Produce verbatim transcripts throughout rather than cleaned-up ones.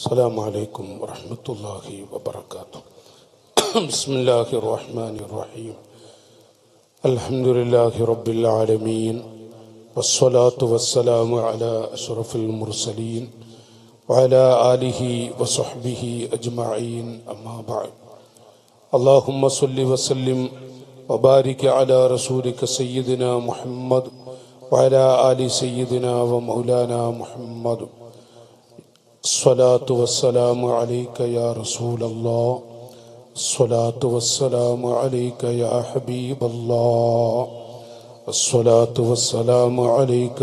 السلام عليكم ورحمة الله وبركاته بسم الله الرحمن الرحيم الحمد لله رب العالمين والصلاة والسلام على أشرف المرسلين وعلى آله وصحبه أجمعين أما بعد اللهم صل وسلم وبارك على رسولك سيدنا محمد وعلى آل سيدنا ومولانا محمد الصلاة والسلام عليك يا رسول الله الصلاة والسلام عليك يا حبيب الله الصلاة والسلام عليك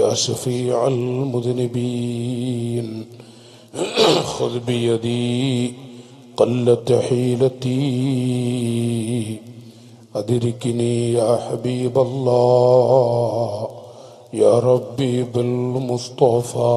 يا شفيع المذنبين خذ بيدي قلت حيلتي أدركني يا حبيب الله يا ربي بالمصطفى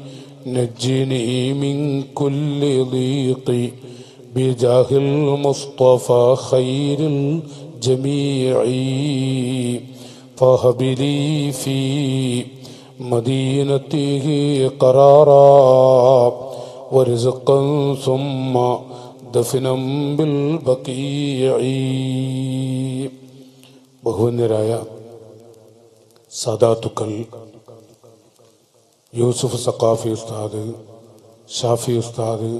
نجني من كل ضيق بجاه المصطفى خير الجميع فهب لي في مدينته قرارا ورزقا ثم دفنا بالبقيع ബഹുവന്യരായ സദാത്തുക്കൾ യൂസുഫ് സഖാഫി ഉസ്താദ്, ഷാഫി ഉസ്താദ്,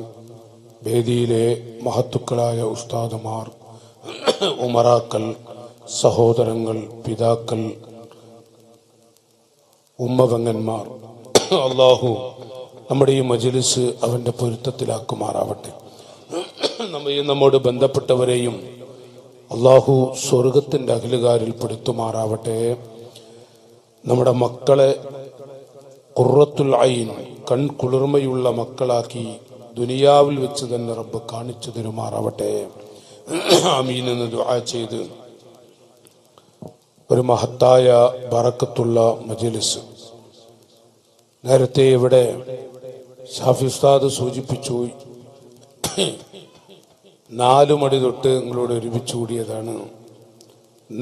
വേദിയിലെ മഹത്തുക്കളായ ഉസ്താദുമാർ, ഉമറാക്കൾ, സഹോദരങ്ങൾ, പിതാക്കൾ, ഉമ്മവങ്ങന്മാർ, അള്ളാഹു നമ്മുടെ ഈ മജ്‌ലിസ് അവൻ്റെ പൊരുത്തത്തിലാക്കുമാറാവട്ടെ. നമ്മയും നമ്മോട് ബന്ധപ്പെട്ടവരെയും അള്ളാഹു സ്വർഗത്തിൻ്റെ അഖിലുകാരിൽ പെടുത്തുമാറാവട്ടെ. നമ്മുടെ മക്കളെ ഖുർറത്തുൽ ഐൻ, കൺകുളിർമയുള്ള മക്കളാക്കി ദുനിയാവിൽ വെച്ച് തന്നെ റബ്ബ് കാണിച്ചു തരുമാറാവട്ടെ. ആമീൻ എന്ന് ദുആ ചെയ്ത് ഒരു മഹത്തായ ബറക്കത്തുള്ള മജ്‌ലിസ്. നേരത്തെ ഇവിടെ ഷാഫി ഉസ്താദ് സൂചിപ്പിച്ചു, നാലു മണി തൊട്ട് നിങ്ങളോട് ഒരുമിച്ച് കൂടിയതാണ്.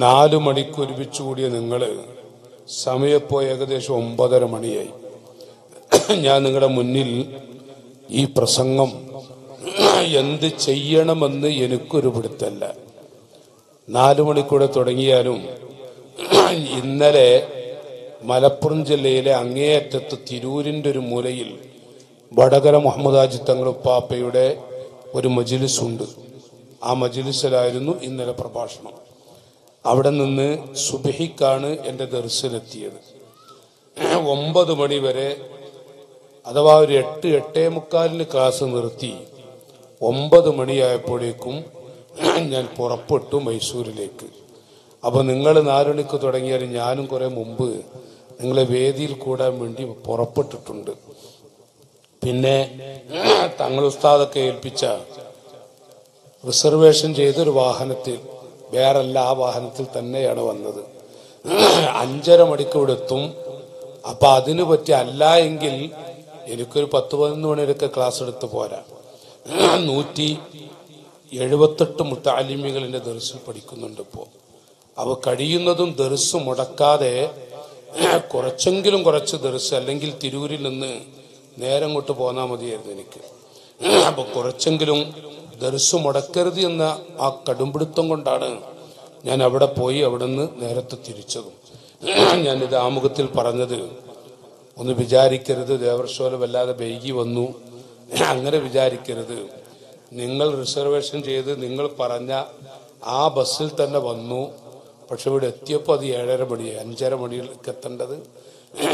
നാലു മണിക്ക് ഒരുമിച്ച് കൂടിയ നിങ്ങൾ സമയപ്പോ ഏകദേശം ഒമ്പതര മണിയായി. ഞാൻ നിങ്ങളുടെ മുന്നിൽ ഈ പ്രസംഗം എന്ത് ചെയ്യണമെന്ന് എനിക്കൊരു പിടുത്തല്ല. നാലു മണിക്കൂടെ തുടങ്ങിയാലും ഇന്നലെ മലപ്പുറം ജില്ലയിലെ അങ്ങേയറ്റത്ത് തിരൂരിൻ്റെ ഒരു മൂലയിൽ വടകര മുഹമ്മദ് ഹാജി തങ്ങൾ ഉപ്പാപ്പയുടെ ഒരു മജ്‌ലിസ് ഉണ്ട്. ആ മജ്‌ലിസിലായിരുന്നു ഇന്നലെ പ്രഭാഷണം. അവിടെ നിന്ന് സുബ്ഹിക്കാണ് എൻ്റെ ദർസിലെത്തിയത്. ഒമ്പത് മണി വരെ, അഥവാ ഒരു എട്ട് എട്ടേ മുക്കാലിന് ക്ലാസ് നിർത്തി ഒമ്പത് മണിയായപ്പോഴേക്കും ഞാൻ പുറപ്പെട്ടു മൈസൂരിലേക്ക്. അപ്പോൾ നിങ്ങൾ നാല് മണിക്ക് തുടങ്ങിയാൽ ഞാനും കുറേ മുമ്പ് നിങ്ങളെ വേദിയിൽ കൂടാൻ വേണ്ടി പുറപ്പെട്ടിട്ടുണ്ട്. പിന്നെ തങ്ങൾ ഉസ്താദൊക്കെ ഏൽപ്പിച്ച റിസർവേഷൻ ചെയ്തൊരു വാഹനത്തിൽ, വേറല്ല, ആ വാഹനത്തിൽ തന്നെയാണ് വന്നത്. അഞ്ചര മണിക്ക് ഇവിടെ എത്തും. അപ്പൊ അതിനു പറ്റി അല്ല എങ്കിൽ എനിക്കൊരു പത്ത് പതിനൊന്ന് മണിവരെയൊക്കെ ക്ലാസ് എടുത്ത് പോരാ. നൂറ്റി എഴുപത്തെട്ട് മുത്താലിമികളിൻ്റെ ദർസിൽ പഠിക്കുന്നുണ്ട് ഇപ്പോൾ. അവ കഴിയുന്നതും ദർസ് മുടക്കാതെ കുറച്ചെങ്കിലും കുറച്ച് ദർസ്, അല്ലെങ്കിൽ തിരൂരിൽ നിന്ന് നേരം കൊണ്ട് പോന്നാൽ മതിയായിരുന്നു എനിക്ക്. അപ്പോൾ കുറച്ചെങ്കിലും ദർസ് മുടക്കരുത് എന്ന ആ കടുംപിടുത്തം കൊണ്ടാണ് ഞാൻ അവിടെ പോയി അവിടെ നിന്ന് നേരത്തെ തിരിച്ചതും. ഞാനിത് ആമുഖത്തിൽ പറഞ്ഞത് ഒന്ന് വിചാരിക്കരുത് ദേവർശോല വല്ലാതെ വൈകി വന്നു അങ്ങനെ വിചാരിക്കരുത്. നിങ്ങൾ റിസർവേഷൻ ചെയ്ത് നിങ്ങൾ പറഞ്ഞ ആ ബസ്സിൽ തന്നെ വന്നു. പക്ഷെ ഇവിടെ എത്തിയപ്പോൾ അത് ഏഴര മണിയായി, അഞ്ചര മണിയിലേക്ക് എത്തേണ്ടത്.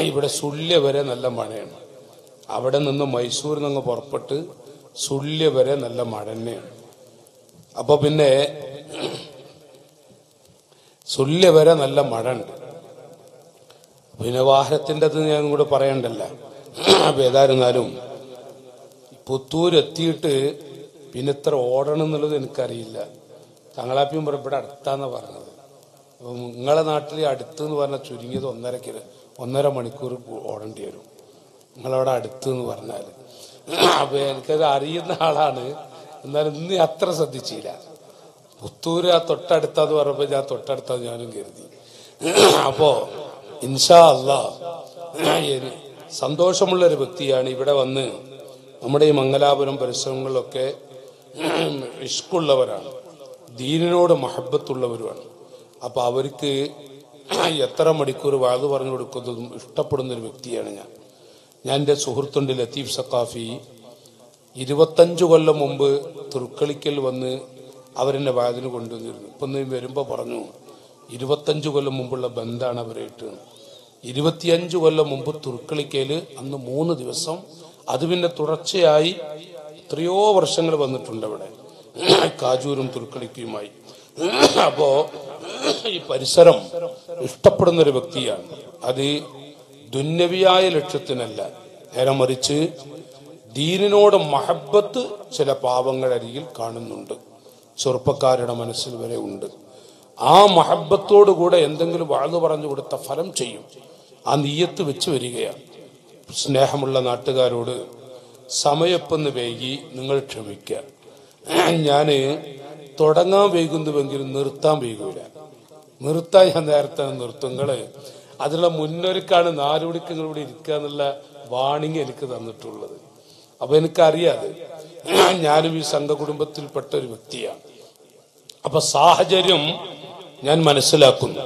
ഇവിടെ സുല്യ വരെ നല്ല മഴയാണ്. അവിടെ നിന്ന് മൈസൂരിൽ നിന്ന് പുറപ്പെട്ട് സുല്യ വരെ നല്ല മഴ തന്നെയാണ്. അപ്പോൾ പിന്നെ സുല്യ വരെ നല്ല മഴ ഉണ്ട്. പിന്നെ വാഹനത്തിൻ്റെ അത് ഞാൻ കൂടെ പറയണ്ടല്ല. അപ്പോൾ ഏതായിരുന്നാലും പുത്തൂരെത്തിയിട്ട് പിന്നെ ഇത്ര ഓടണം എന്നുള്ളത് എനിക്കറിയില്ല. തങ്ങളാപ്പിയും പുറപ്പെട്ട് അടുത്താന്നാണ് പറഞ്ഞത്. നിങ്ങളെ നാട്ടിൽ അടുത്തെന്ന് പറഞ്ഞാൽ ചുരുങ്ങിയത് ഒന്നര കിലോ ഒന്നര മണിക്കൂർ ഓടേണ്ടി വരും നിങ്ങളവിടെ അടുത്ത് എന്ന് പറഞ്ഞാൽ. അപ്പോൾ എനിക്കത് അറിയുന്ന ആളാണ്, എന്നാലും ഇന്ന് അത്ര ശ്രദ്ധിച്ചില്ല. പുത്തൂര് ആ തൊട്ടടുത്താന്ന് പറഞ്ഞപ്പോൾ ഞാൻ തൊട്ടടുത്താന്ന് ഞാനും കരുതി. അപ്പോൾ ഇൻഷാ അല്ലാഹ് സന്തോഷമുള്ളൊരു വ്യക്തിയാണ്. ഇവിടെ വന്ന് നമ്മുടെ ഈ മംഗലാപുരം പരിസരങ്ങളിലൊക്കെ ഇഷ്കുള്ളവരാണ്, ദീനിനോട് മഹബത്തുള്ളവരുമാണ്. അപ്പോൾ അവർക്ക് എത്ര മണിക്കൂർ വാത് പറഞ്ഞു കൊടുക്കുന്നതും ഇഷ്ടപ്പെടുന്നൊരു വ്യക്തിയാണ് ഞാൻ. ഞാൻ എൻ്റെ സുഹൃത്തുണ്ട് ലത്തീഫ് സഖാഫി. ഇരുപത്തഞ്ച് കൊല്ലം മുമ്പ് തൃക്കളിക്കൽ വന്ന് അവരെന്നെ വാതിന് കൊണ്ടുവന്നിരുന്നു. ഇപ്പം നീ വരുമ്പോൾ പറഞ്ഞു ഇരുപത്തഞ്ച് കൊല്ലം മുമ്പുള്ള ബന്ധാണ് അവരെ ഇട്ടുന്നത്. ഇരുപത്തിയഞ്ച് കൊല്ലം മുമ്പ് തുർക്കളിക്കയിൽ അന്ന് മൂന്ന് ദിവസം, അത് പിന്നെ തുടർച്ചയായി എത്രയോ വർഷങ്ങൾ വന്നിട്ടുണ്ട് അവിടെ കാജൂരും തുർക്കളിക്കുമായി. അപ്പോ ഈ പരിസരം ഇഷ്ടപ്പെടുന്നൊരു വ്യക്തിയാണ്. അത് ദുന്യവിയായ ലക്ഷ്യത്തിനല്ല, നേരെ മറിച്ച് ദീനിനോട് മഹബത്ത് ചില പാവങ്ങളരികിൽ കാണുന്നുണ്ട്, ചെറുപ്പക്കാരുടെ മനസ്സിൽ വരെ ഉണ്ട്. ആ മഹബത്തോടുകൂടെ എന്തെങ്കിലും വാഴ്ന്നു പറഞ്ഞു കൊടുത്ത ഫലം ചെയ്യും. ആ നീയത്ത് വെച്ച് വരികയാണ്. സ്നേഹമുള്ള നാട്ടുകാരോട് സമയപ്പൊന്ന് വൈകി നിങ്ങൾ ക്ഷമിക്കുക. ഞാൻ തുടങ്ങാൻ വൈകുന്നുവെങ്കിലും നിർത്താൻ വൈകൂല. നിർത്താൻ ഞാൻ നേരത്തെ നിർത്തുങ്ങൾ അതിനുള്ള മുന്നൊരുക്കാണ് നാലുമണിക്കൂടെ ഇരിക്കുക എന്നുള്ള വാണിംഗ് എനിക്ക് തന്നിട്ടുള്ളത്. അപ്പൊ എനിക്കറിയാതെ ഞാനും ഈ സംഘകുടുംബത്തിൽപ്പെട്ട ഒരു വ്യക്തിയാണ്. അപ്പൊ സാഹചര്യം ഞാൻ മനസ്സിലാക്കുന്നു.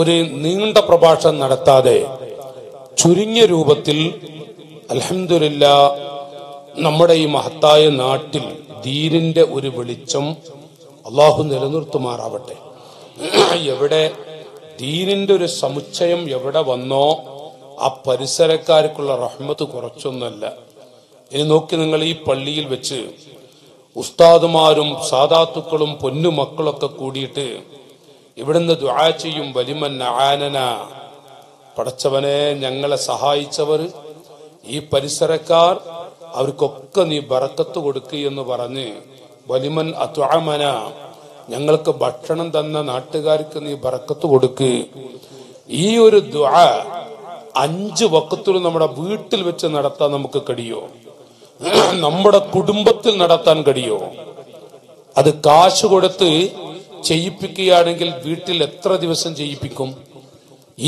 ഒരു നീണ്ട പ്രഭാഷണം നടത്താതെ ചുരുങ്ങിയ രൂപത്തിൽ അൽഹംദുലില്ലാ നമ്മുടെ ഈ മഹത്തായ നാട്ടിൽ ദീനിന്റെ ഒരു വെളിച്ചം അള്ളാഹു നിലനിർത്തുമാറാവട്ടെ. എവിടെ ദീനിന്റെ ഒരു സമുച്ചയം എവിടെ വന്നോ ആ പരിസരക്കാർക്കുള്ള റഹ്മത്ത് കുറച്ചൊന്നല്ല. ഇനി നോക്കി നിങ്ങൾ ഈ പള്ളിയിൽ വെച്ച് ഉസ്താദുമാരും സാദാത്തുക്കളും പൊന്നുമക്കളൊക്കെ കൂടിയിട്ട് ഇവിടുന്ന് ദുആ ചെയ്യും. വലിമൻ ആനന, പടച്ചവനെ ഞങ്ങളെ സഹായിച്ചവർ ഈ പരിസരക്കാർ അവർക്കൊക്കെ നീ ബറക്കത്ത് കൊടുക്കുക എന്ന് പറഞ്ഞ്, വലിമൻ അത്അമന, ഞങ്ങൾക്ക് ഭക്ഷണം തന്ന നാട്ടുകാർക്ക് നീ ബറക്കത്ത് കൊടുക്ക്. ഈ ഒരു ദുആ അഞ്ച് വഖത്തുൽ നമ്മുടെ വീട്ടിൽ വെച്ച് നടത്താൻ നമുക്ക് കഴിയോ? നമ്മുടെ കുടുംബത്തിൽ നടത്താൻ കഴിയോ? അത് കാശ് കൊടുത്ത് ചെയ്യിപ്പിക്കുകയാണെങ്കിൽ വീട്ടിൽ എത്ര ദിവസം ചെയ്യിപ്പിക്കും?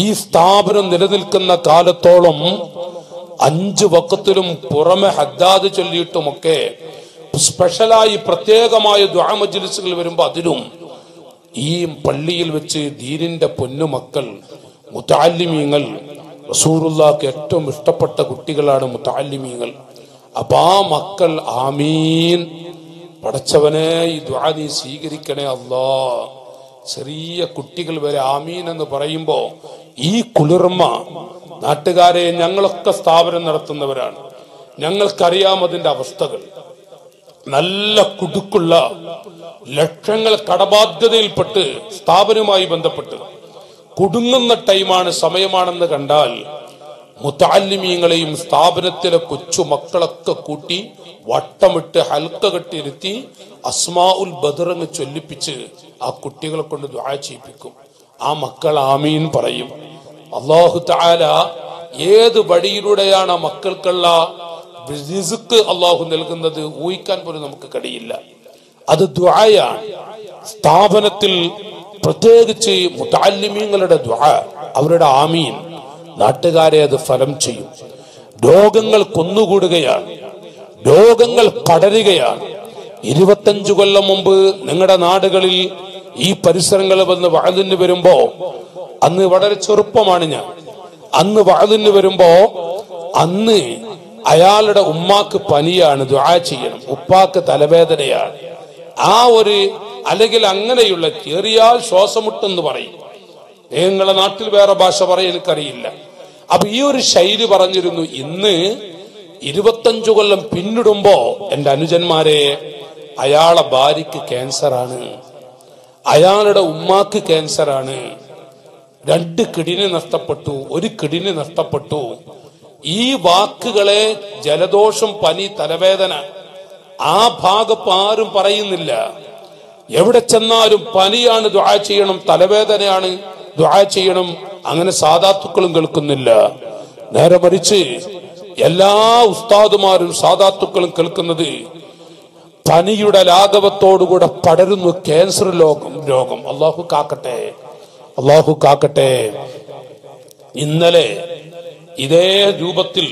ഈ സ്ഥാപനം നിലനിൽക്കുന്ന കാലത്തോളം അഞ്ച് വക്കത്തിലും പുറമെ ഹദ്ദാദ് ചൊല്ലിയിട്ടുമൊക്കെ സ്പെഷ്യലായി പ്രത്യേകമായ ദുആ മജ്ലിസുകൾ വരുമ്പോൾ അതിലും ഈ പള്ളിയിൽ വെച്ച് ദീനിന്റെ പൊന്നുമക്കൾ മുതഅല്ലിമീങ്ങൾ, റസൂലുള്ളാഹിക്ക് ഏറ്റവും ഇഷ്ടപ്പെട്ട കുട്ടികളാണ് മുതഅല്ലിമീങ്ങൾ. അപ്പാ മക്കൾ ആമീൻ, പടച്ചവനെ ഈ ദുആ നീ സ്വീകരിക്കണേ അല്ലാ. ചെറിയ കുട്ടികൾ വരെ ആമീൻ എന്ന് പറയുമ്പോ ഈ കുളിർമ നാട്ടുകാരെ, ഞങ്ങളൊക്കെ സ്ഥാപനം നടത്തുന്നവരാണ്, ഞങ്ങൾക്കറിയാം അതിന്റെ അവസ്ഥകൾ. നല്ല കുടുക്കുള്ള ലക്ഷങ്ങൾ കടബാധ്യതയിൽപ്പെട്ട് സ്ഥാപനവുമായി ബന്ധപ്പെട്ട് കുടുങ്ങുന്ന ടൈമാണ് സമയമാണെന്ന് കണ്ടാൽ മുതഅല്ലിമീങ്ങളെയും സ്ഥാപനത്തിലെ കൊച്ചു മക്കളൊക്കെ കൂട്ടി വട്ടമിട്ട് ഹൽക്ക കെട്ടിരുത്തി അസ്മാഉൽ ബദറങ്ങ് ചൊല്ലിപ്പിച്ച് ആ കുട്ടികളെ കൊണ്ട് ദുആ ചെയ്യിപ്പിക്കും. ആ മക്കൾ ആമീൻ പറയും. അല്ലാഹു തആല ഏത് വഴിയിലൂടെയാണ് ആ മക്കൾക്കുള്ള റിസ്ക് അല്ലാഹു നൽകുന്നത് ഊഹിക്കാൻ പോലും നമുക്ക് കഴിയില്ല. അത് ദുആയാണ്. സ്ഥാപനത്തിൽ പ്രത്യേകിച്ച് മുതഅല്ലിമീങ്ങളുടെ ദുആ, അവരുടെ ആമീൻ നാട്ടുകാരെ അത് ഫലം ചെയ്യും. രോഗങ്ങൾ കൊന്നുകൂടുകയാണ്, രോഗങ്ങൾ പടരുകയാണ്. ഇരുപത്തഞ്ചു കൊല്ലം മുമ്പ് നിങ്ങളുടെ നാടുകളിൽ ഈ പരിസരങ്ങളിൽ വന്ന് വഅദിന് വരുമ്പോ, അന്ന് വളരെ ചെറുപ്പമാണ് ഞാൻ, അന്ന് വഅദിന് വരുമ്പോ അന്ന് അയാളുടെ ഉമ്മാക്ക് പനിയാണ്, ദുആ ചെയ്യണം, ഉപ്പാക്ക് തലവേദനയാണ്, ആ ഒരു അല്ലെങ്കിൽ അങ്ങനെയുള്ള ചെറിയാൽ ശ്വാസമുട്ടെന്ന് പറയും. നിങ്ങളുടെ നാട്ടിൽ വേറെ ഭാഷ പറയാൻ എനിക്കറിയില്ല. അപ്പൊ ഈ ഒരു ശൈലി പറഞ്ഞിരുന്നു. ഇന്ന് ഇരുപത്തഞ്ചു കൊല്ലം പിന്നിടുമ്പോ എൻ്റെ അനുജന്മാരെ, അയാളെ ഭാര്യക്ക് ക്യാൻസറാണ്, അയാളുടെ ഉമ്മാക്ക് ക്യാൻസറാണ്, രണ്ട് കിഡ്നി നഷ്ടപ്പെട്ടു, ഒരു കിഡ്നി നഷ്ടപ്പെട്ടു, ഈ വാക്കുകളെ ജലദോഷം, പനി, തലവേദന ആ ഭാഗത്ത് ആരും പറയുന്നില്ല. എവിടെ ചെന്നാലും പനിയാണ് ദുആ ചെയ്യണം, തലവേദനയാണ് ദുആ ചെയ്യണം, അങ്ങനെ സാദാത്തുക്കളും കേൾക്കുന്നില്ല. നേരെ മറിച്ച് എല്ലാ ഉസ്താദുമാരും സാദാത്തുക്കളും കേൾക്കുന്നത് പനിയുടെ ലാഘവത്തോടുകൂടെ പടരുന്നു ക്യാൻസർ ലോകം രോഗം. അള്ളാഹു കാക്കട്ടെ, അള്ളാഹു കാക്കട്ടെ. ഇന്നലെ ഇതേ രൂപത്തിൽ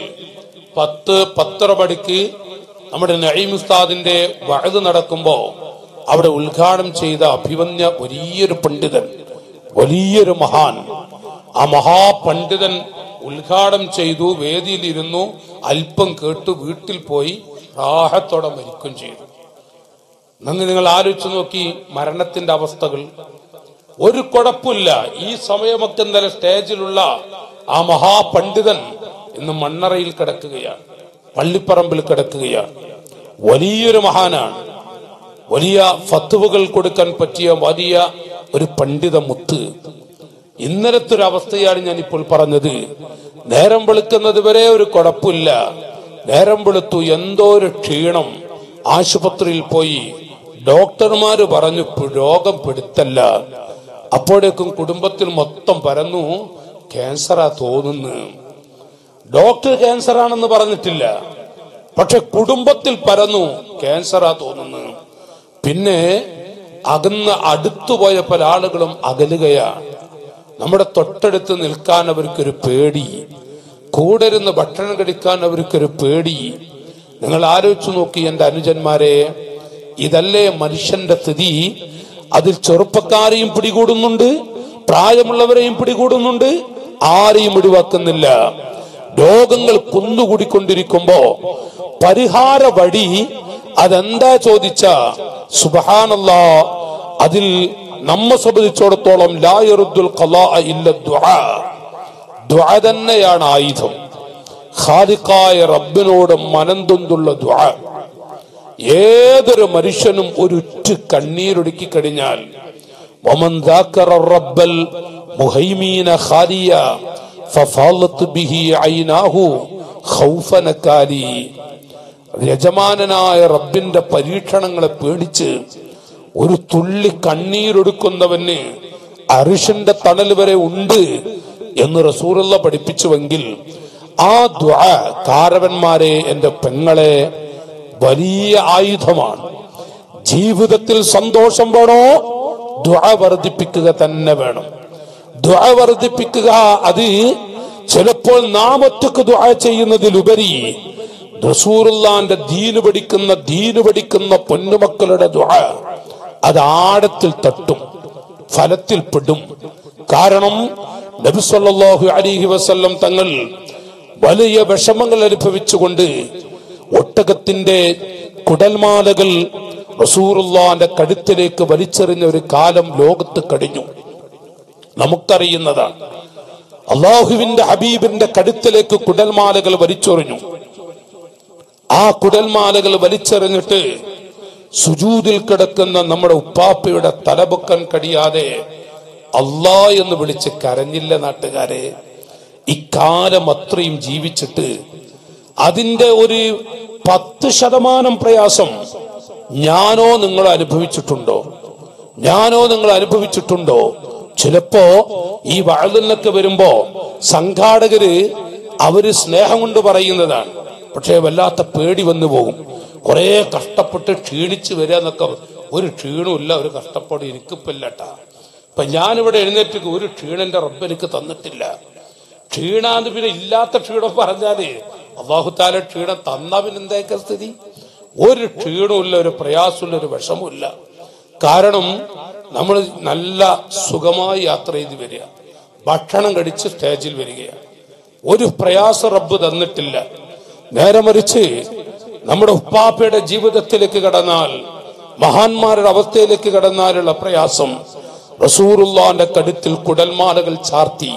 പത്ത് പത്തര മണിക്ക് നമ്മുടെ നഈം ഉസ്താദിന്റെ വഅദ് നടക്കുമ്പോ അവിടെ ഉദ്ഘാടനം ചെയ്ത അഭിവന്യ വലിയൊരു പണ്ഡിതൻ, വലിയൊരു മഹാൻ, ആ മഹാപണ്ഡിതൻ ഉദ്ഘാടനം ചെയ്തു. വേദിയിലിരുന്നു, അല്പം കേട്ടു, വീട്ടിൽ പോയി റാഹത്തോടെ മരിക്കും ചെയ്തു. നന്ദി, നിങ്ങൾ ആലോചിച്ചു നോക്കി മരണത്തിന്റെ അവസ്ഥകൾ. ഒരു കുഴപ്പമില്ല. ഈ സമയമൊക്കെ ഇന്നലെ സ്റ്റേജിലുള്ള ആ മഹാപണ്ഡിതൻ ഇന്ന് മണ്ണറയിൽ കിടക്കുകയാണ്, പള്ളിപ്പറമ്പിൽ കിടക്കുകയാണ്. വലിയൊരു മഹാനാണ്, വലിയ ഫത്വകൾ കൊടുക്കാൻ പറ്റിയ വലിയ ഒരു പണ്ഡിത മുത്ത്. ഇന്നലത്തെ ഒരു അവസ്ഥയാണ് ഞാൻ ഇപ്പോൾ പറഞ്ഞത്. നേരം വെളുക്കുന്നത് വരെ ഒരു കുഴപ്പമില്ല, നേരം വെളുത്തു എന്തോ ഒരു ക്ഷീണം. ആശുപത്രിയിൽ പോയി ഡോക്ടർമാര് പറഞ്ഞു രോഗം പിടുത്തല്ല. അപ്പോഴേക്കും കുടുംബത്തിൽ മൊത്തം പരന്നു ക്യാൻസറാ തോന്നുന്നു. ഡോക്ടർ ക്യാൻസറാണെന്ന് പറഞ്ഞിട്ടില്ല, പക്ഷെ കുടുംബത്തിൽ പരന്നു ക്യാൻസറാ തോന്നുന്നു. പിന്നെ അകന്ന് അടുത്തുപോയ പല ആളുകളും അകലുകയാണ്. നമ്മുടെ തൊട്ടടുത്ത് നിൽക്കാൻ അവർക്കൊരു പേടി, കൂടെ ഇരുന്ന് ഭക്ഷണം കഴിക്കാൻ അവർക്കൊരു പേടി. നിങ്ങൾ ആലോചിച്ചു നോക്കി എൻ്റെ അനുജന്മാരെ, ഇതല്ലേ മനുഷ്യന്റെ സ്ഥിതി. അതിൽ ചെറുപ്പക്കാരെയും പിടികൂടുന്നുണ്ട്, പ്രായമുള്ളവരെയും പിടികൂടുന്നുണ്ട്, ആരെയും ഒഴിവാക്കുന്നില്ല. രോഗങ്ങൾ കുന്നുകൂടിക്കൊണ്ടിരിക്കുമ്പോ പരിഹാര വഴി അതെന്താ ചോദിച്ച സുബ്ഹാനല്ലാ, അതിൽ നമ്മെ സംബന്ധിച്ചിടത്തോളം ലാ യറുദ്ദുൽ ഖളാഅ ഇല്ല ദുആ. ദുആ തന്നെയാണ് ആയുധം. ഖാലിഖായ റബ്ബിനോട് മനംതൊന്നുള്ള ദുആ. ഏതൊരു മനുഷ്യനും ഒരുറ്റു കണ്ണീരൊടുക്കി കഴിഞ്ഞാൽ വമൻ ദാക്കറ റബ്ബൽ മുഹൈമീന ഖാലിയ ഫഫാലത് ബിഹി ഐനാഹു ഖൗഫന കാലി. യജമാനനായ റബ്ബിന്റെ പരീക്ഷണങ്ങളെ പേടിച്ച് ഒരു തുള്ളി കണ്ണീരൊടുക്കുന്നവന് അർശിന്റെ തണൽ വരെ ഉണ്ട് എന്ന് റസൂലുള്ള പഠിപ്പിച്ചുവെങ്കിൽ ആ ദുആ കാരവന്മാരെ, എൻ്റെ പെങ്ങളെ, വലിയ ആയുധമാണ്. ജീവിതത്തിൽ സന്തോഷം വേണോ? ദുആ വർദ്ധിപ്പിക്കുക തന്നെ വേണം. ദുആ വർദ്ധിപ്പിക്കുക. അത് ചിലപ്പോൾ നാം ഒറ്റക്ക് ദുആ ചെയ്യുന്നതിലുപരി റസൂലുള്ളാന്റെ ദീന് പഠിക്കുന്ന ദീന് പഠിക്കുന്ന പൊന്നുമക്കളുടെ ദുആ അത് ആഴത്തിൽ തട്ടും, ഫലത്തിൽ പെടും. കാരണം നബി സല്ലല്ലാഹു അലൈഹി വസല്ലം തങ്ങൾ വലിയ വിഷമങ്ങൾ അനുഭവിച്ചുകൊണ്ട് ഒട്ടകത്തിന്റെ കുടൽമാലകൾ റസൂലുള്ളാന്റെ കഴുത്തിലേക്ക് വലിച്ചെറിഞ്ഞ ഒരു കാലം ലോകത്ത് കഴിഞ്ഞു. നമുക്കറിയുന്നതാണ്. അള്ളാഹുവിന്റെ ഹബീബിന്റെ കഴുത്തിലേക്ക് കുടൽമാലകൾ വലിച്ചെറിഞ്ഞു. ആ കുടൽമാലകൾ വലിച്ചെറിഞ്ഞിട്ട് സുജൂദിൽ കിടക്കുന്ന നമ്മുടെ ഉപ്പാപ്പയുടെ തലപൊക്കാൻ കഴിയാതെ അല്ലാ എന്ന് വിളിച്ച് കരഞ്ഞില്ല നാട്ടുകാരെ. ഇക്കാലം അത്രയും ജീവിച്ചിട്ട് അതിന്റെ ഒരു പത്ത് ശതമാനം പ്രയാസം ഞാനോ നിങ്ങൾ അനുഭവിച്ചിട്ടുണ്ടോ? ഞാനോ നിങ്ങൾ അനുഭവിച്ചിട്ടുണ്ടോ? ചിലപ്പോ ഈ വഅദിനൊക്കെ വരുമ്പോ സംഘാടകര് അവര് സ്നേഹം കൊണ്ട് പറയുന്നതാണ്, പക്ഷേ വല്ലാത്ത പേടി വന്നു പോകും. കുറെ കഷ്ടപ്പെട്ട് ക്ഷീണിച്ചു വരിക എന്നൊക്കെ. ഒരു ക്ഷീണമില്ല, ഒരു കഷ്ടപ്പാട് എനിക്കിപ്പല്ലട്ടാ. ഇപ്പൊ ഞാനിവിടെ എഴുന്നേറ്റ് ഒരു ക്ഷീണന്റെ റബ്ബ് എനിക്ക് തന്നിട്ടില്ല. ക്ഷീണാന്ന് പിന്നെ ഇല്ലാത്ത ക്ഷീണം പറഞ്ഞാല് അല്ലാഹു തആല ക്ഷീണം തന്നാ പിന്നെ എന്തൊക്കെ സ്ഥിതി? ഒരു ക്ഷീണമില്ല, ഒരു പ്രയാസമില്ല, ഒരു വിഷമമില്ല. കാരണം നമ്മൾ നല്ല സുഖമായി യാത്ര ചെയ്ത് വരിക, ഭക്ഷണം കഴിച്ച് സ്റ്റേജിൽ വരികയാണ്. ഒരു പ്രയാസം റബ്ബ് തന്നിട്ടില്ല. നേരെ മറിച്ച് നമ്മുടെ ഉപ്പാപ്പയുടെ ജീവിതത്തിലേക്ക് കടന്നാൽ, മഹാന്മാരുടെ അവസ്ഥയിലേക്ക് കടന്നാലുള്ള പ്രയാസം റസൂലുള്ളാന്റെ കഴുത്തിൽ കുടൽമാലകൾ ചാർത്തി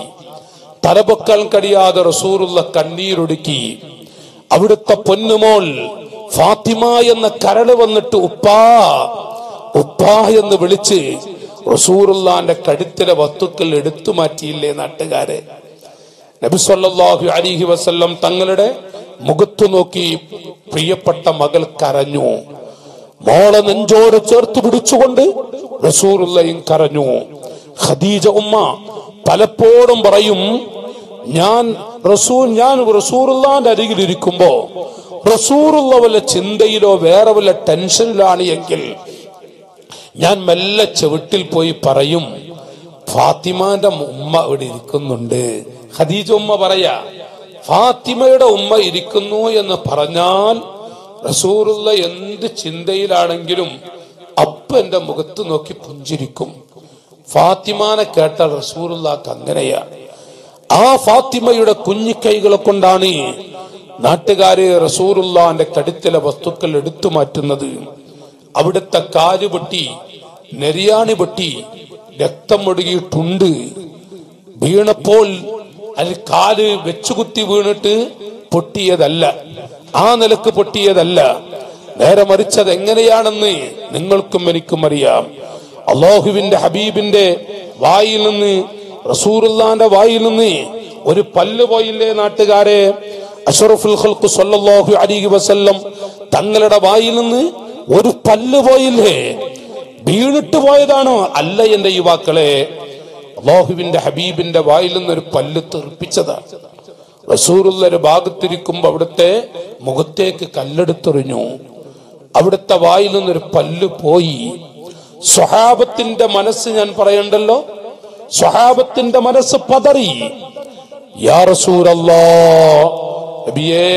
തലപൊക്കാൻ കഴിയാതെ റസൂലുള്ള കണ്ണീരൊടുക്കി. അവിടുത്തെ പൊന്നുമോൾ ഫാത്തിമ എന്ന കരട് വന്നിട്ട് ഉപ്പാ ഉപ്പാ എന്ന് വിളിച്ച് റസൂലുള്ളാന്റെ കഴുത്തിലെ വസ്തുക്കൾ എടുത്തു മാറ്റിയില്ലേ നാട്ടുകാരെ? നബി സല്ലല്ലാഹു അലൈഹി വസല്ലം തങ്ങളുടെ മുഖത്തു നോക്കി പ്രിയപ്പെട്ട മകൾ കരഞ്ഞു. മോളെ നെഞ്ചോട് ചേർത്ത് പിടിച്ചുകൊണ്ട് റസൂലുള്ളാഹിയും കരഞ്ഞു. ഖദീജ ഉമ്മ പലപ്പോഴും പറയും, ഞാൻ റസൂൽ ഞാൻ റസൂലുള്ളാഹിന്റെ അരികിൽ ഇരിക്കുമ്പോ റസൂലുള്ള വല്ല ചിന്തയിലോ വേറെ വല്ല ടെൻഷനിലാണ് എങ്കിൽ ഞാൻ മെല്ലെ ചവിട്ടിൽ പോയി പറയും, ഫാത്തിമാന്റെ ഉമ്മ ഇവിടെ ഇരിക്കുന്നുണ്ട്. ഖദീജ ഉമ്മ പറയാ, ഫാത്തിമയുടെ ഉമ്മ ഇരിക്കുന്നു എന്ന് പറഞ്ഞാൽ റസൂലുള്ള എന്ത് ചിന്തയിലാണെങ്കിലും അപ്പ എന്റെ മുഖത്ത് നോക്കി പുഞ്ചിരിക്കും. ഫാത്തിമാനെ കേട്ടാൽ റസൂലുള്ളാക്ക് അങ്ങനെയാ. ആ ഫാത്തിമയുടെ കുഞ്ഞിക്കൈകളെ കൊണ്ടാണ് നാട്ടുകാരെ റസൂലുള്ളാന്റെ കടുത്തിലെ വസ്തുക്കൾ എടുത്തു മാറ്റുന്നത്. അവിടുത്തെ കാലുപൊട്ടി, നെരിയാണി പൊട്ടി, രക്തം ഒഴുകിയിട്ടുണ്ട്. വീണപ്പോൾ അതിൽ കാല് വെച്ചുകുത്തി വീണിട്ട് പൊട്ടിയതല്ല, ആ നിലക്ക് പൊട്ടിയതല്ല, നേരെ മറിച്ചത് എങ്ങനെയാണെന്ന് നിങ്ങൾക്കും എനിക്കും അറിയാം. അല്ലാഹുവിന്റെ ഹബീബിന്റെ വായിൽ നിന്ന്, റസൂലുള്ളാന്റെ വായിൽ നിന്ന് ഒരു പല്ല് പോയില്ലേ നാട്ടുകാരെ? അഷ്റഫുൽ ഖൽഖ് സല്ലല്ലാഹു അലൈഹി വസല്ലം തങ്ങളുടെ വായിൽ നിന്ന് ഒരു പല്ല് പോയില്ലേ? വീണിട്ട് പോയതാണോ? അല്ല എന്റെ യുവാക്കളെ, അല്ലാഹുവിന്റെ ഹബീബിന്റെ വായിൽ നിന്നൊരു പല്ല് തെറിപ്പിച്ചതാണ്. റസൂലുള്ള ഒരു ഭാഗത്തിരിക്കുമ്പോ അവിടുത്തെ മുഖത്തേക്ക് കല്ലെടുത്തെറിഞ്ഞു. അവിടുത്തെ വായിൽ നിന്നൊരു പല്ല് പോയി. സ്വഹാബത്തിന്റെ മനസ്സ് ഞാൻ പറയണ്ടല്ലോ, സ്വഹാബത്തിന്റെ മനസ്സ് പതറി. യാ റസൂലല്ലാഹ്, നബിയേ,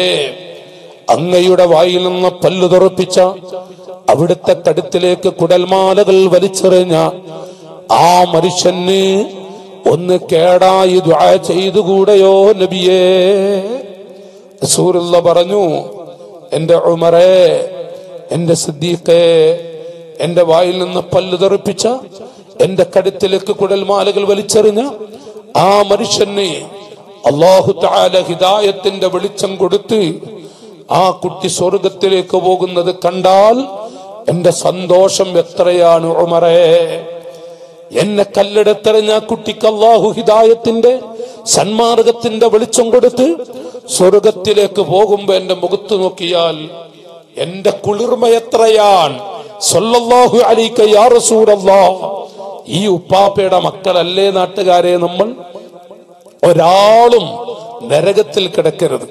അങ്ങയുടെ വായിൽ നിന്ന് പല്ല് തെറിപ്പിച്ച, അവിടുത്തെ കടുത്തിലേക്ക് കുടൽമാലകൾ വലിച്ചെറിഞ്ഞ ആ മനുഷ്യന് ഒന്ന് കേടായി ദുആ ചെയ്തുകൂടെയോ നബിയേ? റസൂലുള്ള പറഞ്ഞു, എന്റെ ഉമറേ, എന്റെ സിദ്ദീഖേ, എന്റെ വായിൽ നിന്ന് പല്ല് തെറിപ്പിച്ച, എന്റെ കടുത്തിലേക്ക് കുടൽമാലകൾ വലിച്ചെറിഞ്ഞ ആ മനുഷ്യന് അല്ലാഹു തആല ഹിദായത്തിന്റെ വെളിച്ചം കൊടുത്ത് ആ കുട്ടി സ്വർഗത്തിലേക്ക് പോകുന്നത് കണ്ടാൽ എന്റെ സന്തോഷം എത്രയാണ് ഉമറേ. എന്നെ കല്ലെടുത്തെറിഞ്ഞ കുട്ടിക്ക് അല്ലാഹു ഹിദായത്തിന്റെ സന്മാർഗത്തിന്റെ വെളിച്ചം കൊടുത്ത് സ്വർഗത്തിലേക്ക് പോകുമ്പോ എന്റെ മുഖത്ത് നോക്കിയാൽ എന്റെ കുളിർമ എത്രയാണ്. സല്ലല്ലാഹു അലൈക യാ റസൂലല്ലാഹ്. ഈ ഉപ്പാപ്പയുടെ മക്കളല്ലേ നാട്ടുകാരെ നമ്മൾ? ഒരാളും നരകത്തിൽ കിടക്കരുത്,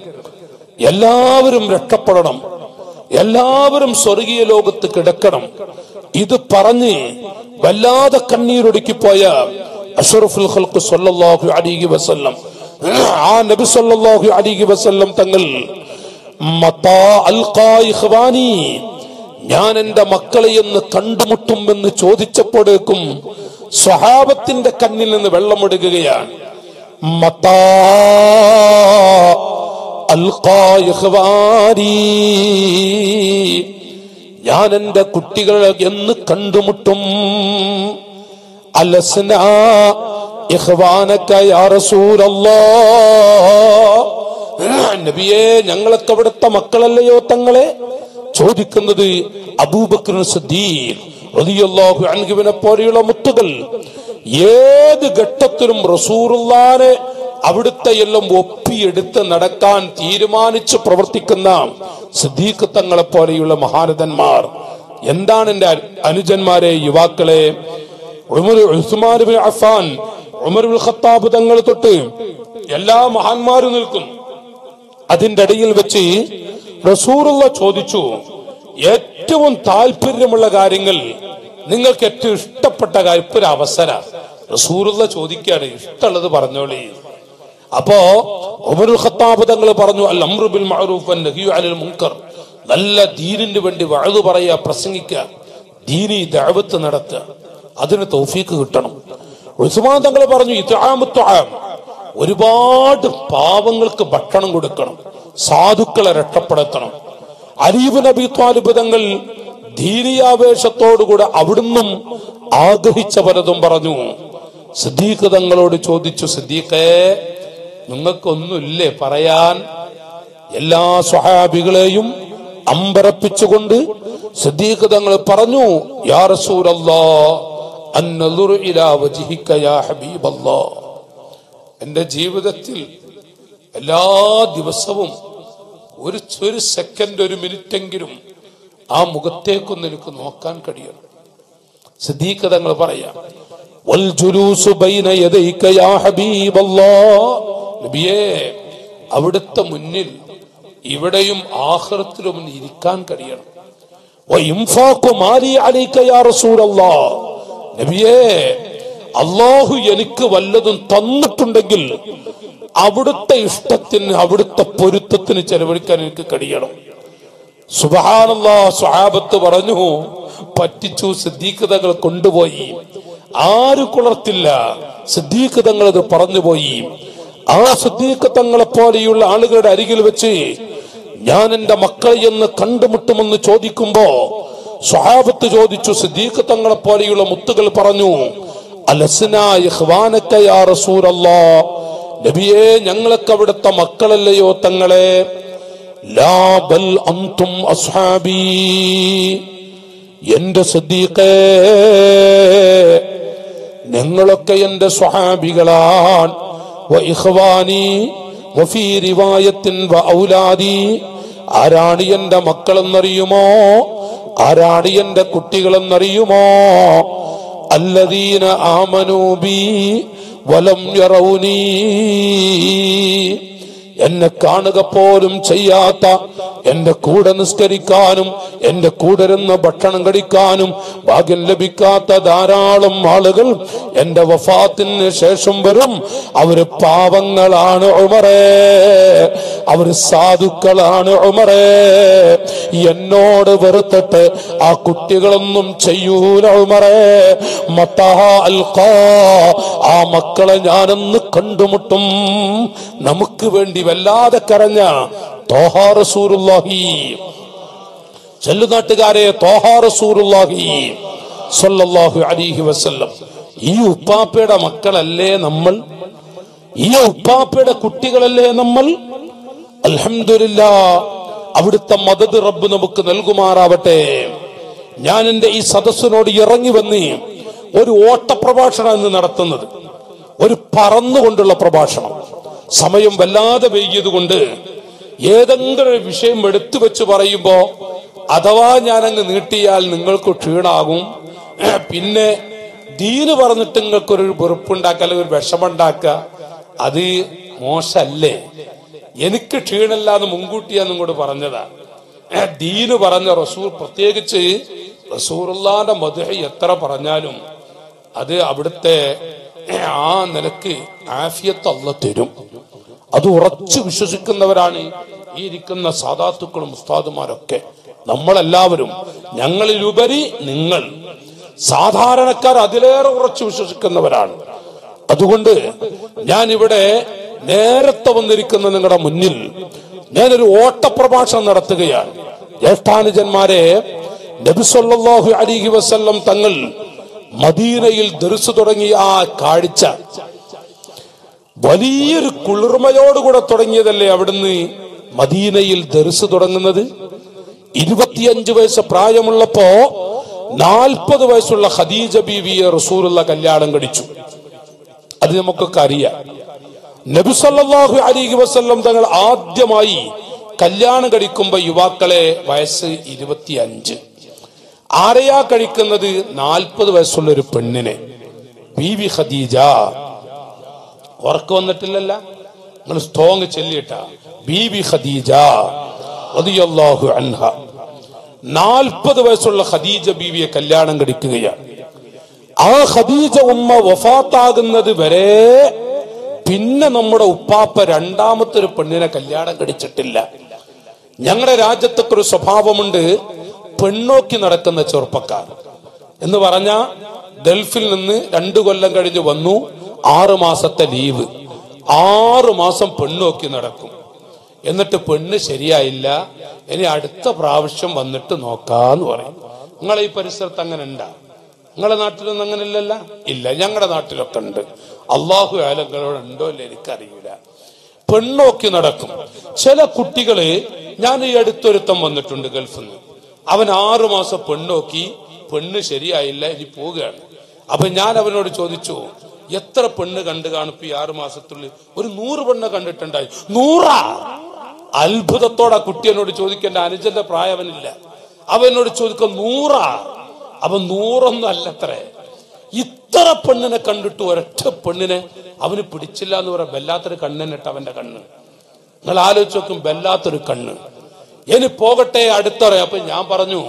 എല്ലാവരും രക്ഷപ്പെടണം, എല്ലാവരും സ്വർഗീയ ലോകത്ത് കിടക്കണം. ഇത് പറഞ്ഞ് വല്ലാതെ കണ്ണീരൊടുക്കിപ്പോയ അഷ്റഫുൽ ഖൽഖ് സല്ലല്ലാഹു അലൈഹി വസല്ലം, ആ നബി സല്ലല്ലാഹു അലൈഹി വസല്ലം തങ്ങൾ, മതാ അൽഖാ ഇഖ്വാനി, ഞാൻ എന്റെ മക്കളെ എന്ന് കണ്ടുമുട്ടുമെന്ന് ചോദിച്ചപ്പോഴേക്കും സ്വഹാബത്തിന്റെ കണ്ണിൽ നിന്ന് വെള്ളമൊടുക്കുകയാണ്. മതാ അൽഖാ ഇഖ്വാനി, ഞാൻ എന്റെ കുട്ടികളെ എന്ന് കണ്ടുമുട്ടും. അലസ്നാ ഇഖ്വാനക യാ റസൂലല്ലാഹ്, നബിയേ, ഞങ്ങളൊക്കെ അവിടുത്തെ മക്കളല്ലയോ തങ്ങളെ ചോദിക്കുന്നത്? അബൂബക്കർ സിദ്ദീഖ് റളിയല്ലാഹു അൻഹുവിനെ പോലെയുള്ള മുത്തുകൾ ഏത് ഘട്ടത്തിലും റസൂലുള്ളാനെ അവിടുത്തെ എല്ലാം ഒപ്പിയെടുത്ത് നടക്കാൻ തീരുമാനിച്ച് പ്രവർത്തിക്കുന്ന സിദ്ദീഖ് തങ്ങളെ പോലെയുള്ള മഹാനതന്മാർ. എന്താണ് എന്റെ അനുജന്മാരെ, യുവാക്കളെ, Umar Usman bin Affan, Umar bin Khattab തങ്ങൾ തൊട്ട് എല്ലാ മഹാന്മാരും നിൽക്കും. അതിന്റെ ഇടയിൽ വെച്ച് റസൂലുള്ള ചോദിച്ചു, ഏറ്റവും താല്പര്യമുള്ള കാര്യങ്ങൾ, നിങ്ങൾക്ക് ഏറ്റവും ഇഷ്ടപ്പെട്ട കാര്യം, ഇപ്പൊ ഒരു അവസര റസൂലുള്ള ചോദിക്കുകയാണ്, ഇഷ്ടമുള്ളത് പറഞ്ഞോളി. അപ്പോ ഉമറുൽ ഖത്താബ് തങ്ങൾ പറഞ്ഞു, അൽ അംറു ബിൽ മഅ്റൂഫ് വൻ നഹ്യു അനിൽ മുൻകർ, നല്ല ദീനിന് വേണ്ടി വഅദ് പറയുക, പ്രസംഗിക്കുക, ദീനി ദഅവത്ത് നടത്തുക, അതിന് തൗഫീക്ക് കിട്ടണം. ഉസ്മാൻ തങ്ങൾ പറഞ്ഞു, ഇത്ആമു തുആം, ഒരുപാട് പാവങ്ങൾക്ക് ഭക്ഷണം കൊടുക്കണം, സാധുക്കളെ രക്ഷപ്പെടുത്തണം. അലി ഇബ്നു അബീ ത്വാലിബ് തങ്ങൾ ദീനിയാവേശത്തോടുകൂടെ അവിടുന്നും ആഗ്രഹിച്ച പലതും പറഞ്ഞു. സിദ്ദീഖ് തങ്ങളോട് ചോദിച്ചു, സിദ്ദീഖേ, നിങ്ങൾക്കൊന്നുമില്ലേ പറയാൻ? എല്ലാ സ്വഹാബികളെയും അമ്പരപ്പിച്ചുകൊണ്ട് സിദ്ദീഖ് തങ്ങൾ പറഞ്ഞു, യാ റസൂലല്ലാഹ്, അൻനദുറു ഇലാ വജ്ഹിക യാ ഹബീബല്ലാഹ്, എന്റെ ജീവിതത്തിൽ എല്ലാ ദിവസവും ഒരു ഒരു സെക്കൻഡ് ഒരു മിനിറ്റ് എങ്കിലും ആ മുഖത്തേക്കൊന്ന് എനിക്ക് നോക്കാൻ കഴിയണം. സിദ്ദീഖ് തങ്ങൾ പറയാം, വൽ ജുലൂസു ബൈന യദൈക യാ ഹബീബല്ലാഹ്, നബിയേ അവിടുത്തെ മുന്നിൽ ഇവിടെയും ആഖിറത്തിലും ഇരിക്കാൻ കഴിയണം. വഇൻഫാഖു മാലി അലൈക യാ റസൂലല്ലാഹ്, നബിയേ അല്ലാഹു എനിക്ക് വല്ലതും തന്നിട്ടുണ്ടെങ്കിൽ അവിടുത്തെ ഇഷ്ടത്തിന് അവിടുത്തെ പൊരുത്തത്തിന് ചെലവഴിക്കാൻ എനിക്ക് കഴിയണം. സുബ്ഹാനല്ലാഹ്, സ്വഹാബത്ത് പറഞ്ഞു പറ്റിച്ചു, സിദ്ദീഖ് തങ്ങൾ കൊണ്ടുപോയി. ആര് കുളർത്തില്ല, സിദ്ദീഖ് തങ്ങൾ അത് പറഞ്ഞുപോയി. ആ സിദ്ദീഖ് തങ്ങളെ പോലെയുള്ള ആളുകളുടെ അരികിൽ വെച്ച് ഞാൻ എന്റെ മക്കളെ എന്ന് കണ്ടുമുട്ടുമെന്ന് ചോദിക്കുമ്പോ സ്വഹാബത്ത് ചോദിച്ചു, സിദ്ദീഖ് തങ്ങളെ പോലെയുള്ള മുത്തുകൾ പറഞ്ഞു, അലസ്നാ ഇഖ്വാനക യാ റസൂലല്ലാഹ്, നബിയേ ഞങ്ങളൊക്കെ അവിടുത്തെ മക്കളല്ലയോ തങ്ങളെ. ലാ ബൽ അൻതും അസ്ഹാബി, എന്റെ സിദ്ദീഖേ ഞങ്ങളൊക്കെ എന്റെ സ്വഹാബികളാണ്. വ ഇഖ്വാനി വ ഫീ റിവായത്തിൻ വ ഔലാദി, ആരാണ് എന്റെ മക്കളെന്നറിയുമോ, ആരാണ് എന്റെ കുട്ടികളെന്നറിയുമോ. അല്ലദീന ആമനൂ ബി വലം യറൗനി, എന്നെ കാണുക പോലും ചെയ്യാത്ത, എന്റെ കൂടെ നിസ്കരിക്കാനും എന്റെ കൂടെ ഇരുന്ന് ഭക്ഷണം കഴിക്കാനും ഭാഗ്യം ലഭിക്കാത്ത ധാരാളം ആളുകൾ എന്റെ വഫാത്തിന് ശേഷം വരും. അവര് പാവങ്ങളാണ് ഉമറേ, അവര് സാധുക്കളാണ് ഉമറേ, എന്നോട് വെറുത്തിട്ട് ആ കുട്ടികളൊന്നും ചെയ്യൂല ഉമറേ. മതാ അൽഖാ, ആ മക്കളെ ഞാനെന്ന് കണ്ടുമുട്ടും. നമുക്ക് വേണ്ടി വല്ലാതെ കരഞ്ഞ തോഹാ റസൂലുള്ളാഹി, ചെല്ലുനാട്ടുകാരെ തോഹാ റസൂലുള്ളാഹി സ്വല്ലല്ലാഹു അലൈഹി വസല്ലം, ഈ ഉപ്പാപ്പയുടെ മക്കളല്ലേ നമ്മൾ, ഈ ഉപ്പാപ്പയുടെ കുട്ടികളല്ലേ നമ്മൾ. അൽഹംദുലില്ലാഹ്, അവിടുത്തെ മദദ് റബ്ബ് നമുക്ക് നൽകുമാറാവട്ടെ. ഞാൻ എന്റെ ഈ സദസ്സിനോട് ഇറങ്ങി വന്ന് ഒരു ഓട്ടപ്രഭാഷണം ഇന്ന് നടത്തുന്നത്, ഒരു പറന്നുകൊണ്ടുള്ള പ്രഭാഷണം. സമയം വല്ലാതെ വൈകിയത് കൊണ്ട് ഏതെങ്കിലും ഒരു വിഷയം എടുത്തു വെച്ച് പറയുമ്പോ അഥവാ ഞാനങ്ങ് നീട്ടിയാൽ നിങ്ങൾക്ക് ക്ഷീണാകും, പിന്നെ ദീന് പറഞ്ഞിട്ട് നിങ്ങൾക്കൊരു വെറുപ്പുണ്ടാക്കുക, അല്ലെങ്കിൽ ഒരു വിഷമുണ്ടാക്കുക, അത് മോശമല്ലേ. എനിക്ക് ക്ഷീണല്ലാന്ന് മുൻകൂട്ടി ഞാൻ നിങ്ങോട് പറഞ്ഞതാ. ദീന് പറഞ്ഞ റസൂൽ, പ്രത്യേകിച്ച് റസൂലുള്ളാന്റെ മദ്ഹ് എത്ര പറഞ്ഞാലും അത് അവിടുത്തെ ആ നിലക്ക് ആഫിയത്ത് അല്ലാഹു തരും. അത് ഉറച്ചു വിശ്വസിക്കുന്നവരാണ് ഈ ഇരിക്കുന്ന സാദാത്തുക്കളും ഉസ്താദുമാരൊക്കെ. നമ്മളെല്ലാവരും, ഞങ്ങളിലുപരി നിങ്ങൾ സാധാരണക്കാർ അതിലേറെ ഉറച്ചു വിശ്വസിക്കുന്നവരാണ്. അതുകൊണ്ട് ഞാൻ ഇവിടെ നേരത്തെ വന്നിരിക്കുന്ന നിങ്ങളുടെ മുന്നിൽ ഞാനൊരു ഓട്ടപ്രഭാഷണം നടത്തുകയാണ്. ജ്യേഷ്ഠാനുജന്മാരെ, നബി സല്ലല്ലാഹു അലൈഹി വസല്ലം തങ്ങൾ മദീനയിൽ ദർസ് തുടങ്ങിയ ആ കാഴ്ച വലിയൊരു കുളിർമയോടുകൂടെ തുടങ്ങിയതല്ലേ. അവിടുന്ന് മദീനയിൽ ദർസ് തുടങ്ങുന്നത് ഇരുപത്തിയഞ്ച് വയസ്സ് പ്രായമുള്ളപ്പോ നാൽപ്പത് വയസ്സുള്ള ഖദീജ ബീവിയെ റസൂലുള്ള കല്യാണം കഴിച്ചു. അത് നമുക്കൊക്കെ അറിയാം. നബി സല്ലല്ലാഹു അലൈഹി വസല്ലം തങ്ങൾ ആദ്യമായി കല്യാണം കഴിക്കുമ്പോ യുവാക്കളെ വയസ്സ് ഇരുപത്തിയഞ്ച്. ആരെയാ കഴിക്കുന്നത്? നാൽപ്പത് വയസ്സുള്ള ഒരു പെണ്ണിനെ, ബീവി ഖദീജ. ഉറക്കം വന്നിട്ടില്ലല്ല, നിങ്ങൾ സ്ട്രോങ് ചെല്ലിട്ട. ബീവി ഖദീജ റളിയല്ലാഹു അൻഹ നാൽപ്പത് വയസ്സുള്ള ഖദീജ ബീവിയെ കല്യാണം കഴിക്കുകയാണ്. ആ ഖദീജ ഉമ്മ വഫാത്താകുന്നത് വരെ പിന്നെ നമ്മുടെ ഉപ്പാപ്പ രണ്ടാമത്തെ ഒരു പെണ്ണിനെ കല്യാണം കഴിച്ചിട്ടില്ല. ഞങ്ങളുടെ രാജ്യത്തൊക്കെ ഒരു സ്വഭാവമുണ്ട്, പെണ്ണോക്കി നടക്കുന്ന ചെറുപ്പക്കാർ എന്ന് പറഞ്ഞ, ഗൾഫിൽ നിന്ന് രണ്ടു കൊല്ലം കഴിഞ്ഞ് വന്നു, ആറു മാസത്തെ ലീവ്, ആറു മാസം പെണ്ണോക്കി നടക്കും. എന്നിട്ട് പെണ്ണ് ശരിയായില്ല, ഇനി അടുത്ത പ്രാവശ്യം വന്നിട്ട് നോക്കാന്ന് പറയും. നിങ്ങളെ ഈ പരിസരത്ത് അങ്ങനെ ഉണ്ടാ? നിങ്ങളുടെ നാട്ടിലൊന്നും അങ്ങനെ ഇല്ലല്ല? ഇല്ല, ഞങ്ങളുടെ നാട്ടിലൊക്കെ ഉണ്ട്. അള്ളാഹു ആലങ്ങളോട് ഉണ്ടോ ഇല്ല എനിക്കറിയില്ല. പെണ്ണോക്കി നടക്കും. ചില കുട്ടികള്, ഞാൻ ഈ അടുത്തൊരുത്തം വന്നിട്ടുണ്ട് ഗൾഫിൽ നിന്ന്, അവൻ ആറു മാസം പെണ്ണോക്കി, പെണ്ണ് ശരിയായില്ല, ഇനി പോവുകയാണ്. അപ്പൊ ഞാൻ അവനോട് ചോദിച്ചു, എത്ര പെണ്ണ് കണ്ടു കാണുപ്പി ആറു മാസത്തുള്ളിൽ ഒരു നൂറ് പെണ്ണ് കണ്ടിട്ടുണ്ടായി. നൂറാ അത്ഭുതത്തോടെ കുട്ടി എന്നോട് ചോദിക്കേണ്ട, അനുജന്റെ പ്രായവനില്ല, അവനോട് ചോദിക്കും നൂറാ. അവൻ നൂറൊന്നും അല്ലത്രേ, ഇത്ര പെണ്ണിനെ കണ്ടിട്ട് ഒരൊറ്റ പെണ്ണിനെ അവന് പിടിച്ചില്ല എന്ന് പറയാം. വല്ലാത്തൊരു കണ്ണിനിട്ട് അവന്റെ കണ്ണ്, നിങ്ങൾ ആലോചിച്ച് നോക്കും, വല്ലാത്തൊരു കണ്ണ്. ഇനി പോകട്ടെ അടുത്തറിയാം. അപ്പൊ ഞാൻ പറഞ്ഞു,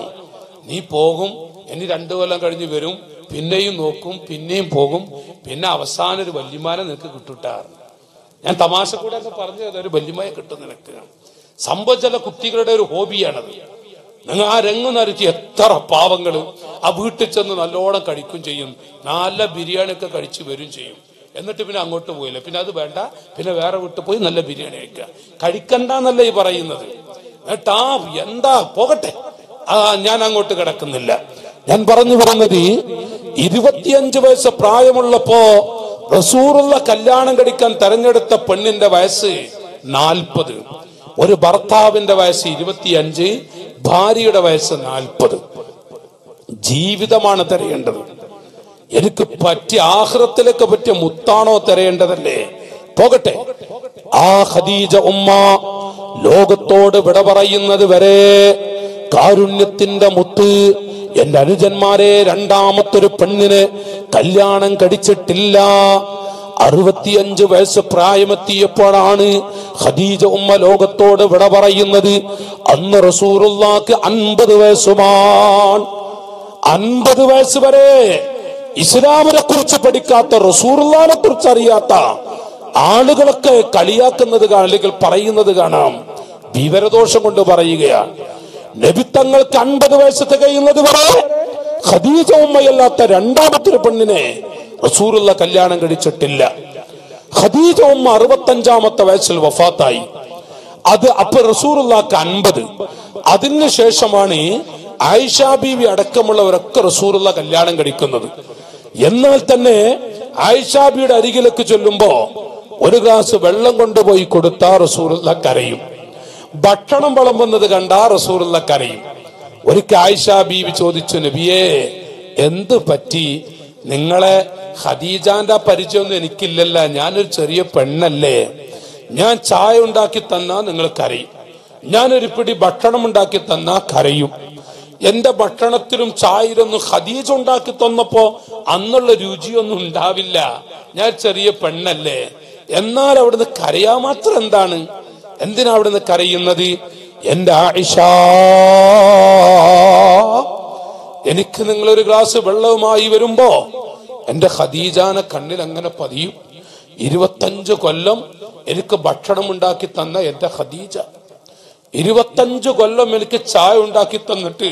നീ പോകും, ഇനി രണ്ടു കൊല്ലം കഴിഞ്ഞ് വരും, പിന്നെയും നോക്കും, പിന്നെയും പോകും, പിന്നെ അവസാനം ഒരു വല്യമാനെ നിനക്ക് കിട്ടുട്ടാണ്. ഞാൻ തമാശ കൂടെ പറഞ്ഞത്, ഒരു വല്യമായ കിട്ടും നിനക്ക്. സംഭവിച്ച കുട്ടികളുടെ ഒരു ഹോബിയാണത്. നിങ്ങൾ ആ രംഗ് നരത്തി എത്ര പാവങ്ങൾ ആ വീട്ടിൽ ചെന്ന് നല്ലോണം കഴിക്കും ചെയ്യും, നല്ല ബിരിയാണി ഒക്കെ കഴിച്ചു വരും ചെയ്യും. എന്നിട്ട് പിന്നെ അങ്ങോട്ട് പോയില്ല, പിന്നെ അത് വേണ്ട, പിന്നെ വേറെ വീട്ടിൽ പോയി നല്ല ബിരിയാണി കഴിക്കുക. കഴിക്കണ്ടെന്നല്ല ഈ പറയുന്നത്. എന്നിട്ടാ എന്താ പോകട്ടെ, ആ ഞാൻ അങ്ങോട്ട് കിടക്കുന്നില്ല. ഞാൻ പറഞ്ഞു പറഞ്ഞത്, ഇരുപത്തിയഞ്ച് വയസ്സ് പ്രായമുള്ളപ്പോ റസൂറുള്ള കല്യാണം കഴിക്കാൻ തെരഞ്ഞെടുത്ത പെണ്ണിന്റെ വയസ്സ് നാൽപ്പത്, ഒരു ഭർത്താവിന്റെ വയസ്സ് ഇരുപത്തിയഞ്ച്, ഭാര്യയുടെ വയസ്സ് നാൽപ്പത്. ജീവിതമാണ് തിരയേണ്ടത്. എനിക്ക് പറ്റിയ ആഖിറത്തിലേക്ക് പറ്റിയ മുത്താണോ തിരയേണ്ടതല്ലേ? പോകട്ടെ. ആ ഖദീജ ഉമ്മ ലോകത്തോട് വിട പറയുന്നത് വരെ കാരുണ്യത്തിന്റെ മുത്ത് എന്റെ അനുജന്മാരെ രണ്ടാമത്തൊരു പെണ്ണിന് കല്യാണം കഴിച്ചിട്ടില്ല. അറുപത്തിയഞ്ച് വയസ്സ് പ്രായമെത്തിയപ്പോഴാണ് ഖദീജ ഉമ്മ ലോകത്തോട് വിട പറയുന്നത്. അന്ന് റസൂലുള്ളാഹിക്ക് അൻപത് വയസ്സുമാണ്. അൻപത് വയസ്സ് വരെ ഇസ്ലാമിനെ കുറിച്ച് പഠിക്കാത്ത, റസൂലുള്ളാഹിനെ കുറിച്ച് അറിയാത്ത ആളുകളൊക്കെ കളിയാക്കുന്നത് അല്ലെങ്കിൽ പറയുന്നത് കാണാം, വിവരദോഷം കൊണ്ട് പറയുകയാണ്. നബി തങ്ങൾക്ക് അൻപത് വയസ്സ് തികയുന്നത് വരെ ഖദീജ ഉമ്മയല്ലാത്ത രണ്ടാമത്തെ പെണ്ണിനെ റസൂലുള്ള കല്യാണം കഴിച്ചിട്ടില്ല. ഖദീജ ഉമ്മ അറുപത്തഞ്ചാമത്തെ വയസ്സിൽ വഫാത്തായി. അത് അപ്പൊ റസൂലുള്ളാഹിക്ക് അൻപത്. അതിനുശേഷമാണ് ആയിഷ ബീവി അടക്കമുള്ളവരൊക്കെ റസൂലുള്ള കല്യാണം കഴിക്കുന്നത്. എന്നാൽ തന്നെ ആയിഷ ബീവിയുടെ അരികിലേക്ക് ചൊല്ലുമ്പോ ഒരു ഗ്ലാസ് വെള്ളം കൊണ്ടുപോയി കൊടുത്ത റസൂലുള്ള കരയും, ഭക്ഷണം വിളമ്പുന്നത് കണ്ട റസൂലുള്ള കരയും. ഒരിക്കൽ ആയിഷ ബീവി ചോദിച്ചു, നബിയേ എന്ത് പറ്റി, നിങ്ങളെ ഖദീജാന്റെ പരിചയമൊന്നും എനിക്കില്ലല്ലോ, ഞാനൊരു ചെറിയ പെണ്ണല്ലേ, ഞാൻ ചായ ഉണ്ടാക്കി തന്നാ നിങ്ങൾ കരയും, ഞാനൊരു പിടി ഭക്ഷണം ഉണ്ടാക്കി തന്നാ കരയും, എന്റെ ഭക്ഷണത്തിലും ചായയിലൊന്നും ഖദീജ ഉണ്ടാക്കി തന്നപ്പോ അന്നുള്ള രുചിയൊന്നും ഉണ്ടാവില്ല, ഞാൻ ചെറിയ പെണ്ണല്ലേ, എന്നാൽ അവിടുന്ന് കരയാ മാത്രം എന്താണ്, എന്തിനാ അവിടുന്ന് കരയുന്നത്? എന്റെ ആയിഷ, എനിക്ക് നിങ്ങളൊരു ഗ്ലാസ് വെള്ളവുമായി വരുമ്പോ എന്റെ ഖദീജാനെ കണ്ണിൽ അങ്ങനെ പതിയും. ഇരുപത്തഞ്ചു കൊല്ലം എനിക്ക് ഭക്ഷണം ഉണ്ടാക്കി തന്ന എന്റെ ഖദീജ, ഇരുപത്തഞ്ചു കൊല്ലം എനിക്ക് ചായ ഉണ്ടാക്കി തന്നിട്ട്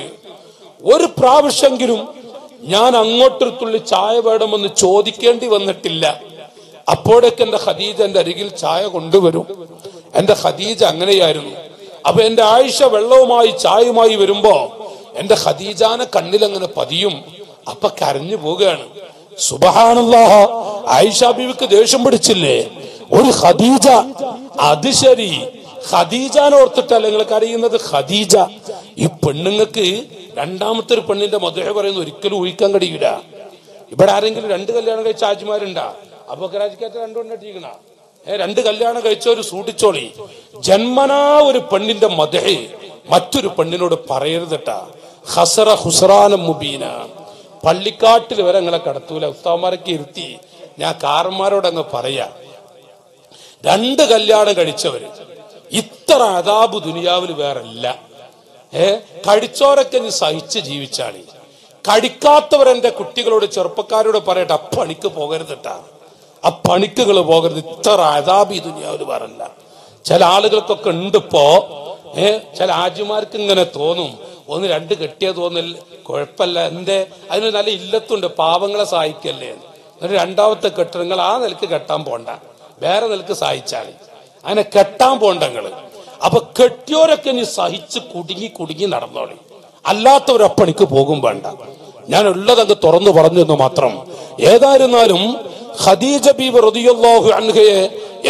ഒരു പ്രാവശ്യെങ്കിലും ഞാൻ അങ്ങോട്ടൊരു തുള്ളി ചായ വേണമെന്ന് ചോദിക്കേണ്ടി വന്നിട്ടില്ല. അപ്പോഴേക്ക് എന്റെ ഖദീജ എന്റെ അരികിൽ ചായ കൊണ്ടുവരും. എന്റെ ഖദീജ അങ്ങനെയായിരുന്നു. അപ്പൊ എന്റെ ആയിഷ വെള്ളവുമായി ചായയുമായി വരുമ്പോ എന്റെ ഖദീജാനെ കണ്ണിലങ്ങനെ പതിയും. അപ്പൊ കരഞ്ഞു പോവുകയാണ്. സുബ്ഹാനല്ലാഹ്, ആയിഷ ബീവിക്ക് ദേഷ്യം പിടിച്ചില്ലേ, ഒരു ഖദീജ. അത് ശരി, ഖദീജാനെ ഓർത്തിട്ടല്ല നിങ്ങൾ കരയുന്നത്, ഖദീജ. ഈ പെണ്ണുങ്ങൾക്ക് രണ്ടാമത്തെ ഒരു പെണ്ണിന്റെ മധുര പറയുന്നത് ഒരിക്കലും ഊഹിക്കാൻ കഴിയില്ല. ഇവിടെ ആരെങ്കിലും രണ്ട് കല്യാണം കഴിച്ച ആജിമാരുണ്ടാ? അബൂക്കറാജിക്കാത്ത രണ്ടുകൊണ്ടിരിക്കണ ഏഹ് രണ്ട് കല്യാണം കഴിച്ചവര് സൂടിച്ചോളി. ജന്മനാ ഒരു പെണ്ണിന്റെ മദഹ് മറ്റൊരു പെണ്ണിനോട് പറയരുതട്ടാ. ഹസറ ഹുസറാന മുബീന. പള്ളിക്കാട്ടിൽ വരെ നിങ്ങളെ കടത്തൂല. ഉസ്താവന്മാരൊക്കെ ഇരുത്തി ഞാൻ കാരന്മാരോടങ്ങ് പറയാ, രണ്ട് കല്യാണം കഴിച്ചവര് ഇത്ര അദാബ് ദുനിയാവിൽ വേറല്ല. ഏഹ് കഴിച്ചവരൊക്കെ നീ സഹിച്ച് ജീവിച്ചാളി. കടിക്കാത്തവരെന്റെ കുട്ടികളോട് ചെറുപ്പക്കാരോട് പറയട്ടെ, ആ പണിക്ക് പോകരുതട്ടാ, ആ പണിക്കുകൾ പോകരുത്, ഇത്ര അദാബ് ഈ ദുനിയാവിൽ വേറല്ല. ചില ആളുകൾക്കൊക്കെ ഉണ്ടിപ്പോ ഏഹ് ചില ആജിമാർക്ക് ഇങ്ങനെ തോന്നും, ഒന്ന് രണ്ട് കെട്ടിയാ തോന്നൽ കുഴപ്പമില്ല, എന്റെ അതിന് നല്ല ഇല്ലത്തുണ്ട്, പാവങ്ങളെ സഹായിക്കല്ലേ. എന്നിട്ട് രണ്ടാമത്തെ കെട്ടിടങ്ങൾ ആ നിലക്ക് കെട്ടാൻ പോണ്ട, വേറെ നിലക്ക് സഹായിച്ചാളി, അങ്ങനെ കെട്ടാൻ പോണ്ടങ്ങള്. അപ്പൊ കെട്ടിയോരൊക്കെ നീ സഹിച്ച് കുടുങ്ങി കുടുങ്ങി നടന്നോളി, അല്ലാത്തവരപ്പണിക്ക് പോകും വേണ്ട. ഞാൻ ഉള്ളതങ്ങ് തുറന്നു പറഞ്ഞു എന്ന് മാത്രം. ഏതായിരുന്നാലും ഖദീജ ബീവി റളിയല്ലാഹു അൻഹയെ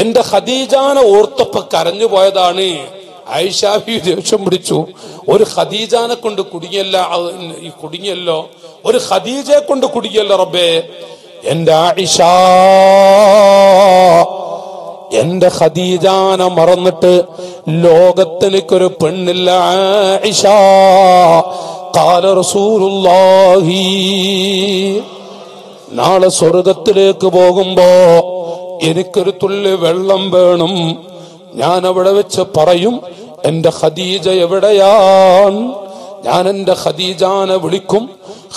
എന്റെ ഖദീജാനെ ഓർത്തപ്പോ കരഞ്ഞു പോയതാണ് ആയിഷ ബീവി. ദേഷ്യം പിടിച്ചു, ഒരു ഖദീജാനെ കൊണ്ട് കുടുങ്ങിയല്ല കുടുങ്ങിയല്ലോ ഒരു ഖദീജയെ കൊണ്ട് കുടുങ്ങിയല്ലോ റബ്ബേ. എന്റെ ആയിഷ എന്റെ ഖദീജാനെ മറന്നിട്ട് ലോകത്തിനൊരു പെണ്ണില്ല ആയിഷ. ഖാല റസൂലുള്ളാഹി, നാളെ സ്വർഗത്തിലേക്ക് പോകുമ്പോ എനിക്കൊരു തുള്ളി വെള്ളം വേണം, ഞാൻ അവിടെ വെച്ച് പറയും എന്റെ ഖദീജ എവിടെയാണ്, ഞാൻ എന്റെ ഖദീജാനെ വിളിക്കും,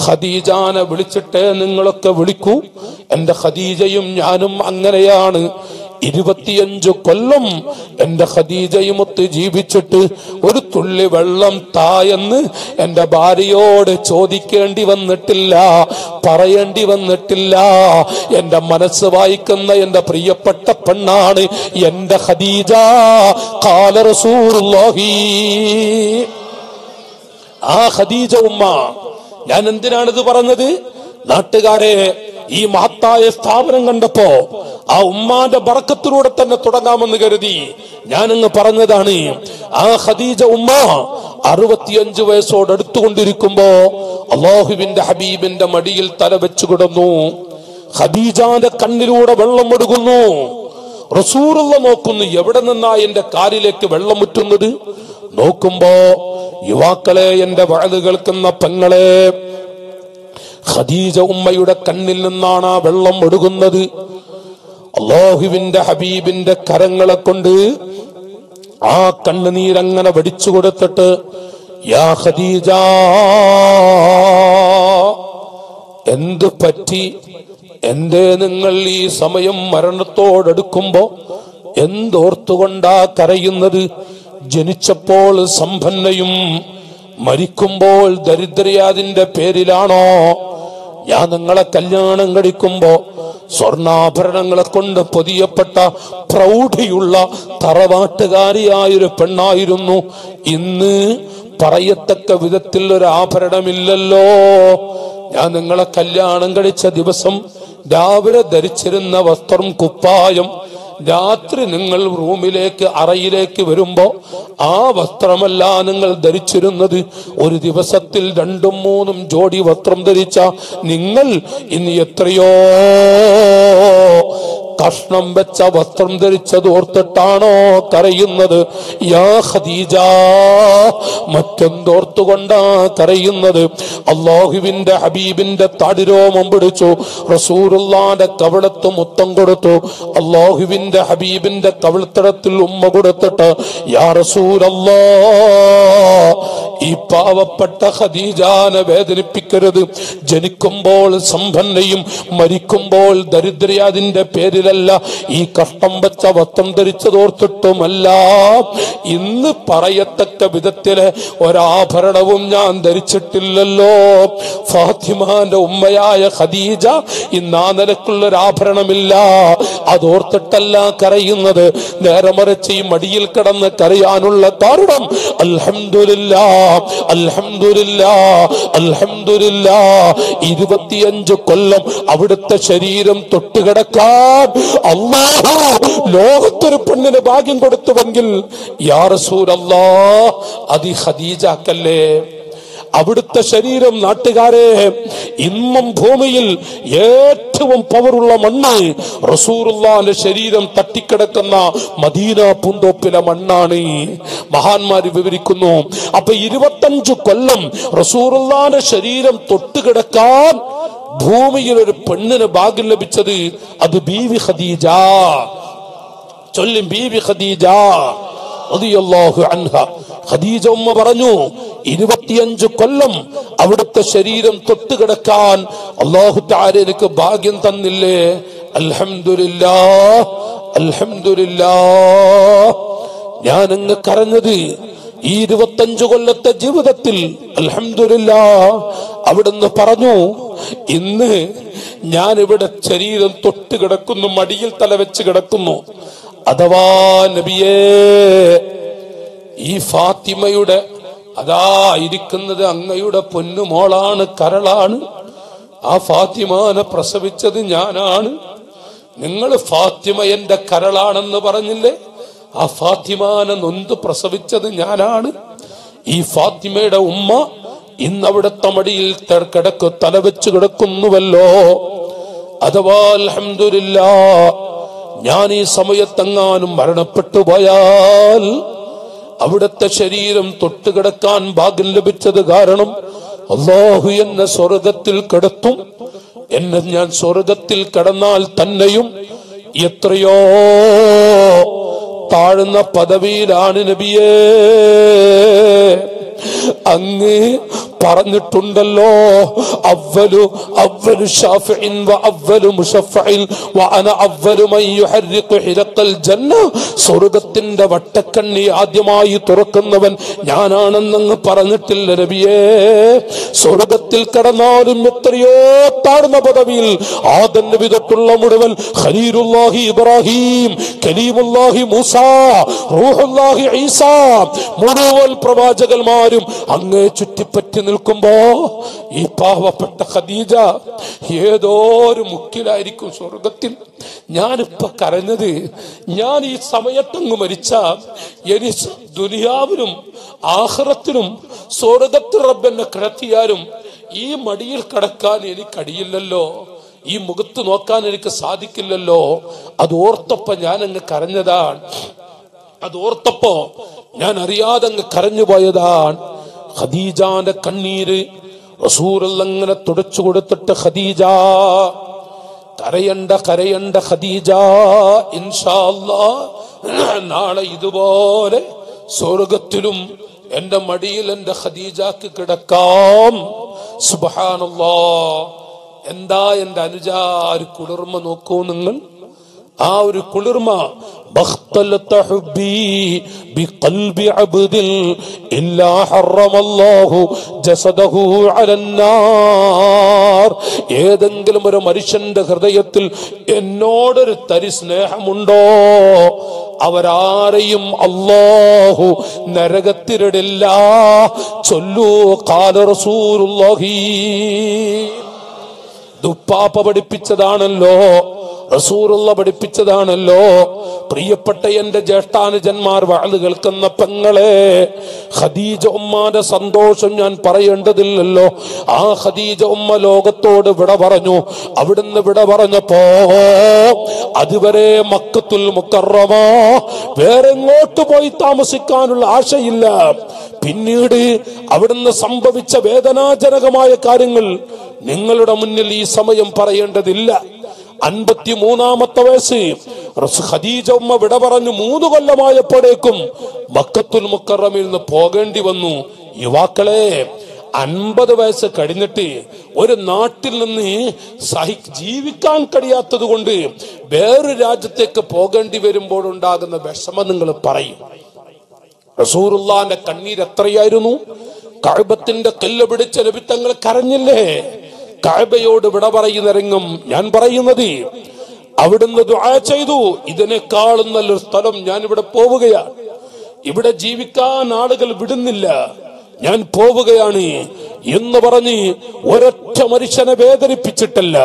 ഖദീജാനെ വിളിച്ചിട്ടേ നിങ്ങളൊക്കെ വിളിക്കൂ, എന്റെ ഖദീജയും ഞാനും അങ്ങനെയാണ് ഇരുപത്തിയഞ്ചു കൊല്ലം എന്റെ ഖദീജയുമൊത്ത് ജീവിച്ചിട്ട് ഒരു തുള്ളി വെള്ളം താ എന്ന് എന്റെ ഭാര്യയോട് ചോദിക്കേണ്ടി വന്നിട്ടില്ല, പറയേണ്ടി വന്നിട്ടില്ല. എന്റെ മനസ്സ് വായിക്കുന്ന എന്റെ പ്രിയപ്പെട്ട പെണ്ണാണ് എന്റെ ഖദീജ. ഖാല റസൂലുള്ളാഹി, ആ ഖദീജ ഉമ്മ. ഞാൻ എന്തിനാണിത് പറഞ്ഞത്? നാട്ടുകാരെ, ഈ മഹത്തായ സ്ഥാപനം കണ്ടപ്പോ ആ ഉമ്മാന്റെ ബർക്കത്തിലൂടെ തന്നെ തുടങ്ങാമെന്ന് കരുതി ഞാനങ്ങ് പറഞ്ഞതാണ്. ആ ഖദീജ ഉമ്മ അറുപത്തിയഞ്ചു വയസ്സോട് അടുത്തുകൊണ്ടിരിക്കുമ്പോ അല്ലാഹുവിന്റെ ഹബീബിന്റെ മടിയിൽ തല വെച്ചു കിടന്നു. ഖദീജാന്റെ കണ്ണിലൂടെ വെള്ളം ഒഴുകുന്നു. റസൂലുള്ള നോക്കുന്നു, എവിടെ നിന്നാ എന്റെ കാലിലേക്ക് വെള്ളം മുറ്റുന്നത്? നോക്കുമ്പോ, യുവാക്കളെ, എന്റെ വഅദ് കേൾക്കുന്ന പെങ്ങളെ, ഖദീജ ഉമ്മയുടെ കണ്ണിൽ നിന്നാണ് ആ വെള്ളം ഒഴുകുന്നത്. അല്ലാഹുവിന്റെ ഹബീബിന്റെ കരങ്ങളെ കൊണ്ട് ആ കണ്ണുനീരങ്ങനെ വടിച്ചു കൊടുത്തിട്ട്, യാ ഖദീജ, എന്തു പറ്റി? എന്തേ നിങ്ങൾ ഈ സമയം മരണത്തോടടുക്കുമ്പോ എന്തോർത്തുകൊണ്ടാ കരയുന്നത്? ജനിച്ചപ്പോൾ സമ്പന്നയും മരിക്കുമ്പോൾ ദരിദ്രയാതിന്റെ പേരിലാണോ? ഞാൻ നിങ്ങളെ കല്യാണം കഴിക്കുമ്പോ സ്വർണ്ണാഭരണങ്ങളെ കൊണ്ട് പൊതിയപ്പെട്ട പ്രൗഢിയുള്ള തറവാട്ടുകാരിയായൊരു പെണ്ണായിരുന്നു. ഇന്ന് പറയത്തക്ക വിധത്തിൽ ഒരു ആഭരണമില്ലല്ലോ. ഞാൻ നിങ്ങളെ കല്യാണം കഴിച്ച ദിവസം രാവിലെ ധരിച്ചിരുന്ന വസ്ത്രം കുപ്പായം, രാത്രി നിങ്ങൾ റൂമിലേക്ക് അറയിലേക്ക് വരുമ്പോ ആ വസ്ത്രമല്ല നിങ്ങൾ ധരിച്ചിരുന്നത്. ഒരു ദിവസത്തിൽ രണ്ടും മൂന്നും ജോഡി വസ്ത്രം ധരിച്ച നിങ്ങൾ ഇന്ന് എത്രയോ കഷ്ണം വെച്ച വസ്ത്രം ധരിച്ചത് ഓർത്തിട്ടാണോ കരയുന്നത്? യാ ഖദീജ, മറ്റെന്തോർത്തുകൊണ്ടാ കരയുന്നത്? അല്ലാഹുവിന്റെ ഹബീബിന്റെ തടിരോമം പിടിച്ചു, റസൂലുള്ളാന്റെ കവിളത്ത് മുത്തം കൊടുത്തു, അല്ലാഹുവിന്റെ ഹബീബിന്റെ കവിൾത്തടത്തിൽ ഉമ്മ കൊടുത്തിട്ട്, യാ റസൂലല്ലാ, ഈ പാവപ്പെട്ട ഖദീജാനെ വേദനിപ്പിക്കരുത്. ജനിക്കുമ്പോൾ സമ്പന്നയും മരിക്കുമ്പോൾ ദരിദ്രയാതിന്റെ പേരിൽ ഈ കഷ്ടം വെച്ച വസ്ത്രം ധരിച്ചതോർത്തിട്ടുമല്ല. ഇന്ന് പറയത്തക്ക വിധത്തിലെ ഒരാഭരണവും ഞാൻ ധരിച്ചിട്ടില്ലല്ലോ. ഫാത്തിമാന്റെ ഉമ്മയായ ഖദീജ ഇന്ന് ആ നിലക്കുള്ള ഒരാഭരണമില്ല. അതോർത്തിട്ടല്ല കരയുന്നത്. നേരെ മറിച്ച് ഈ മടിയിൽ കിടന്ന് കരയാനുള്ള കാരണം അൽഹംദുലില്ലാ, അൽഹംദുലില്ലാ, അൽഹംദുലില്ലാ, ഇരുപത്തിയഞ്ചു കൊല്ലം അവിടുത്തെ ശരീരം തൊട്ടുകിടക്കാൻ അല്ലാഹു ലോകത്തൊരു പെണ്ണിന് ഭാഗ്യം കൊടുത്തുവെങ്കിൽ യാ റസൂലല്ലാ അതി ഖദീജക്കല്ലേ അവിടുത്തെ ശരീരം. നാട്ടുകാരെ, ഇന്നും ഭൂമിയിൽ ഏറ്റവും പവറുള്ള മണ്ണ് റസൂലുള്ളാന്റെ ശരീരം തട്ടിക്കിടക്കുന്ന മദീന പൂന്തോപ്പിലെ മണ്ണാണ്. മഹാന്മാര് വിവരിക്കുന്നു. അപ്പൊ ഇരുപത്തഞ്ചു കൊല്ലം റസൂലുള്ളാന്റെ ശരീരം തൊട്ടുകിടക്കാൻ ഭൂമിയിൽ ഒരു പെണ്ണിന് ഭാഗ്യം ലഭിച്ചത് അത് ബീവി ഖദീജ. ചൊല്ലും ബീവി ഖദീജ റളിയല്ലാഹു അൻഹ. ഖദീജ ഉമ്മ പറഞ്ഞു, ഇരുപത്തിയഞ്ചു കൊല്ലം അവിടുത്തെ ശരീരം തൊട്ടുകിടക്കാൻ അല്ലാഹു തആല എനിക്ക് ഭാഗ്യം തന്നില്ലേ. അൽഹംദുലില്ലാ, അൽഹംദുലില്ലാ. ഞാനങ്ങ് കരഞ്ഞത് ഈ ഇരുപത്തഞ്ചു കൊല്ലത്തെ ജീവിതത്തിൽ അൽഹംദുലില്ലാ. അവിടുന്ന് പറഞ്ഞു, ഇന്ന് ഞാനിവിടെ ശരീരം തൊട്ട് കിടക്കുന്നു, മടിയിൽ തലവെച്ച് കിടക്കുന്നു. അഥവാ നബിയേ, ഈ ഫാത്തിമയുടെ അതാ ഇരിക്കുന്നത് അങ്ങയുടെ പൊന്നുമോളാണ്, കരളാണ്. ആ ഫാത്തിമാനെ പ്രസവിച്ചത് ഞാനാണ്. നിങ്ങൾ ഫാത്തിമ എന്റെ കരളാണെന്ന് പറഞ്ഞില്ലേ? ആ ഫാത്തിമാനെ നൊന്ത് പ്രസവിച്ചത് ഞാനാണ്. ഈ ഫാത്തിമയുടെ ഉമ്മ ഇന്നവിടുത്തെ മടിയിൽ കിടക്കു തലവെച്ച് കിടക്കുന്നുവല്ലോ. അഥവാ അൽഹംദുലില്ലാ ഞാൻ ഈ സമയത്തെങ്ങാനും മരണപ്പെട്ടു പോയാൽ അവിടുത്തെ ശരീരം തൊട്ടുകിടക്കാൻ ഭാഗ്യം ലഭിച്ചത് കാരണം അല്ലാഹു എന്നെ സ്വർഗത്തിൽ കിടത്തും. എന്നെ ഞാൻ സ്വർഗത്തിൽ കിടന്നാൽ തന്നെയും എത്രയോ താഴ്ന്ന പദവിയിലാണ് നബിയേ അങ്ങ് പറഞ്ഞിട്ടുണ്ടല്ലോ. അവ്വലു അവ്വലു ശാഫിഇൻ വ അവ്വലു മുശഫഇൻ വ അന അവ്വലു മൻ യുഹർഖു ഹിറഖൽ ജന്ന, സ്വർഗ്ഗത്തിന്റെ വട്ടക്കണ്ണി ആദ്യമായി തുറക്കുന്നവൻ ഞാനാണെന്നങ്ങ് പറഞ്ഞിട്ടില്ല നബിയേ. സ്വർഗ്ഗത്തിൽ കടന്നാലും എത്രയോ താഴ്ന്ന പദവിയിൽ ആദം നബി തൊട്ടുള്ള മുഴുവൻ ഖലീലുല്ലാഹി ഇബ്രാഹിം, കലീമുല്ലാഹി മൂസ, റൂഹുല്ലാഹി ഈസ, മുഴുവൻ പ്രവാചകന്മാരും അങ്ങേ ചുറ്റിപ്പറ്റി നിൽക്കുമ്പോ ഈ പാവപ്പെട്ട ഖദീജ ഏതോരു മുക്കിലായിരിക്കും സ്വർഗത്തിൽ. ഞാനിപ്പോ കരഞ്ഞത് ഞാൻ ഈ സമയത്തങ്ങ് മരിച്ച എനി ദുനിയാവിലും ആഖിറത്തിലും സ്വർഗത്തിൽ റബ്ബെന്നെ കിടത്തിയാലും ഈ മടിയിൽ കിടക്കാൻ എനിക്കടിയില്ലല്ലോ, ഈ മുഖത്ത് നോക്കാൻ എനിക്ക് സാധിക്കില്ലല്ലോ. അതോർത്തപ്പോ ഞാനങ്ങ് കരഞ്ഞതാണ്, അതോർത്തപ്പോ ഞാൻ അറിയാതെ അങ്ങ് കരഞ്ഞു പോയതാണ്. ഖദീജാന്റെ കണ്ണീര് റസൂലുള്ളങ്ങനെ തുടച്ചു കൊടുത്തിട്ട് ഖദീജ കരയണ്ട കരയണ്ട ഖദീജ, ഇൻഷാ അല്ലാഹ് നാളെ ഇതുപോലെ സ്വർഗത്തിലും എന്റെ മടിയിൽ എന്റെ ഖദീജക്ക് കിടക്കാം. സുബ്ഹാനല്ലാഹ്, എന്താ എന്റെ അനുജ ഒരു കുളിർമ നോക്കൂ നിങ്ങൾ, ആ ഒരു കുളിർമ. بختلت حبي بقلب عبد إلا حرم الله جسده على النار. ഏതെങ്കിലും ഒരു മനുഷ്യന്റെ ഹൃദയത്തിൽ എന്നോടൊരു തരി സ്നേഹമുണ്ടോ അവരാരെയും അല്ലാഹു നരകത്തിലിടില്ല. ചൊല്ലൂ ഖാല റസൂലുള്ളാഹി. ദുപ്പാപ്പ പഠിപ്പിച്ചതാണല്ലോ, റസൂലുള്ള പഠിപ്പിച്ചതാണല്ലോ. പ്രിയപ്പെട്ട എന്റെ ജ്യേഷ്ഠാനുജന്മാർ, വാള് കേൾക്കുന്ന പെങ്ങളെ, ഖദീജ ഉമ്മാന്റെ സന്തോഷം ഞാൻ പറയേണ്ടതില്ലല്ലോ. ആ ഖദീജ ഉമ്മ ലോകത്തോട് വിട പറഞ്ഞു. അവിടുന്ന് വിട പറഞ്ഞപ്പോ അതുവരെ മക്കത്തുൽ മുക്കറമ വേറെ എങ്ങോട്ട് പോയി താമസിക്കാനുള്ള ആശയില്ല. പിന്നീട് അവിടുന്ന് സംഭവിച്ച വേദനാജനകമായ കാര്യങ്ങൾ നിങ്ങളുടെ മുന്നിൽ ഈ സമയം പറയേണ്ടതില്ല. അൻപത്തി മൂന്നാമത്തെ വയസ്സ് ഖദീജ ഉമ്മ വിട പറഞ്ഞു. മൂന്ന് കൊല്ലമായപ്പോഴേക്കും മക്കത്തുൽ മുക്കറമയിൽ നിന്ന് പോകേണ്ടി വന്നു. യുവാക്കളെ, അൻപത് വയസ്സ് കഴിഞ്ഞിട്ട് ഒരു നാട്ടിൽ നിന്ന് സഹി ജീവിക്കാൻ കഴിയാത്തത് കൊണ്ട് വേറൊരു രാജ്യത്തേക്ക് പോകേണ്ടി വരുമ്പോഴുണ്ടാകുന്ന വിഷമം നിങ്ങൾ പറയും. റസൂലുള്ളാന്റെ കണ്ണീരെത്രയായിരുന്നു! കഅബത്തിന്റെ കല്ല് പിടിച്ച നബി തങ്ങൾ കരഞ്ഞില്ലേ? കഅബയോട് വിട പറയുന്നരങ്ങും ഞാൻ പറയുന്നത് അവിടുന്ന് ദുആ ചെയ്തു, ഇതിനേക്കാളും നല്ലൊരു സ്ഥലം ഞാൻ ഇവിടെ പോവുകയാണ്, ഇവിടെ ജീവിക്കാൻ ആളുകൾ വിടുന്നില്ല, ഞാൻ പോവുകയാണ് എന്ന് പറഞ്ഞ് ഒരൊറ്റ മനുഷ്യനെ വേദനിപ്പിച്ചിട്ടില്ല,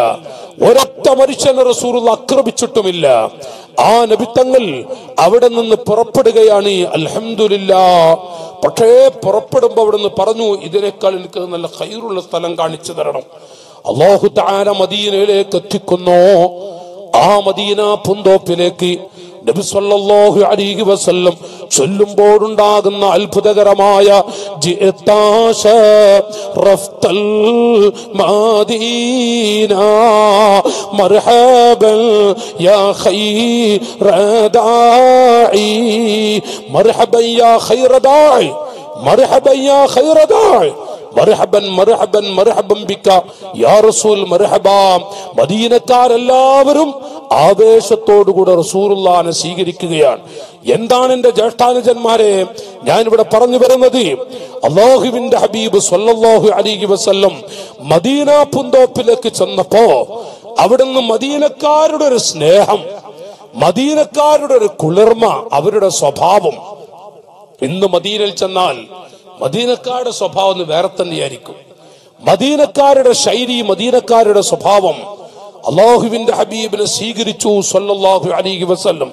ഒരൊറ്റ മനുഷ്യനെ റസൂലുള്ള ആക്രമിച്ചിട്ടുമില്ല. ആ നബിത്തങ്ങൾ അവിടെ നിന്ന് പുറപ്പെടുകയാണ്, അൽഹംദുലില്ലാ. പക്ഷേ പുറപ്പെടുമ്പോ അവിടുന്ന് പറഞ്ഞു, ഇതിനേക്കാൾ എനിക്ക് നല്ല ഖൈറുള്ള സ്ഥലം കാണിച്ചു തരണം. അല്ലാഹു തആല മദീനയിലേക്ക് എത്തിക്കുന്നു. ആ മദീന പൂന്തോപ്പിലേക്ക് നബി സല്ലല്ലാഹു അലൈഹി വസല്ലം ചൊല്ലുമ്പോഴുണ്ടാകുന്ന അത്ഭുതകരമായ ജിഅതാശ റഫ്തൽ മദീന മർഹബൻ യാ ഖൈറ ദാഇ മർഹബൻ യാ ഖൈറ ദാഇ മർഹബൻ യാ ഖൈറ ദാഇ മർഹബൻ മർഹബൻ മർഹബൻ ബിക യാ റസൂൽ മർഹബ. മദീനക്കാരെല്ലാവരും ആവേശത്തോടുകൂടെ റസൂലുള്ളാഹിനെ സ്വീകരിക്കുകയാണ്. എന്താണ് എന്റെ ജ്യേഷ്ഠാനുജന്മാരെ ഞാനിവിടെ പറഞ്ഞു വരുന്നത്? അല്ലാഹുവിന്റെ ഹബീബ് സല്ലല്ലാഹു അലൈഹി വസല്ലം മദീന പൂന്തോപ്പിലേക്ക് ചെന്നപ്പോ അവിടുന്ന് മദീനക്കാരുടെ ഒരു സ്നേഹം, മദീനക്കാരുടെ ഒരു കുളിർമ, അവരുടെ സ്വഭാവം. ഇന്ന് മദീനയിൽ ചെന്നാൽ മദീനക്കാരുടെ സ്വഭാവം ഒന്ന് വേറെ തന്നെയായിരിക്കും. മദീനക്കാരുടെ ശൈലി, മദീനക്കാരുടെ സ്വഭാവം അല്ലാഹുവിന്റെ ഹബീബിനെ സ്വീകരിച്ചു സല്ലല്ലാഹു അലൈഹി വസല്ലം.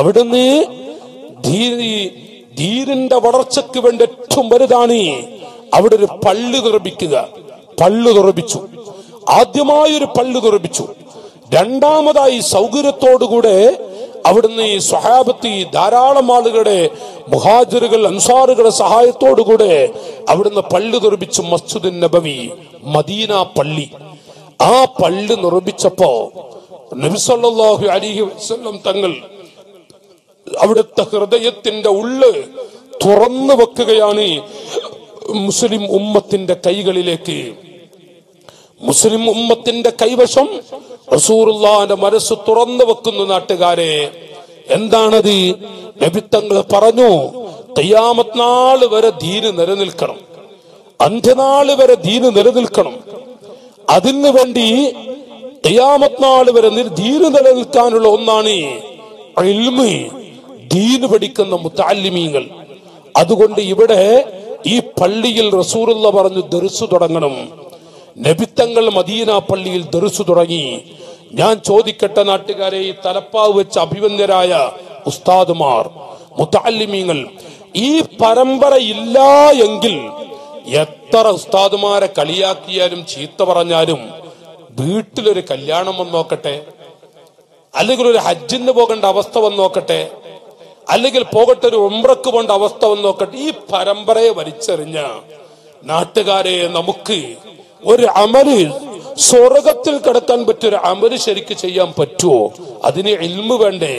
അവിടുന്ന് ദീനിന്റെ വളർച്ചയ്ക്ക് വേണ്ടി ഏറ്റവും വലുതാണ് അവിടെ ഒരു പള്ളി നിർമ്മിക്കുക. പള്ളി നിർമ്മിച്ചു, ആദ്യമായൊരു പള്ളി നിർമ്മിച്ചു. രണ്ടാമതായി സൗകര്യത്തോടുകൂടെ അവിടുന്ന് ഈ സ്വഹാബത്തി ധാരാളം ആളുകളെ മുഹാജിറുകൾ അൻസാറുകളുടെ സഹായത്തോടുകൂടെ അവിടുന്ന് പള്ളി നിർമ്മിച്ചു. മസ്ജിദുൻ നബവി, മദീന പള്ളി. ആ പള്ളി നിർമ്മിച്ചപ്പോ നബി സല്ലല്ലാഹു അലൈഹി വസല്ലം തങ്ങൾ അവിടുത്തെ ഹൃദയത്തിന്റെ ഉള്ള് തുറന്നു വെക്കുകയാണ് മുസ്ലിം ഉമ്മത്തിന്റെ കൈകളിലേക്ക്. മുസ്ലിം ഉമ്മത്തിന്റെ കൈവശം റസൂലുള്ളാഹിന്റെ മനസ്സ് തുറന്നു വെക്കുന്ന നാട്ടുകാരെ, എന്താണത്? നബി തങ്ങൾ പറഞ്ഞു, ഖിയാമത്ത് നാൾ വരെ ദീന് നിലനിൽക്കണം, അന്ത്യനാൾ വരെ ദീന് നിലനിൽക്കണം. അതിനു വേണ്ടി ഖിയാമത്ത് നാൾ വരെ ദീന് നിലനിൽക്കാനുള്ള ഒന്നാണ് ഇൽമ്, ദീന് പഠിക്കുന്ന മുതഅല്ലിമീങ്ങൾ. അതുകൊണ്ട് ഇവിടെ ഈ പള്ളിയിൽ റസൂലുള്ള പറഞ്ഞു ദർസ് തുടങ്ങണം. നബിത്തങ്ങൾ മദീന പള്ളിയിൽ ദർസ് തുടങ്ങി. ഞാൻ ചോദിക്കട്ടെ നാട്ടുകാരെ, ഈ തലപ്പാവ് വെച്ച് അഭിവന്ദ്യരായ ഉസ്താദുമാർ, മുതഅല്ലിമീങ്ങൾ, ഈ പരമ്പര ഇല്ല എങ്കിൽ എത്ര ഉസ്താദുമാരെ കളിയാക്കിയാലും ചീത്ത പറഞ്ഞാലും വീട്ടിലൊരു കല്യാണം വന്ന് നോക്കട്ടെ, അല്ലെങ്കിൽ ഒരു ഹജ്ജിന് പോകേണ്ട അവസ്ഥ വന്ന് നോക്കട്ടെ, അല്ലെങ്കിൽ പോകട്ടെ ഒരു ഉംറക്ക് പോകേണ്ട അവസ്ഥ വന്ന് നോക്കട്ടെ, ഈ പരമ്പരയെ വലിച്ചെറിഞ്ഞ നാട്ടുകാരെ നമുക്ക് ഒരു അമല്, സ്വർഗത്തിൽ കടത്താൻ പറ്റിയൊരു അമല് ശരിക്ക് ചെയ്യാൻ പറ്റുമോ? അതിന് ഇൽമു വേണ്ടേ?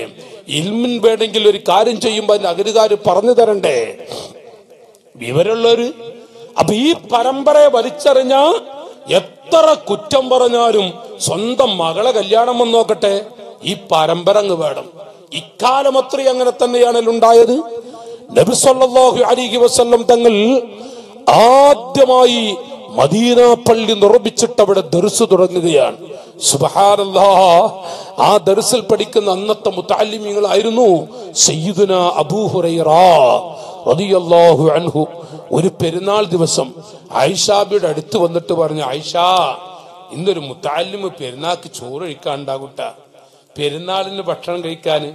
ഇൽമിന് വേണമെങ്കിൽ ഒരു കാര്യം ചെയ്യുമ്പോൾ അതിന് അഗതികാര് പറഞ്ഞു തരണ്ടേ? വിവരമുള്ളവര്. അപ്പൊ ഈ പരമ്പരയെ വലിച്ചെറിഞ്ഞ എത്ര കുറ്റം പറഞ്ഞാലും സ്വന്തം മകളെ കല്യാണം വന്ന് നോക്കട്ടെ, ഈ പരമ്പര അങ്ങ് വേണം. ഇക്കാലം അത്ര അങ്ങനെ തന്നെയാണല്ലോ ഉണ്ടായത്. നബി സല്ലല്ലാഹു അലൈഹി വസല്ലം തങ്ങൾ ആദ്യമായി മദീന പള്ളി നിർമ്മിച്ചിട്ട് അവിടെ ദർസ് തുടങ്ങുകയാണ്. സുബ്ഹാനല്ലാഹ്. ആ ദർസിൽ പഠിക്കുന്ന അന്നത്തെ മുതഅല്ലിമീങ്ങളായിരുന്നു സയ്യിദുന അബൂ ഹുറൈറ റളിയല്ലാഹു അൻഹു. ഒരു പെരുന്നാൾ ദിവസം ആയിഷാബിയുടെ അടുത്ത് വന്നിട്ട് പറഞ്ഞു, ആയിഷ, ഇന്നൊരു മുതഅല്ലിമ് പെരുന്നാൾക്ക് ചോറ് കഴിക്കാണ്ടാകുട്ട, പെരുന്നാളിന് ഭക്ഷണം കഴിക്കാന്.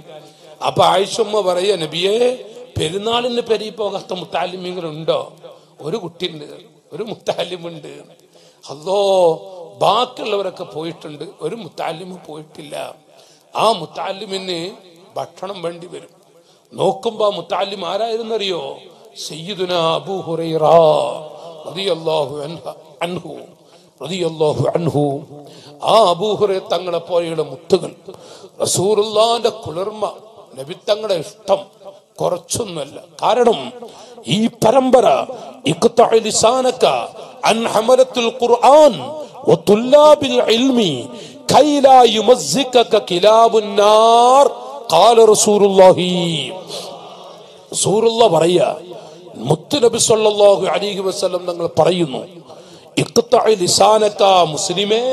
അപ്പൊ ആയിഷമ്മ പറയ, നബിയെ, പെരുന്നാളിന് പെരി പോകാത്ത മുതഅല്ലിമീങ്ങളുണ്ടോ? ഒരു കുട്ടിയുണ്ട്, ഒരു മുതഅല്ലിമുണ്ട്. അല്ലോ, ബാക്കിയുള്ളവരൊക്കെ പോയിട്ടുണ്ട്, ഒരു മുതഅല്ലിമ് പോയിട്ടില്ല. ആ മുതഅല്ലിമിന് ഭക്ഷണം വേണ്ടി വരും. നോക്കുമ്പോ മുതഅല്ലിം ആരായിരുന്നറിയോ? സയ്യിദുന അബൂ ഹുറൈറ റളിയല്ലാഹു അൻഹു റളിയല്ലാഹു അൻഹു. ആ അബൂ ഹുറൈറ തങ്ങളെ പോലെയുള്ള മുത്തുകൾ, റസൂലുള്ളാഹിന്റെ കുളിർമ, നബി തങ്ങളുടെ ഇഷ്ടം കുറച്ചൊന്നുമല്ല. കാരണം ഈ പരമ്പര ഇഖ്തഇ ലിസാനക അൻ ഹമലത്തുൽ ഖുർആൻ വ തുല്ലാബിൽ ഇൽമി കൈലാ യുമസ്സികക കിലാബുൻ നാർ ഖാല റസൂലുള്ളാഹി. റസൂലുള്ള പറയുക, മുത്ത് നബി സല്ലല്ലാഹു അലൈഹി വസല്ലം തങ്ങൾ പറയുന്നു, ഇഖ്തഇ ലിസാനക മുസ്ലിമേ,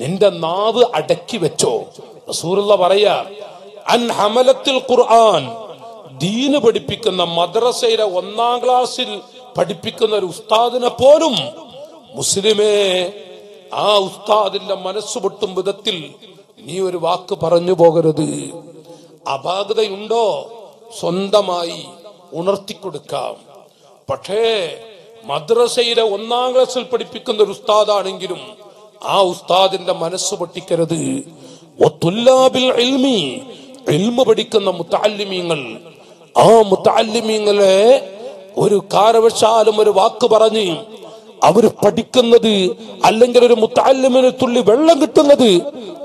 നിന്റെ നാവ് അടക്കി വെച്ചോ. റസൂലുള്ള പറയുക, അൻ ഹമലത്തുൽ ഖുർആൻ, ദീന് പഠിപ്പിക്കുന്ന മദ്രസയിലെ ഒന്നാം ക്ലാസ്സിൽ പഠിപ്പിക്കുന്ന ഒരു ഉസ്താദിനെ പോലും മുസ്ലിമേ, ആ ഉസ്താദിന്റെ മനസ്സ് പൊട്ടും വിധത്തിൽ നീ ഒരു വാക്ക് പറഞ്ഞു പോകരുത്. അപാകതയുണ്ടോ? സ്വന്തമായി ഉണർത്തിക്കൊടുക്കാം. പക്ഷേ മദ്രസയിലെ ഒന്നാം ക്ലാസ്സിൽ പഠിപ്പിക്കുന്ന ഒരു ഉസ്താദാണെങ്കിലും ആ ഉസ്താദിന്റെ മനസ്സ് പൊട്ടിക്കരുത്. ഇൽമു പഠിക്കുന്ന മുതഅല്ലിമീങ്ങൾ, ആ മുതഅല്ലിമീങ്ങളെ ഒരു കാരണവശാലും ഒരു വാക്ക് പറഞ്ഞ് അവര് പഠിക്കുന്നത്, അല്ലെങ്കിൽ ഒരു മുതഅല്ലിമിന് തുള്ളി വെള്ളം കിട്ടുന്നത്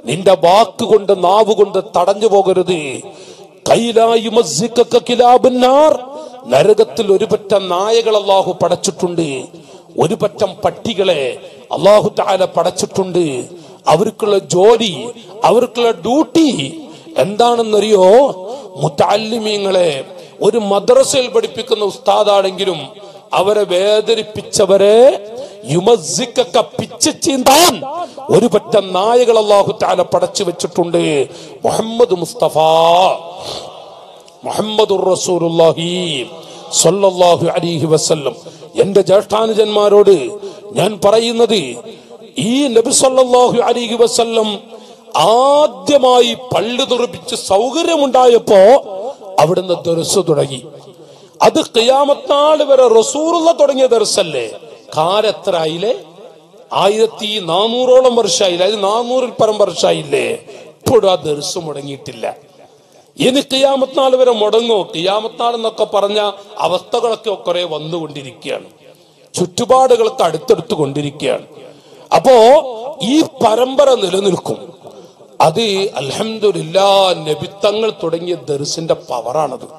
നിന്റെ വാക്ക് കൊണ്ട്, നാവ് കൊണ്ട് തടഞ്ഞു പോകരുത്. നരകത്തിൽ ഒരുപറ്റം നായകൾ അല്ലാഹു പടച്ചിട്ടുണ്ട്, ഒരുപറ്റം പട്ടികളെ അല്ലാഹു തആല പടച്ചിട്ടുണ്ട്. അവർക്കുള്ള ജോലി, അവർക്കുള്ള ഡ്യൂട്ടി എന്താണെന്നറിയോ? മുതഅല്ലിമീങ്ങളെ, ഒരു മദ്രസയിൽ പഠിപ്പിക്കുന്ന ഉസ്താദാണെങ്കിലും അവരെ വേദനിപ്പിച്ചവരെ യുമസ്സികക, പിച്ച് ചീന്താൻ ഒരു പറ്റം നായകൾ അല്ലാഹു തആല പടച്ചു വെച്ചിട്ടുണ്ട്. മുഹമ്മദ് മുസ്തഫ മുഹമ്മദുർ റസൂലുള്ളാഹി സ്വല്ലല്ലാഹു അലൈഹി വസല്ലം. എൻ്റെ ജ്യേഷ്ഠാനുജന്മാരോട് ഞാൻ പറയുന്നത്, ഈ നബി സ്വല്ലല്ലാഹു അലൈഹി വസല്ലം ആദ്യമായി പള്ളി നിർമ്മിച്ച് സൗകര്യമുണ്ടായപ്പോ അവിടുന്ന് ദർസ് തുടങ്ങി. അത് ഖിയാമത്ത് നാൾ വരെ റസൂലുള്ള തുടങ്ങിയ ദർസല്ലേ. കാലം എത്ര ആയില്ലേ? Ayati Namur Marshail, Namur Parambarshaile, put other Sumodangitilla. In the Kiamatna were a Modango, Kiamatna and the Kaparana, Avastaka Kore, one no Dirikian. Chutubadagal Taditur to Gondirikian. Apo E Parambara Nilanurkum Adi Alhamdulillah, Nebitangal Todangi, there is in the Pavaranadu.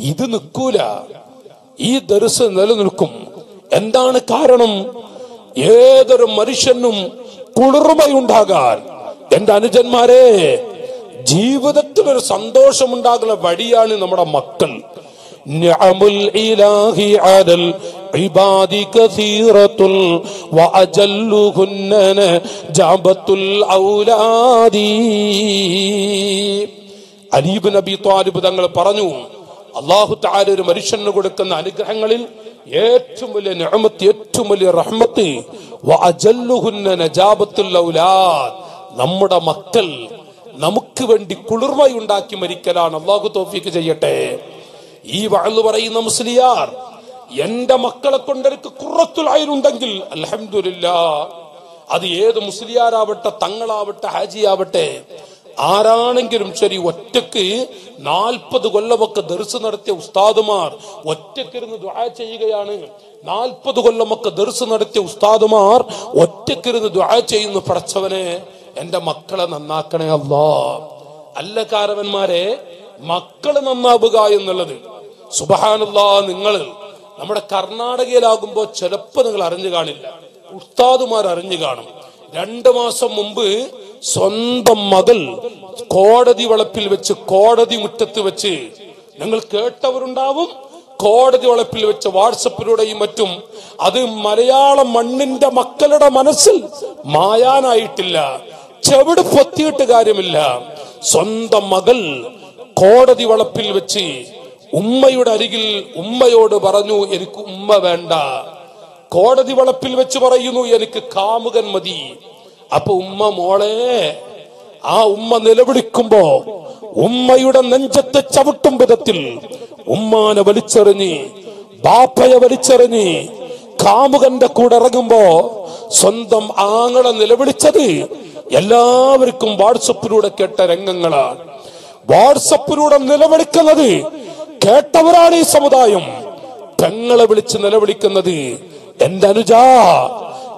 Idun Kula, E. there is an Elanurkum, and down a Karanum. ഏതൊരു മനുഷ്യനും കുളിർമയുണ്ടാകാൻ എന്റെ അനുജന്മാരെ ജീവിതത്തിൽ ഒരു സന്തോഷം ഉണ്ടാകുന്ന വഴിയാണ് നമ്മുടെ മക്കൾ നിഅമുൽ ഇലാഹി അദൽ ഇബാദി കസീറത്തുൽ വഅജല്ലുഹുന്ന ജബത്തുൽ ഔലാദി അലി ഇബ്നു അബീ ത്വാലിബ് തങ്ങൾ പറഞ്ഞു അല്ലാഹു തആല ഒരു മനുഷ്യന് കൊടുക്കുന്ന അനുഗ്രഹങ്ങളിൽ ഏറ്റവും വലിയ നിഅമത്ത് ഏറ്റവും വലിയ റഹ്മത്ത് വഅജല്ലുഹുന്ന നജാബത്തുൽ ഔലാദ് നമ്മുടെ മക്കൾ നമുക്ക് വേണ്ടി കുളിർമയുണ്ടാക്കി മരിക്കലാണ് അല്ലാഹു തൗഫീഖ് ചെയ്യട്ടെ ഈ വഅള് പറയുന്ന മുസ്ലിയാർ എൻ്റെ മക്കളെ കൊണ്ടെനിക്ക് ഖുറത്തുൽ ഐൻ ഉണ്ടെങ്കിൽ അൽഹംദുലില്ലാഹ് അത് ഏത് മുസ്ലിയാരാവട്ടെ തങ്ങളാവട്ടെ ഹാജിയാവട്ടെ ആരാണെങ്കിലും ശരി ഒറ്റക്ക് നാൽപ്പത് കൊല്ലമൊക്കെ ദർസ് നടത്തിയ ഉസ്താദുമാർ ഒറ്റക്കിരുന്ന് ദുആ ചെയ്യുകയാണ് നാൽപ്പത് കൊല്ലമൊക്കെ ദർസ് നടത്തിയ ഉസ്താദുമാർ ഒറ്റക്കിരുന്ന് ദുആ ചെയ്യുന്ന പടച്ചവനെ എൻ്റെ മക്കളെ നന്നാക്കണേ അല്ലാഹ് അല്ല കാരണവന്മാരെ മക്കൾ നന്നാവുക എന്നുള്ളത് സുബ്ഹാനല്ലാഹ് നിങ്ങൾ നമ്മുടെ കർണാടകയിലാകുമ്പോൾ ചിലപ്പോൾ നിങ്ങൾ അറിഞ്ഞു കാണില്ല ഉസ്താദുമാർ അറിഞ്ഞു കാണും രണ്ട് മാസം മുമ്പ് സ്വന്തം മകൾ കോടതി വളപ്പിൽ വെച്ച് കോടതി മുറ്റത്ത് വെച്ച് ഞങ്ങൾ കേട്ടവരുണ്ടാവും കോടതി വളപ്പിൽ വെച്ച് വാട്സപ്പിലൂടെയും മറ്റും അത് മലയാള മണ്ണിന്റെ മക്കളുടെ മനസ്സിൽ മായാനായിട്ടില്ല ചെവിട് പൊത്തിയിട്ട് കാര്യമില്ല സ്വന്തം മകൾ കോടതി വളപ്പിൽ വെച്ച് ഉമ്മയുടെ അരികിൽ ഉമ്മയോട് പറഞ്ഞു എനിക്ക് ഉമ്മ വേണ്ട കോടതി വളപ്പിൽ വെച്ച് പറയുന്നു എനിക്ക് കാമുകൻ മതി അപ്പൊ ഉമ്മ മോളെ ആ ഉമ്മ നിലവിളിക്കുമ്പോ ഉമ്മയുടെ നെഞ്ചത്തെ ചവിട്ടും വിധത്തിൽ ഉമ്മാനെ വലിച്ചെറിഞ്ഞ് ബാപ്പയെ വലിച്ചെറിഞ്ഞ് കാമുകന്റെ കൂടെ ഇറങ്ങുമ്പോ സ്വന്തം ആങ്ങളെ നിലവിളിച്ചത് എല്ലാവർക്കും വാട്സപ്പിലൂടെ കേട്ട രംഗങ്ങളാണ് വാട്സപ്പിലൂടെ നിലവിളിക്കുന്നത് കേട്ടവരാണ് ഈ സമുദായം പെങ്ങളെ വിളിച്ച് നിലവിളിക്കുന്നത് എന്റെ അനുജ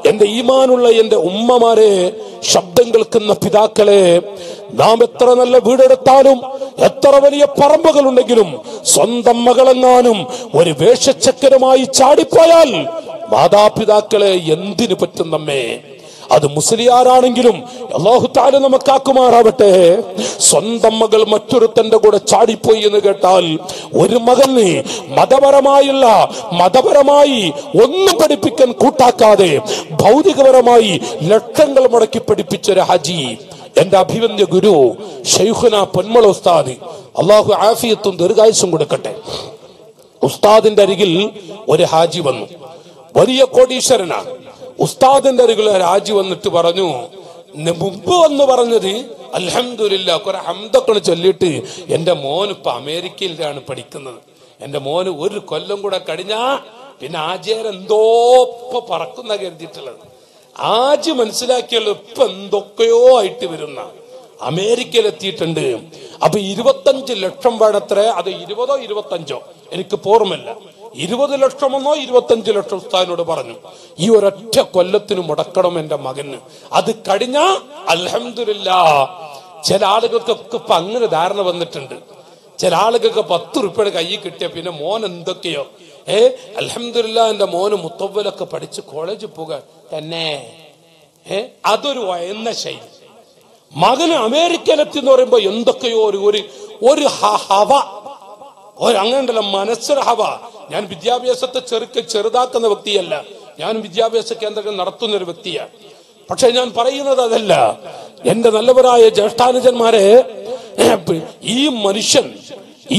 എന്റെ ഈമാനുള്ള എന്റെ ഉമ്മമാരെ ശബ്ദം കേൾക്കുന്ന പിതാക്കളെ നാം എത്ര നല്ല വീടെടുത്താലും എത്ര വലിയ പറമ്പുകൾ ഉണ്ടെങ്കിലും സ്വന്തം മകളെങ്ങാനും ഒരു വേഷച്ചക്കരമായി ചാടിപ്പോയാൽ മാതാപിതാക്കളെ എന്തിനു പറ്റും നമ്മെ അത് മുസ്ലിയാരാണെങ്കിലും അല്ലാഹു തആല നമുക്കാക്കുമാറാവട്ടെ സ്വന്തം മകൾ മറ്റൊരുത്തന്റെ കൂടെ ചാടിപ്പോയി എന്ന് കേട്ടാൽ ഒരു മകന് മതപരമായുള്ള മതപരമായി ഒന്നും പഠിപ്പിക്കാൻ കൂട്ടാക്കാതെ ഭൗതികപരമായി ലക്ഷങ്ങൾ മുടക്കി പഠിപ്പിച്ചൊരു ഹാജി എന്റെ അഭിവന്ദ്യ ഗുരു ശൈഖുന പൊന്മള ഉസ്താദ് അല്ലാഹു ആഫിയത്തും ദീർഘായുസ്സും കൊടുക്കട്ടെ ഉസ്താദിന്റെ അരികിൽ ഒരു ഹാജി വന്നു വലിയ കോടീശ്വരനാണ് ഉസ്താദിന്റെ അരികിലെ രാജി വന്നിട്ട് പറഞ്ഞു മുമ്പ് വന്ന് പറഞ്ഞത് അൽഹംദുലില്ലാ കുറെ ഹംദക്കൾ ചൊല്ലിയിട്ട് എൻ്റെ മോൻ ഇപ്പൊ അമേരിക്കയിലാണ് പഠിക്കുന്നത് എൻ്റെ മോന് ഒരു കൊല്ലം കൂടെ കഴിഞ്ഞാ പിന്നെ ആചാര എന്തോ ഇപ്പൊ പറക്കുന്ന കരുതിയിട്ടുള്ളത് ആജി മനസ്സിലാക്കിയുള്ള ഇപ്പൊ എന്തൊക്കെയോ ആയിട്ട് വരുന്ന അമേരിക്കയിൽ എത്തിയിട്ടുണ്ട് അപ്പൊ ഇരുപത്തഞ്ച് ലക്ഷം വേണത്ര അത് ഇരുപതോ ഇരുപത്തഞ്ചോ എനിക്ക് ഓർമ്മയില്ല ഇരുപത് ലക്ഷമെന്നോ ഇരുപത്തഞ്ച് ലക്ഷം ഉസ്താദിനോട് പറഞ്ഞു ഈ ഒരൊറ്റ കൊല്ലത്തിന് മുടക്കണം എന്റെ മകന് അത് കഴിഞ്ഞ അൽഹംദുലില്ലാഹ് ചില ആളുകൾക്കൊക്കെ ഇപ്പൊ അങ്ങനെ ധാരണ വന്നിട്ടുണ്ട് ചില ആളുകൾക്ക് പത്ത് ഉറുപ്പിയുടെ കയ്യിൽ കിട്ടിയ പിന്നെ മോൻ എന്തൊക്കെയോ ഏ അൽഹംദുലില്ലാഹ് എന്റെ മോന് മുത്തവ്വലൊക്കെ പഠിച്ച് കോളേജിൽ പോകാൻ തന്നെ ഏ അതൊരു വയന്ന ശൈലി മകന് അമേരിക്കയിലെത്തി എന്ന് പറയുമ്പോ എന്തൊക്കെയോ ഒരു ഒരു ഹവ ഒരങ്ങനെയുണ്ടല്ലോ മനസ്സൊരു ഹവ ഞാൻ വിദ്യാഭ്യാസത്തെ ചെറുക്ക് ചെറുതാക്കുന്ന വ്യക്തിയല്ല ഞാൻ വിദ്യാഭ്യാസ കേന്ദ്രങ്ങൾ നടത്തുന്ന ഒരു വ്യക്തിയാണ് പക്ഷെ ഞാൻ പറയുന്നത് അതല്ല എന്റെ നല്ലവരായ ജ്യേഷ്ഠാനുജന്മാരെ ഈ മനുഷ്യൻ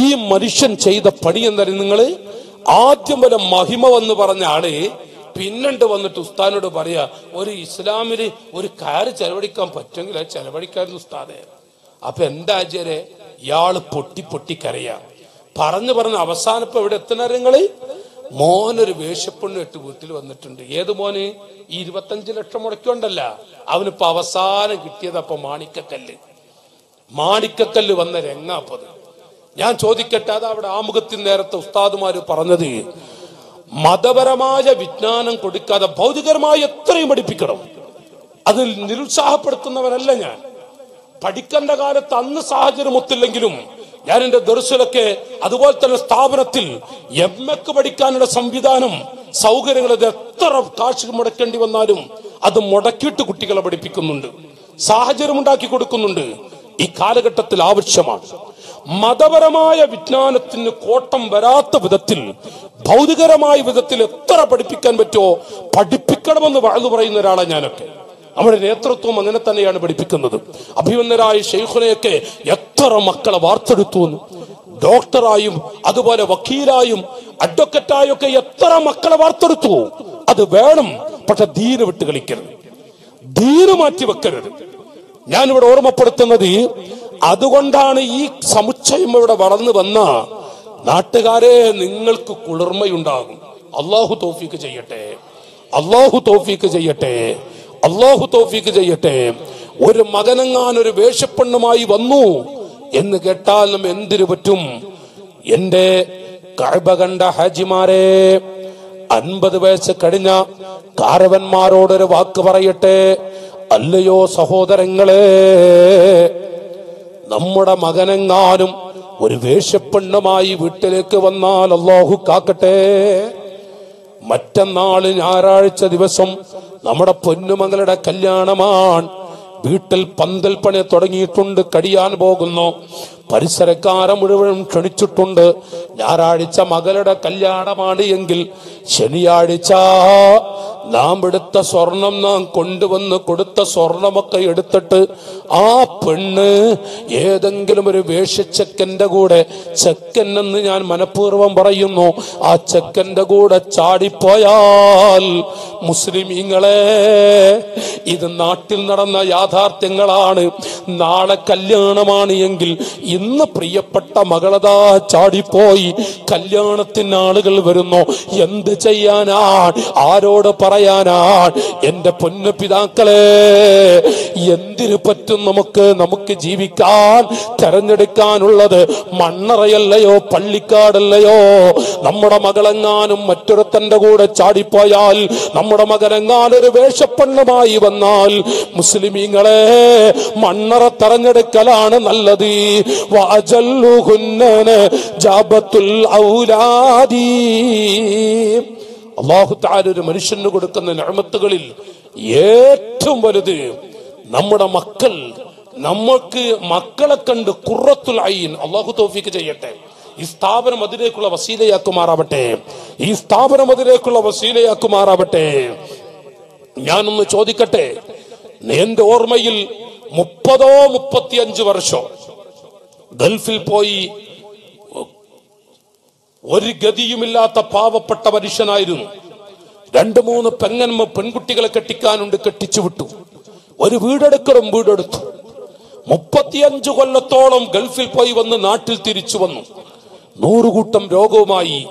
ഈ മനുഷ്യൻ ചെയ്ത പണി എന്തായാലും നിങ്ങള് ആദ്യം വരെ മഹിമ വന്ന് പറഞ്ഞ ആള് പിന്നണ്ട് വന്നിട്ട് ഉസ്താദിനോട് പറയാ ഒരു ഇസ്ലാമില് ഒരു കാര്യം ചെലവഴിക്കാൻ പറ്റുമെങ്കിൽ അത് ചെലവഴിക്കായിരുന്നു ഉസ്താദെ അപ്പൊ എന്താ ആചാര്യ ഇയാള് പൊട്ടി പൊട്ടിക്കറിയാം പറഞ്ഞു പറഞ്ഞ് അവസാനം ഇപ്പൊ ഇവിടെ എത്തുന്ന കാര്യങ്ങള് Moner Veshapun to Butil on the Tunday. Yedamone, Idvatanjala Tramoracondala, Avanu Pavasan and Gitia the Pomanica Telli. Manica Telli on the Rengapod. Yan Chodikatada would Amugatin there to Stadamari Paranadi. Madabaramaja, Vitnan and Kodika, the Bodigarmaya, three body pickup. Other Nirusaha Pertuna Valena. Padikanda Gara Tan Sahajar Mutilangilum. Yan in the Dorsulake, Adwaltan Stavratil, Yemekabadikan Sambidanum, Sauger, the third of Kashik Modakandivanadum, at the Modakut to Kutikala Pikumundu, Sahajar Mundaki Kudukundu, Ikalakatatil Shama, Madavaramaya Vitnan in the Kotam Barata with the Til, Baudigaramai with the Til, Therapatipikan Beto, Padipikam on the Valura in the Ralayanake. Our Netro to Manatani and Picandu. Abivanera, Sheikhoke, Yatura Makalavarturtun, Doctor Ayum, Adubara Vakirayum, Adokatayoke, Yatura Makalavarturtu, Adaverum, but a deer with the Galiker. Deer Mativakar Yanward Orma Pertanadi, Adugandani, Samuchaimur of Aranavana, Natagare, Ningal Kukurma Yundang, Allah who Tofika Jayate, Allah who Tofika Jayate. Allah who Tofik is a yate, where Maganangan or Veshapanamai Vanu, in the Gatal Mendirivatum, Yende, Karbaganda Hajimare, Anbadavesa Kadina, Karavan Maroda Vakavarayate, Allayo Sahoda Engale, Namada Magananganum, where Veshapanamai Vitelekevanal, Allah who Kakate. Matanal in Ararcha Divasum, Namada Pundamangalada Kalyanaman, Beetle Pandal Pane Todangitunda, Kadian Boguno, Parisarakaram, Muram Trinitunda, Naradicha Magalada Kalyanamadi Engil, Sheniadicha, Lambadata Sornam, Kundavan, Kudata Sornamaka Yedata, Ah Punne, Yedangalam Vesha Chakanda Gude, Chakandan Manapurvam Barayuno, Ah Chakanda Guda Chadi Poyal, Muslim Ingale, either Natil Narana Yadhar Tengalani, Nala Kalyanamani Engil. In the Priyapata Magalada, Chadipoi, Kalyanatinagal Verno, Yendechayana, Aroda Parayana, Yendapuna Pidankale, Yendiripatun Namaka, Namaka Jivikan, Tarandakan Ulade, Manarayalayo, Palika Layo, Namara Magalangan, Maturatandagoda, Chadipoyal, Namara Magalangan, Reveshapanama Ivanal, Muslim Ingale, Manara Taranadakalan and Aladi. وَأَجَلُّهُنَّ جَابَتُ الْأَوْلَادِ الله تعالى മനുഷ്യനെ കൊടുക്കുന്ന നിഅമത്തുകളിൽ ഏറ്റവും വലുത് നമ്മുടെ മക്കൾ നമുക്ക് മക്കളെ കണ്ട് ഖുറത്തുൽ ഐൻ അല്ലാഹു തൗഫീഖ് ചെയ്യട്ടെ ഈ സ്ഥാപനം അതിലേക്കുള്ള വസീലയാക്കുമാറാവട്ടെ ഈ സ്ഥാപനം അതിലേക്കുള്ള വസീലയാക്കുമാറാവട്ടെ ഞാൻ ഒന്ന് ചോദിക്കട്ടെ എൻ്റെ ഓർമ്മയിൽ മുപ്പത് മുപ്പത്തിയഞ്ച് വർഷം Gulfil Poi Ori Gadiyumilata Pava Patavarishan Idun Dandamun Pangan Pankutical Katikan and the Katichutu Ori Buddha Kurum Buddha Mopatian Jugala Tolam Gulfil Poi on the Natil Tirichuan Nurugutam Dogo Mai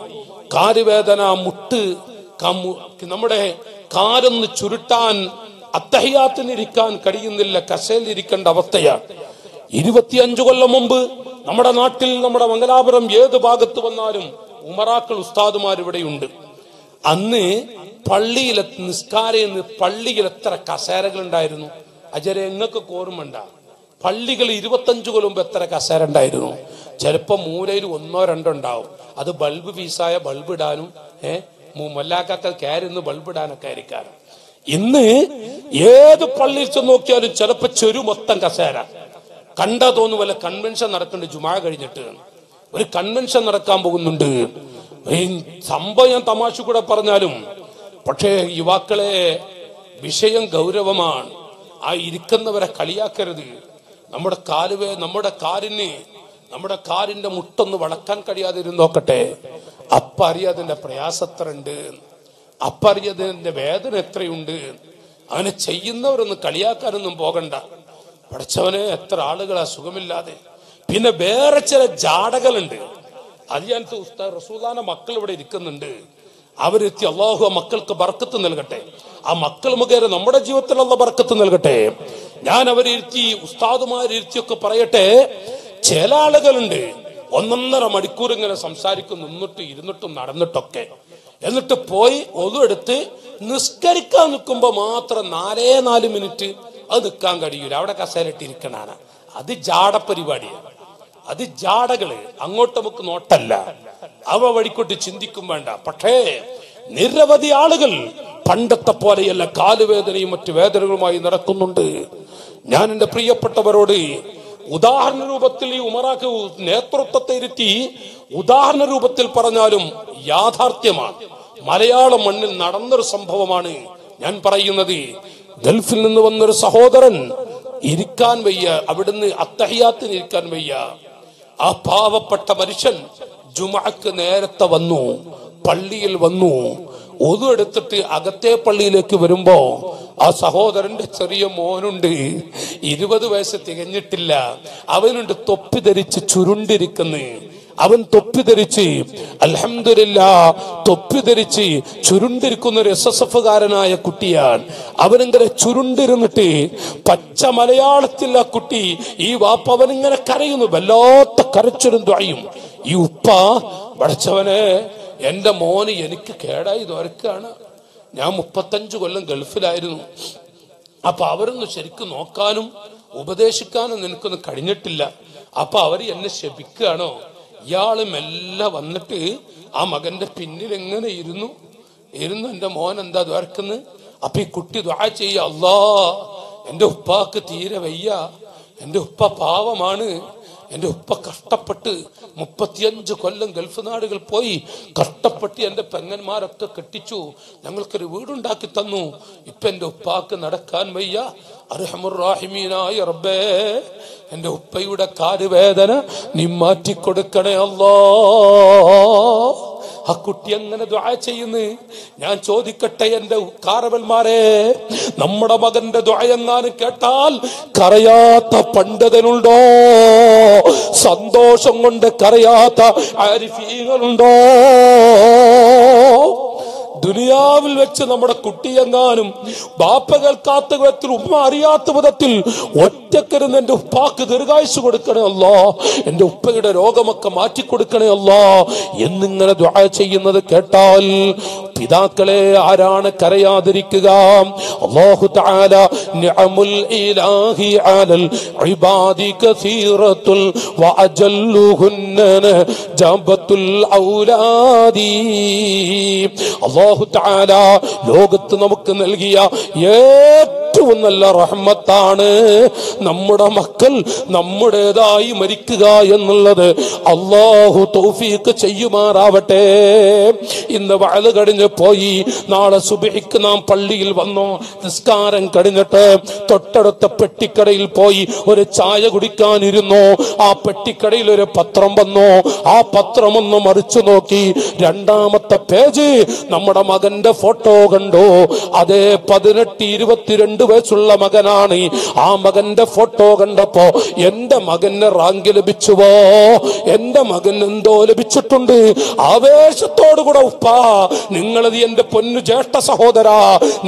Karivedana Mutu Kamu Kinamade Karan Churitan Atahayatan Rikan Kari in the Lakasel Rikan Davataya. Idivatian Jugal Mumbu, Namada Natil, Namada Mangalabaram, Yed the Bagatuanarum, Umarakal Stadumariund Anne, Pali let Niskari and the Pali letra Casaragan Dirun, Ajare Naka Kormanda, Pali Idivatan Jugalum Betra Casaran Dirun, Jerpa Murai one more and down, other Balbu Visaya Balbudanum, eh, Mumalaka carry in the Balbudana Karikar. In the Yed the Pali Sonokia and Chalapachuru Motan Casara. Kanda don't well a convention or a Jumaga in the turn. Very convention or a Kambugundu in Samba and Tamashuka Paranadum. Pate Yvakale Vishayan Gauravaman. I Irikanda Kalia Kerdi. Number Kariwe, number Karini, number Kar in the Mutan, the Valakan Karia in Lokate. Aparia than the Prayasatrand. Aparia than the Vedanetreund. And a Chayinda and the Kaliakar and the Boganda. Perchavane, at the Alagala Sugamilade, Pina Bear Jadagalande, Adiantu Star Sulana Makalvadi Kanande, അവരെത്തി അള്ളാഹു ആ മക്കൾക്ക് ബർക്കത്ത് നൽകട്ടെ. ആ മക്കൾ മുഖേന നമ്മുടെ ജീവിതത്തിലുള്ള ബർക്കത്ത് നൽകട്ടെ. ഞാൻ അവരിരുത്തി ഉസ്താദുമാരിരുത്തിയൊക്കെ പറയട്ടെ, ചില ആളുകളുണ്ട് ഒന്നൊന്നര മണിക്കൂർ ഇങ്ങനെ സംസാരിക്കും, നിന്നിട്ടും ഇരുന്നിട്ടും നടന്നിട്ടൊക്കെ. എന്നിട്ട് പോയി ഒതുവെടുത്ത് നിസ്കരിക്കാൻ നിൽക്കുമ്പോൾ മാത്രം നാലേ നാല് മിനിറ്റ് അത് നിൽക്കാൻ കഴിയൂല, അവിടെ കസേരട്ടിരിക്കണാണ്. അത് ജാട പരിപാടിയാണ്, അത് ജാടകള്. അങ്ങോട്ട് നമുക്ക് നോട്ടല്ല, അവ വഴിക്കോട്ട് ചിന്തിക്കും വേണ്ട. പക്ഷേ നിരവധി ആളുകൾ പണ്ടത്തെ പോലെയല്ല, കാലുവേദനയും മറ്റു വേദനകളുമായി നടക്കുന്നുണ്ട്. ഞാൻ എൻ്റെ പ്രിയപ്പെട്ടവരോട് ഉദാഹരണ രൂപത്തിൽ ഈ ഉമറാക്ക് നേതൃത്വത്തെ ഇരുത്തി ഉദാഹരണ രൂപത്തിൽ പറഞ്ഞാലും യാഥാർത്ഥ്യമാണ്. മലയാള മണ്ണിൽ നടന്നൊരു സംഭവമാണ് ഞാൻ പറയുന്നത്. ഗൾഫിൽ നിന്ന് വന്നൊരു സഹോദരൻ ഇരിക്കാൻ വയ്യ, അവിടുന്ന് അത്തഹിയാത്തിന് ഇരിക്കാൻ വയ്യ. ആ പാവപ്പെട്ട മനുഷ്യൻ ജുമഅക്ക് നേരത്തെ വന്നു, പള്ളിയിൽ വന്നു. ഒതു എടുത്തിട്ട് അകത്തെ പള്ളിയിലേക്ക് വരുമ്പോ ആ സഹോദരന്റെ ചെറിയ മോനുണ്ട്, ഇരുപത് വയസ്സ് തികഞ്ഞിട്ടില്ല. അവനുണ്ട് തൊപ്പി ധരിച്ച് ചുരുണ്ടിരിക്കുന്നു. അവൻ തൊപ്പി ധരിച്ച് അൽഹംദുലില്ലാ തൊപ്പി ധരിച്ച് ചുരുണ്ടിരിക്കുന്ന ഒരു എസ് എസ് എഫുകാരനായ കുട്ടിയാണ്. അവനിങ്ങനെ ചുരുണ്ടിരുന്നിട്ട് പച്ച മലയാളത്തിൽ ആ കുട്ടി ഈ വാപ്പ അവനിങ്ങനെ കരയുന്നു, വല്ലാത്ത കരച്ചിലും ദുആയും. ഈ ഉപ്പ, പഠിച്ചവനെ, എൻ്റെ മോന് എനിക്ക് കേടായി ദുആക്കാണ്. ഞാൻ മുപ്പത്തഞ്ച് കൊല്ലം ഗൾഫിലായിരുന്നു, അപ്പൊ അവരൊന്നും ശരിക്കും നോക്കാനും ഉപദേശിക്കാനും നിനക്കൊന്നും കഴിഞ്ഞിട്ടില്ല. അപ്പൊ അവർ എന്നെ ശപിക്കുകയാണോ? ഇയാള് മെല്ലെ വന്നിട്ട് ആ മകന്റെ പിന്നിൽ എങ്ങനെ ഇരുന്നു ഇരുന്നു എൻ്റെ മോൻ എന്താ ദ്വാർക്കുന്നത്. അപ്പൊ ഈ കുട്ടി ദ്വാ ചെയ്യ, അല്ലാ, എൻ്റെ ഉപ്പാക്ക് തീരെ വയ്യ, എൻ്റെ ഉപ്പ പാവമാണ്, എൻ്റെ ഉപ്പ കഷ്ടപ്പെട്ട് മുപ്പത്തിയഞ്ച് കൊല്ലം ഗൾഫ് നാടുകൾ പോയി കഷ്ടപ്പെട്ട് എൻ്റെ പെങ്ങന്മാരൊക്കെ കെട്ടിച്ചു, ഞങ്ങൾക്കൊരു വീടുണ്ടാക്കി തന്നു, ഇപ്പൊ എൻ്റെ ഉപ്പാക്ക് നടക്കാൻ വയ്യ. അർഹമുർ റഹീമീനായ റബ്ബേ, എൻ്റെ ഉപ്പയുടെ കാലുവേദന നീ മാറ്റിക്കൊടുക്കണേ അല്ലാ. ആ കുട്ടി അങ്ങനെ ദുആ ചെയ്യുന്നു. ഞാൻ ചോദിക്കട്ടെ, എൻ്റെ കാരവന്മാരെ, നമ്മുടെ മകന്റെ ദുആ എങ്ങാനും കേട്ടാൽ കരയാത്ത പണ്ഡിതനുണ്ടോ? സന്തോഷം കൊണ്ട് കരയാത്ത ആരിഫീങ്ങളുണ്ടോ? ദുനിയാവിൽ വെച്ച് നമ്മുടെ കുട്ടിയെങ്ങാനും ബാപ്പ കേൾക്കാത്ത വിധത്തിൽ, ഉമ്മ അറിയാത്ത വിധത്തിൽ ഒറ്റക്കരുന്ന് എൻ്റെ ഉപ്പാക്ക് ദീർഘായുസ് കൊടുക്കണേ അല്ലാ, എൻ്റെ ഉപ്പയുടെ രോഗമൊക്കെ മാറ്റിക്കൊടുക്കണേ അല്ലാ എന്നിങ്ങനെ ദുആ ചെയ്യുന്നത് കേട്ടാൽ പിതാക്കളെ ആരാണ് കരയാതിരിക്കുക? അല്ലാഹു തആല നിഅമുൽ ഇലാഹി അലൽ ഇബാദി കസീറത്തുൽ വഅജല്ലുഹുന്ന ജബത്തുൽ ഔലാദി. അല്ലാഹു ലോകത്ത് നമുക്ക് നൽകിയ ഏറ്റവും നല്ല റഹ്മത്താണ് നമ്മുടെ മക്കൾ നമ്മുടേതായി മരിക്കുക എന്നുള്ളത്. അല്ലാഹു തൗഫീഖ് ചെയ്യുമാറാവട്ടെ. ഇന്ന് വഅദ് കഴിഞ്ഞ് പോയി, നാളെ സുബ്ഹിക്ക് നാം പള്ളിയിൽ വന്നു, നിസ്കാരം കഴിഞ്ഞിട്ട് തൊട്ടടുത്ത പെട്ടിക്കടയിൽ പോയി ഒരു ചായ കുടിക്കാനിരുന്നു. ആ പെട്ടിക്കടയിൽ ഒരു പത്രം വന്നു, ആ പത്രം ഒന്ന് മറിച്ചു നോക്കി, രണ്ടാമത്തെ പേജ് നമ്മുടെ മകന്റെ ഫോട്ടോ കണ്ടു. അതേ പതിനെട്ട് ഇരുപത്തിരണ്ട് വയസ്സുള്ള മകനാണ്. ആ മകന്റെ ഫോട്ടോ കണ്ടപ്പോ എന്റെ മകന് റാങ്ക് ലഭിച്ചുവോ, എന്റെ മകൻ എന്തോ ലഭിച്ചിട്ടുണ്ട്. ആവേശത്തോടുകൂടെ, ഉപ്പാ നിങ്ങളത്, എന്റെ പൊന്നു ജ്യേഷ്ഠ സഹോദരാ,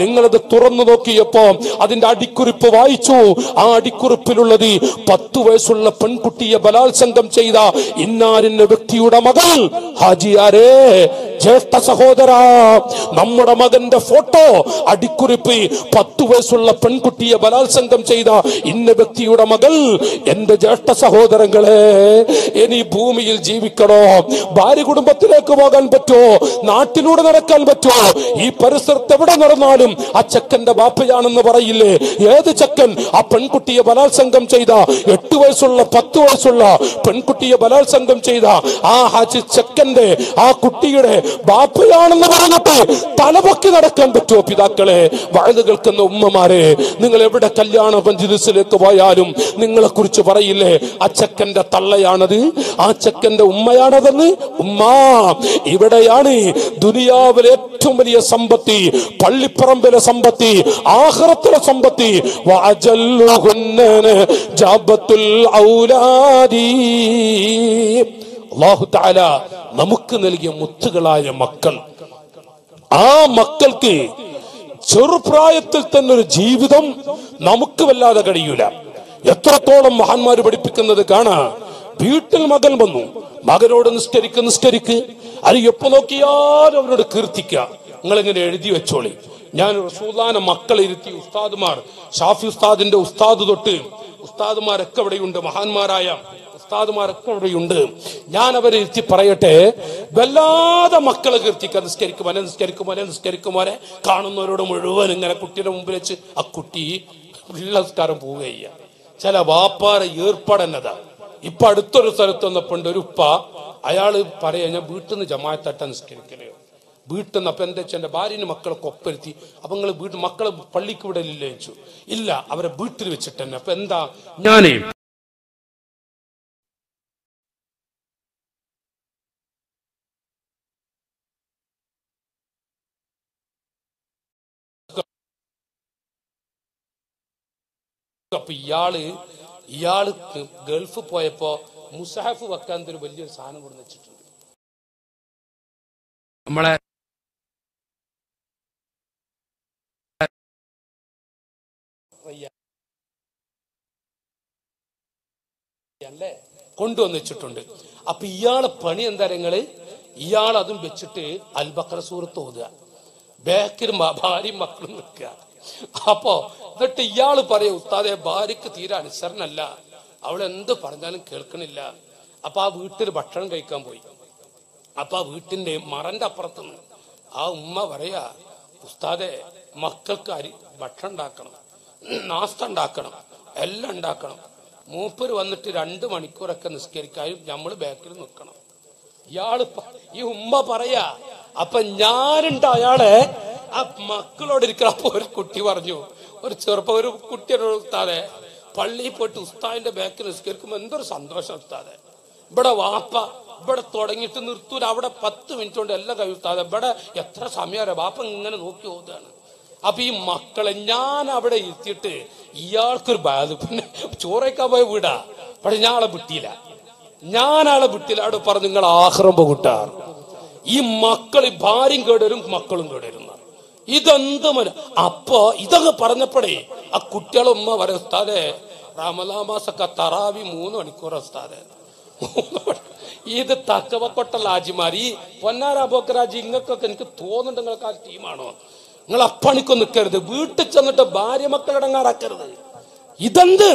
നിങ്ങളത് തുറന്നു നോക്കിയപ്പോ അതിന്റെ അടിക്കുറിപ്പ് വായിച്ചു. ആ അടിക്കുറിപ്പിലുള്ളത് പത്തു വയസ്സുള്ള പെൺകുട്ടിയെ ബലാത്സംഗം ചെയ്ത ഇന്നാരിന്റെ വ്യക്തിയുടെ മകൾ. ഹാജിയാരേ, ജ്യേഷ്ഠ സഹോദരാ, നമ്മുടെ മകന്റെ ഫോട്ടോ, അടിക്കുറിപ്പ്, പത്തു വയസ്സുള്ള പെൺകുട്ടിയെ ബലാത്സംഗം ചെയ്ത ഇന്ന വ്യക്തിയുടെ മകൾ. എന്റെ ജ്യേഷ്ഠ സഹോദരങ്ങളെ, ഇനി ഭൂമിയിൽ ജീവിക്കണോ? ഭാര്യ കുടുംബത്തിലേക്ക് പോകാൻ പറ്റുമോ? നാട്ടിലൂടെ നടക്കാൻ പറ്റുമോ? ഈ പരിസരത്ത് എവിടെ നടന്നാലും ആ ചെക്കന്റെ ബാപ്പയാണെന്ന് പറയില്ലേ? ഏത് ചെക്കൻ ആ പെൺകുട്ടിയെ ബലാത്സംഗം ചെയ്ത, എട്ട് വയസ്സുള്ള പത്ത് വയസ്സുള്ള പെൺകുട്ടിയെ ബലാത്സംഗം ചെയ്ത ആ ഹാജി ചെക്കന്റെ, ആ കുട്ടിയുടെ ബാപ്പയാണെന്ന് പറഞ്ഞിട്ട് തലപൊക്കി നടക്കാൻ പറ്റുമോ? പിതാക്കളെ, വഅദ് കേൾക്കുന്ന ഉമ്മമാരെ, നിങ്ങൾ എവിടെ കല്യാണ മജ്‌ലിസിലേക്ക് പോയാലും നിങ്ങളെ കുറിച്ച് പറയില്ലേ, ആ ചെക്കന്റെ തള്ളയാണത്, ആ ചെക്കന്റെ ഉമ്മയാണതെന്ന്? ഉമ്മാ, ഇവിടെയാണ് ദുനിയാവിലെ ഏറ്റവും വലിയ സമ്പത്തി, പള്ളിപ്പറമ്പിലെ സമ്പത്തി, ആഖിറത്തിലെ സമ്പത്തി. വഅജല്ലുഹുന്ന ജബത്തുൽ ഔലാദി. അല്ലാഹു തആല നമുക്ക് നൽകിയ മുത്തുകളായ മക്കൾ, ആ മക്കൾക്ക് ചെറുപ്രായത്തിൽ തന്നെ ഒരു ജീവിതം നമുക്ക് വല്ലാതെ കഴിയൂല. എത്രത്തോളം മഹാന്മാര് പഠിപ്പിക്കുന്നത് കാണാം. വീട്ടിൽ മകൻ വന്നു, മകനോട് നിസ്കരിക്ക് നിസ്കരിക്ക്, അത് എപ്പോ നോക്കിയാലും അവരോട് കീർത്തിക്കുക. നിങ്ങളിങ്ങനെ എഴുതി വെച്ചോളി. ഞാൻ റസൂദാന മക്കളെ ഇരുത്തി ഉസ്താദുമാർ, ഷാഫി ഉസ്താദിന്റെ ഉസ്താദ് തൊട്ട് ഉസ്താദുമാരൊക്കെ അവിടെയുണ്ട്, മഹാന്മാരായ ഉസ്താദുമാരൊക്കെ അവിടെയുണ്ട്. ഞാൻ അവരെ ഇരുത്തി പറയട്ടെ, വല്ലാതെ മക്കളെ കീർത്തിക്കാൻ, നിസ്കരിക്കുമോനെ നിസ്കരിക്കുമോനെ നിസ്കരിക്കുമോനെ. കാണുന്നവരോട് മുഴുവൻ ഇങ്ങനെ കുട്ടിയുടെ മുമ്പിൽ വെച്ച് ആ കുട്ടി നമസ്കാരം പോവുകയ്യ. ചില വാപ്പാരെ ഏർപ്പാടെന്നതാ. ഇപ്പൊ അടുത്തൊരു സ്ഥലത്ത് വന്നപ്പോണ്ട് ഒരു ഉപ്പ, അയാള് പറയാ, ഞാൻ വീട്ടിൽ നിന്ന് ജമാഅത്തായിട്ട് നിസ്കരിക്കലയോ വീട്ടിൽ നിന്ന്. അപ്പൊ എന്താ വെച്ചാൽ എന്റെ ഭാര്യന് മക്കളെ കൊപ്പരുത്തി. അപ്പൊ നിങ്ങൾ വീട്ടിൽ മക്കളെ പള്ളിക്ക് വിടലില്ല വെച്ചു. ഇല്ല, അവരെ വീട്ടിൽ വെച്ചിട്ട് തന്നെ. അപ്പൊ എന്താ ഞാനേ അപ്പൊ ഇയാള് ഇയാള് ഗൾഫ് പോയപ്പോ മുസാഫ് വെക്കാൻ ഒരു വലിയൊരു സാധനം കൊണ്ട് വെച്ചിട്ടുണ്ട്. നമ്മളെ അല്ലേ കൊണ്ടുവന്ന് വെച്ചിട്ടുണ്ട്. അപ്പൊ ഇയാളെ പണി എന്താ നിങ്ങള്, ഇയാൾ അതും വെച്ചിട്ട് അൽബക്കറ സൂറത്ത് ഓതുക, ബേക്കറി ഭാര്യയും മക്കളും നിൽക്കുക. അപ്പോ എന്നിട്ട് ഇയാള് പറയും, ഉസ്താദെ ഭാര്യക്ക് തീരെ അനുസരണല്ല, അവളെന്ത് പറഞ്ഞാലും കേൾക്കണില്ല. അപ്പൊ ആ വീട്ടിൽ ഭക്ഷണം കഴിക്കാൻ പോയി. അപ്പൊ ആ വീട്ടിന്റെ മറന്റെ അപ്പുറത്തുനിന്ന് ആ ഉമ്മ പറയാ, ഉസ്താദെ മക്കൾക്ക് അരി ഭക്ഷണം ഉണ്ടാക്കണം, നാസ്ത ഉണ്ടാക്കണം, എല്ലാം ഉണ്ടാക്കണം. മൂപ്പര് വന്നിട്ട് രണ്ട് മണിക്കൂറൊക്കെ നിസ്കരിക്കാനും നമ്മള് ബാക്കിൽ നിൽക്കണം. ഇയാള് ഈ ഉമ്മ പറയാ. അപ്പൊ ഞാനുണ്ട് അയാളെ ആ മക്കളോടിരിക്കണം. അപ്പൊ ഒരു കുട്ടി പറഞ്ഞു, ഒരു ചെറുപ്പം ഒരു കുട്ടിയോട്, ഉസ്താദെ പള്ളിയിൽ പോയിട്ട് ഉസ്താദിന്റെ ബാക്കിൽ നിസ്കരിക്കുമ്പോ എന്തൊരു സന്തോഷം ഉസ്താദെ. ഇവിടെ വാപ്പ ഇവിടെ തുടങ്ങിയിട്ട് നിർത്തൂല, അവിടെ പത്ത് മിനിറ്റ് കൊണ്ട് എല്ലാം കഴിയും ഉസ്താദെ. ഇവിടെ എത്ര സമയം വാപ്പ ഇങ്ങനെ നോക്കി ഓതാണ്. അപ്പൊ ഈ മക്കളെ ഞാൻ അവിടെ ഇരുത്തിയിട്ട് ഇയാൾക്കൊരു ബാധ. പിന്നെ ചോറയ്ക്കാൻ പോയ വീടാ, പക്ഷെ ഞാൻ ആളെ വിട്ടില്ല, ഞാൻ ആളെ വിട്ടില്ല. അവിടെ പറഞ്ഞു, നിങ്ങൾ ആഹ്റം കൂട്ടാർ. ഈ മക്കൾ ഭാര്യയും കേടരും മക്കളും കേടരുന്നു. ഇതെന്ത് മന. അപ്പൊ ഇതൊക്കെ പറഞ്ഞപ്പോഴേ ആ കുട്ടികളെ ഉമ്മ വരെ, ഉസ്താദെ റമളാമാസൊക്കെ തറാവി മൂന്ന് മണിക്കൂർ ഉസ്താദെ. ഇത് തക്കവക്കൊട്ടുള്ള ആജിമാരി പൊന്നാരാബോക്കരാജി ഇങ്ങക്കൊക്കെ എനിക്ക് തോന്നുന്നുണ്ട്. നിങ്ങൾക്ക് ആ ടീമാണോ? നിങ്ങൾ അപ്പണിക്ക് നിൽക്കരുത്, വീട്ടിൽ ചെന്നിട്ട് ഭാര്യ മക്കൾ ഇടങ്ങാറാക്കരുത്. ഇതെന്ത്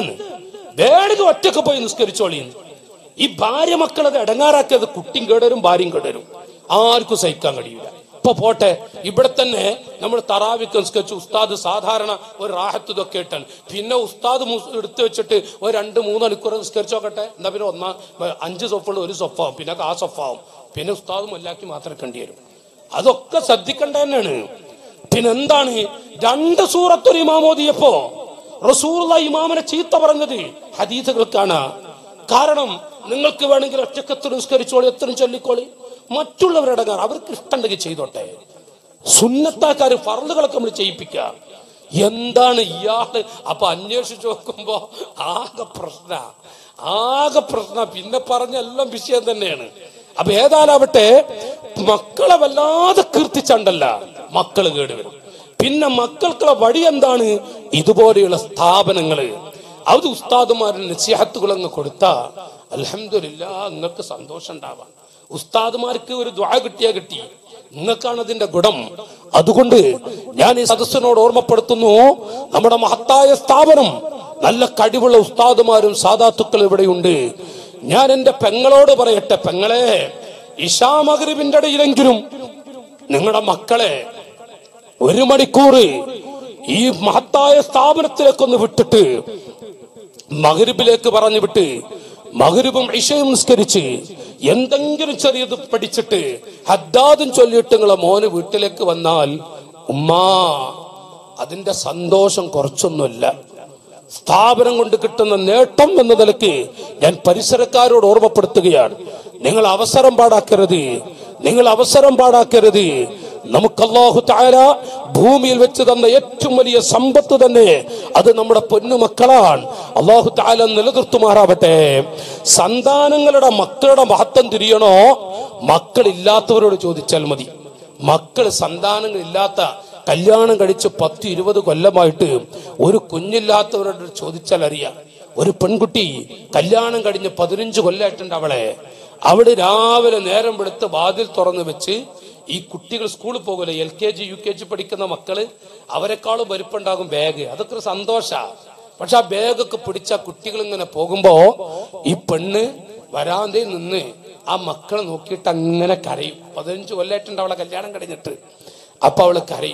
വേണമെങ്കിൽ ഒറ്റക്ക് പോയി നിസ്കരിച്ചോളിന്ന്. ഈ ഭാര്യ മക്കളത് ഇടങ്ങാറാക്കരുത്. കുട്ടിയും കേടരും ഭാര്യയും കേടരും, ആർക്കും സഹിക്കാൻ കഴിയില്ല. ഇപ്പൊ പോട്ടെ, ഇവിടെ തന്നെ നമ്മൾ തറാവിക്ക് നിസ്കരിച്ചു ഉസ്താദ് സാധാരണ ഒരു റാഹത്ത് ഇതൊക്കെ ഇട്ടാണ്. പിന്നെ ഉസ്താദ് എടുത്തു വെച്ചിട്ട് ഒരു രണ്ട് മൂന്ന് മണിക്കൂർ നിസ്കരിച്ചു നോക്കട്ടെ. എന്നാ പിന്നെ ഒന്നാം അഞ്ച് സൊഫുള്ള ഒരു സൊഫാവും, പിന്നെ ആ സൊഫാവും, പിന്നെ ഉസ്താദ് മല്ലാക്കി മാത്രമേ കണ്ടി വരും. അതൊക്കെ ശ്രദ്ധിക്കേണ്ട തന്നെയാണ്. പിന്നെന്താണ്, രണ്ട് സൂറത്തൊരു ഇമാമോദിയപ്പോ റസൂലുള്ള ഇമാമിനെ ചീത്ത പറഞ്ഞത് ഹദീസുകൾക്കാണ്. കാരണം നിങ്ങൾക്ക് വേണമെങ്കിൽ ഒറ്റക്ക് എത്ര നിസ്കരിച്ചോളി, എത്ര ചൊല്ലിക്കോളി, മറ്റുള്ളവരുടെ കാര്യം അവർക്ക് ഇഷ്ടമുണ്ടെങ്കിൽ ചെയ്തോട്ടെ. സുന്നത്താക്കാര് ഫർളുകളൊക്കെ നമ്മൾ ചെയ്യിപ്പിക്കുക. എന്താണ് ഇയാള്? അപ്പൊ അന്വേഷിച്ചു നോക്കുമ്പോ ആകെ പ്രശ്ന ആകെ പ്രശ്ന പിന്നെ പറഞ്ഞെല്ലാം വിഷയം തന്നെയാണ്. അപ്പൊ ഏതാലാവട്ടെ, മക്കളെ വല്ലാതെ കീർത്തിച്ചണ്ടല്ല മക്കള് കേടുവരും. പിന്നെ മക്കൾക്കുള്ള വഴി എന്താണ്? ഇതുപോലെയുള്ള സ്ഥാപനങ്ങള് അത് ഉസ്താദുമാരുടെ നസീഹത്തുകളങ്ങ് കൊടുത്താ അൽഹംദുലില്ലാഹ് നിങ്ങൾക്ക് സന്തോഷം ഉണ്ടാവാം. ഉസ്താദുമാർക്ക് ഒരു ദുആ കിട്ടിയാ കിട്ടി, നിങ്ങൾക്കാണ് അതിന്റെ ഗുണം. അതുകൊണ്ട് ഞാൻ ഈ സദസ്സിനോട് ഓർമ്മപ്പെടുത്തുന്നു, നമ്മുടെ മഹത്തായ സ്ഥാപനം, നല്ല കഴിവുള്ള ഉസ്താദുമാരും സാദാത്തുക്കൾ ഇവിടെയുണ്ട്. ഞാൻ എന്റെ പെങ്ങളോട് പറയട്ടെ, പെങ്ങളെ, ഇശാ മഗ്രിബിന്റെ ഇടയിലെങ്കിലും നിങ്ങളുടെ മക്കളെ ഒരു മണിക്കൂർ ഈ മഹത്തായ സ്ഥാപനത്തിലേക്കൊന്ന് വിട്ടിട്ട് മഗ്രിബിലേക്ക് പറഞ്ഞു വിട്ട് മഗ്രിബും ഇശയും നിസ്കരിച്ച് എന്തെങ്കിലും ചെറിയത് പഠിച്ചിട്ട് ഹദ്ദാദും ചൊല്ലിയിട്ട് നിങ്ങളെ മോന് വീട്ടിലേക്ക് വന്നാൽ ഉമ്മാ അതിന്റെ സന്തോഷം കുറച്ചൊന്നുമില്ല. സ്ഥാപനം കൊണ്ട് കിട്ടുന്ന നേട്ടം എന്ന നിലയ്ക്ക് ഞാൻ പരിസരക്കാരോട് ഓർമ്മപ്പെടുത്തുകയാണ്, നിങ്ങൾ അവസരം പാഴാക്കരുത്, നിങ്ങൾ അവസരം പാഴാക്കരുത്. നമുക്ക് അല്ലാഹു തആല ഭൂമിയിൽ വെച്ച് തന്ന ഏറ്റവും വലിയ സമ്പത്ത് തന്നെ അത് നമ്മുടെ പൊന്നുമക്കളാണ്. അല്ലാഹു തആല നിലനിർത്തുമാറാവട്ടെ. സന്താനങ്ങളുടെ മക്കളുടെ മഹത്വം തിരിയണോ? മക്കളില്ലാത്തവരോട് ചോദിച്ചാൽ മതി. Makal Sandan Ilata, Kalyan Gadicha Patti, River the Kolamaitu, Uru Kunilata or Chodichalaria, Uru Panguti, Kalyan Gadin Padrinja Golet and Avale, Avadiraver and Aram Bretta Badil Toranavici, E. Kutigal School Pogola, L K G, U K G, Padikana Makale, Avarekado Beripandagam Bag, Adakra Sandosha, Pacha Bag Kapuricha Kutigal and a Pogumbo, E. Penne, Varande Nune. A Makan Hoki Tangana Kari, Padanju Let and Avalajan Gadinatri, A Paula Kari,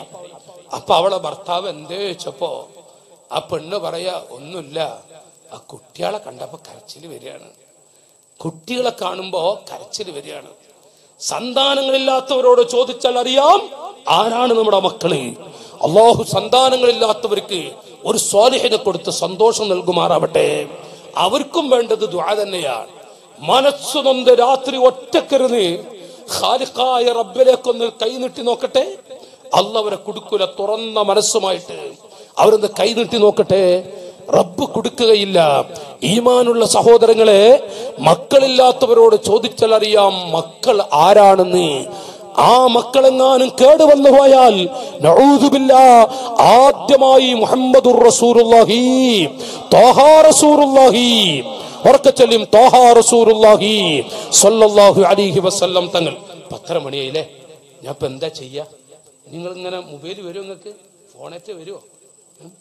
A Pavala Bartav and De Chapo, A Panda Varaya Unula, A Kutiala Kandapa Karchili Veriana, Kutila Kanumbo, Karchili Veriana, Sandan and Rilato Roda Chodichalariam, Aranamada Makali, Allah Sandan and Rilato Viki, or Soli Heda Kurta Sandosh and Elgumaravate, Avirkum went to the Duadanayar. Manatsunum the Ratri what Tekerni Harika Rabbelekon the Kainutinokate Allah Kudukula Torana Marasumite out of the Kainutinokate Rabbu Kudukaila Imanula Sahodarangale Makalila Tavero Chodicalaria Makal Aranani Ah Makalangan and Kurdavan the Wayal Naudubilla Adamai Muhammadur Rasulullahi Taha Rasulullahi Horkatalim Taha Rasulullahi Sallallahu Alaihi Wasallam Tangal Patramani Ile Yapanda Chia Ningana Mubiri Virunga Fonate Viru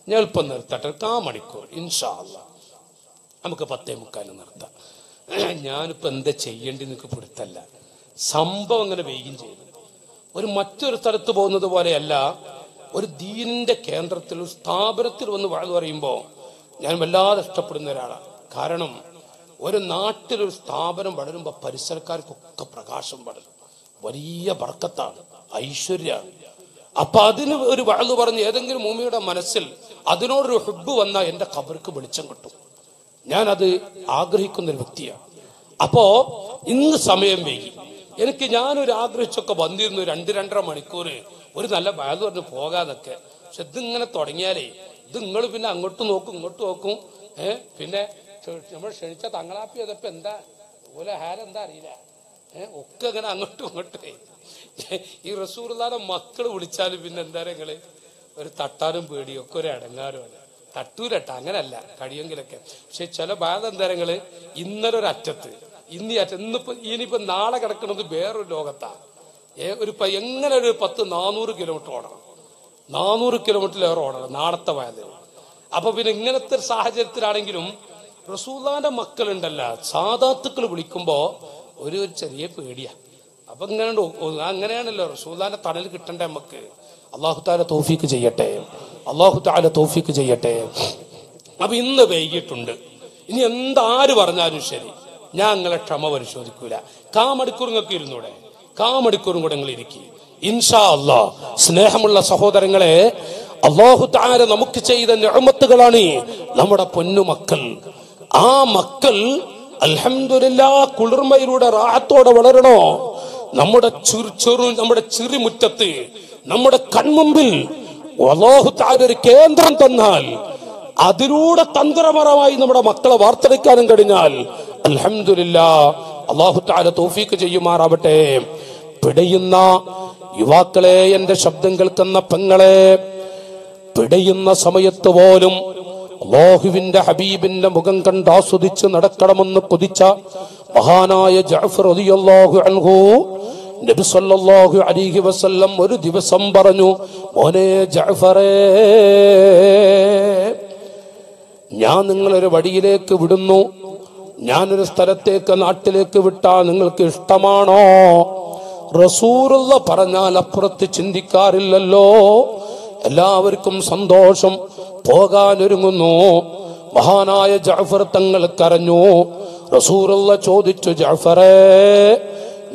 Nelpana Tataka Mariko, Inshallah Amakapatem Kalanarta Yan Pandachi and in the Kapurtella Samba and a Vagin Jail or Matur Tatabon of the Varela or Dean the Candratil Stabbertil on the Vagarimbo Yanmala Stapurnerada Karanum. Or a Natil Staber and Badam of Parisarkar Kapragasham Badal, Varia Barkata, Aishuria, Apadin of Rivaluva and the Edangir Mumia Manasil, Adino Rubu and the end of Kaburka Bulichangotu, Nana the Agrikun Rutia. Apo in the Samayambi, Yenkijan Agri Chokabandi and Randirandra Manikuri, where is Allah Badu and the Poga the K. Shading and a Tordinari, Dungalvina, Gotunokum, Gotokum, eh, Pinna. Number Shenicha Tangalapia the Penda, Willa Had and Darida, eh, Okagan to Mate. You Rasurla Makal would chalibin and Daregale, or Tataran Burdi, Okura and Garo, Tatura Tanganella, Kadiangalaka, Shechalabad and Darangale, Inner Ratchet, India, Inipan Nala Karakan of the Bear or Dogata, every Payangan Patan, Nanur Kilomotor, Nanur Kilomotor order, Narta Valley. Upon Inganath Sahaja Tiranginum. Rasulana Makalandala, Sada Tukulbulikumbo, Uri Cherepedia. Abangando, Langanella, Rasulana Tanel Kitanda Maka, Allah Tara Tofik Jayate, Allah Tara Tofik Jayate. Abin the way you tunda. In the Arivarna Sheri, Yangala Tramavari Shurikula, Kama Kurunga Kirnode, Kama Kurungodangliki, Inshallah, Snehamula Sahodarangale, Allah Tara Namukiche and the Ramatagalani, Lamada Pundu Makal. Ah, Makal, Alhamdulillah, Kulurma Ruda Rato, Valerano, Namada Churchuru, Namada Chiri Mutati, Namada Kanmumbil, Wallah Hutar Kendran Tanal, Adiruda Tandramaravai, Namada Makala Vartarika and Gadinal, Alhamdulillah, Allah Hutar Tofika Yumarabate, Pedayana, Yuvakale and the Shabdangalkana Pangale, Pedayana Samayata Volume. Allahuvinda Habibinda Mugankan Dasudicha Nadakaraman Kudicha Mahanaya Ja'far radiyallahu anhu Nabi sallallahu alayhi wa sallam oru divasam paranju Mone Ja'fare Njan ningale oru vadiyilekku vidunnu Njan oru stalathekku naattilekku vittal ningalkku ishtamaano Rasulullah paranjal appurath chindikkarillallo എല്ലാവർക്കും സന്തോഷം പോകാൻ ഒരുങ്ങുന്നു മഹാനായ ജഅഫർ തങ്ങൾ കരഞ്ഞു റസൂലുള്ള ചോദിച്ചു ജഅഫറേ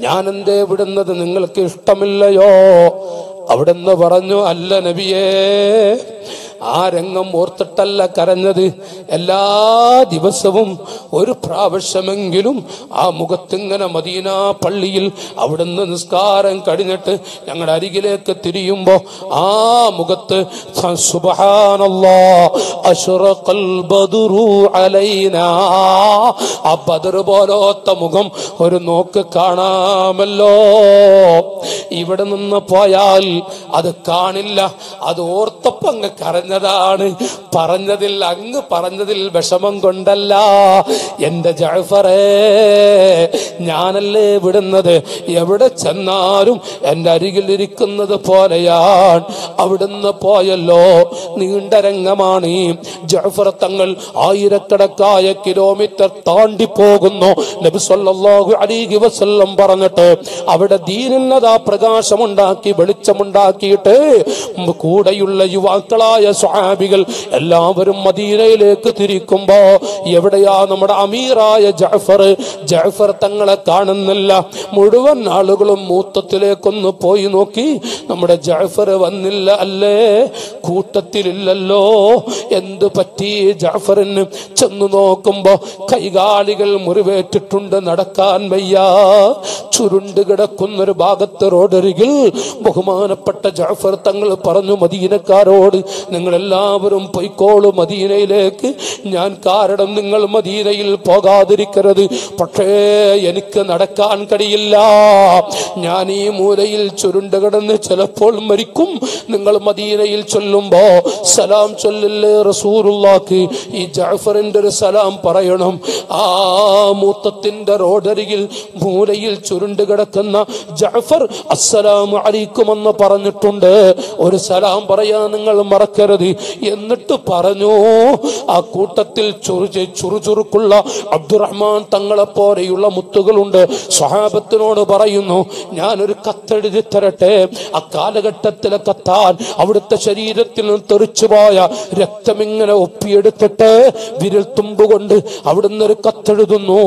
ഞാൻ എന്തേ വിടുന്നത് നിങ്ങൾക്ക് ഇഷ്ടമില്ലയോ അവിടെന്ന് പറഞ്ഞു അല്ല നബിയേ ആ രംഗം ഓർത്തിട്ടല്ല കരഞ്ഞത്. എല്ലാ ദിവസവും ഒരു പ്രാവശ്യമെങ്കിലും ആ മുഖത്തിങ്ങനെ മദീന പള്ളിയിൽ അവിടുന്ന് നിസ്കാരം കഴിഞ്ഞിട്ട് ഞങ്ങളുടെ അരികിലേക്ക് തിരിയുമ്പോൾ ആ മുഖത്ത് സുബ്ഹാനല്ലാഹ് അശ്റഖൽ ബദറു അലൈനാ, ആ ബദർ പോലത്തെ മുഖം ഒരു നോക്ക് കാണാമല്ലോ. ഇവിടെ നിന്ന് പോയാൽ അത് കാണില്ല. അത് ഓർത്തപ്പം അങ്ങ് കരഞ്ഞതാണ്. പറഞ്ഞതിൽ അങ്ങ് പറഞ്ഞതിൽ വിഷമം കൊണ്ടല്ല. എൻ്റെ ജഅഫറേ, ഞാനല്ലേ വിടുന്നത്. എവിടെ ചെന്നാലും എൻ്റെ അരികിലിരിക്കുന്നത് പോലെയാണ്. അവിടുന്ന് പോയല്ലോ. നീണ്ട രംഗമാണ്. ജഅഫർ തങ്ങൾ ആയിരക്കണക്കായ കിലോമീറ്റർ താണ്ടിപ്പോകുന്നു നബി സല്ലല്ലാഹു അലൈഹി വസല്ലം പറഞ്ഞിട്ട്. അവിടെ ദീനിന്നതാ പ്രകാശമുണ്ടാക്കി വെളിച്ചമുണ്ടാക്കിയിട്ട് കൂടെയുള്ള യുവാക്കളായ സ്വഹാബികൾ എല്ലാവരും മദീനയിലേക്ക് തിരിക്കുമ്പോ എവിടെയാ നമ്മുടെ അമീറായ ജഅഫർ? ജഅഫർ തങ്ങളെ കാണുന്നില്ല. മുഴുവൻ ആളുകളും മൂത്തത്തിലേക്കൊന്ന് പോയി നോക്കി. നമ്മുടെ ജഅഫർ വന്നില്ല, അല്ലേ കൂട്ടത്തിലില്ലല്ലോ. എന്ത് പറ്റി ജഅഫറിന്? ചെന്ന് നോക്കുമ്പോ കൈകാലികൾ മുറിവേറ്റിട്ടുണ്ട്, നടക്കാൻ വയ്യ, ചുരുണ്ട് കിടക്കുന്നൊരു ഭാഗത്ത് റോഡരികിൽ. ബഹുമാനപ്പെട്ട ജഅഫർ തങ്ങൾ പറഞ്ഞു മദീനക്കാരോട്, നിങ്ങളെല്ലാവരും പൊയ്ക്കോളൂ മദീനയിലേക്ക്. ഞാൻ കാരണം നിങ്ങൾ മദീനയിൽ പോകാതിരിക്കരുത്. പക്ഷേ എനിക്ക് നടക്കാൻ കഴിയില്ല. ഞാൻ ഈ മൂലയിൽ ചുരുണ്ട് കിടന്ന് ചിലപ്പോൾ മരിക്കും. നിങ്ങൾ മദീനയിൽ ചൊല്ലുമ്പോ സലാം ചൊല്ലില്ലേ റസൂലുള്ളാഹി? ഈ ജഅഫറിന്റെ ഒരു സലാം പറയണം. ആ മൂത്തത്തിന്റെ റോഡരികിൽ മൂലയിൽ ചുരുണ്ട് കിടക്കുന്ന ജഅഫർ അസ്സലാമു അലൈക്കും എന്ന് പറഞ്ഞിട്ടുണ്ട്. ഒരു സലാം പറയാൻ നിങ്ങൾ മറക്കരുത്. എന്നിട്ട് പറഞ്ഞു, ആ കൂട്ടത്തിൽ ചുറുചുറുക്കുള്ള അബ്ദുറഹ്മാൻ തങ്ങളെ പോലെയുള്ള മുത്തുകളുണ്ട്. സ്വഹാബത്തിനോട് പറയുന്നു, ഞാനൊരു കത്തെഴുതി തരട്ടെ. ആ കാലഘട്ടത്തിലെ കത്താൻ അവിടുത്തെ ശരീരത്തിൽ നിന്ന് തെറിച്ചുപോയ രക്തമിങ്ങനെ ഒപ്പിയെടുത്തിട്ട് വിരൽ തുമ്പ് കൊണ്ട് അവിടുന്ന് ഒരു കത്തെഴുതുന്നു.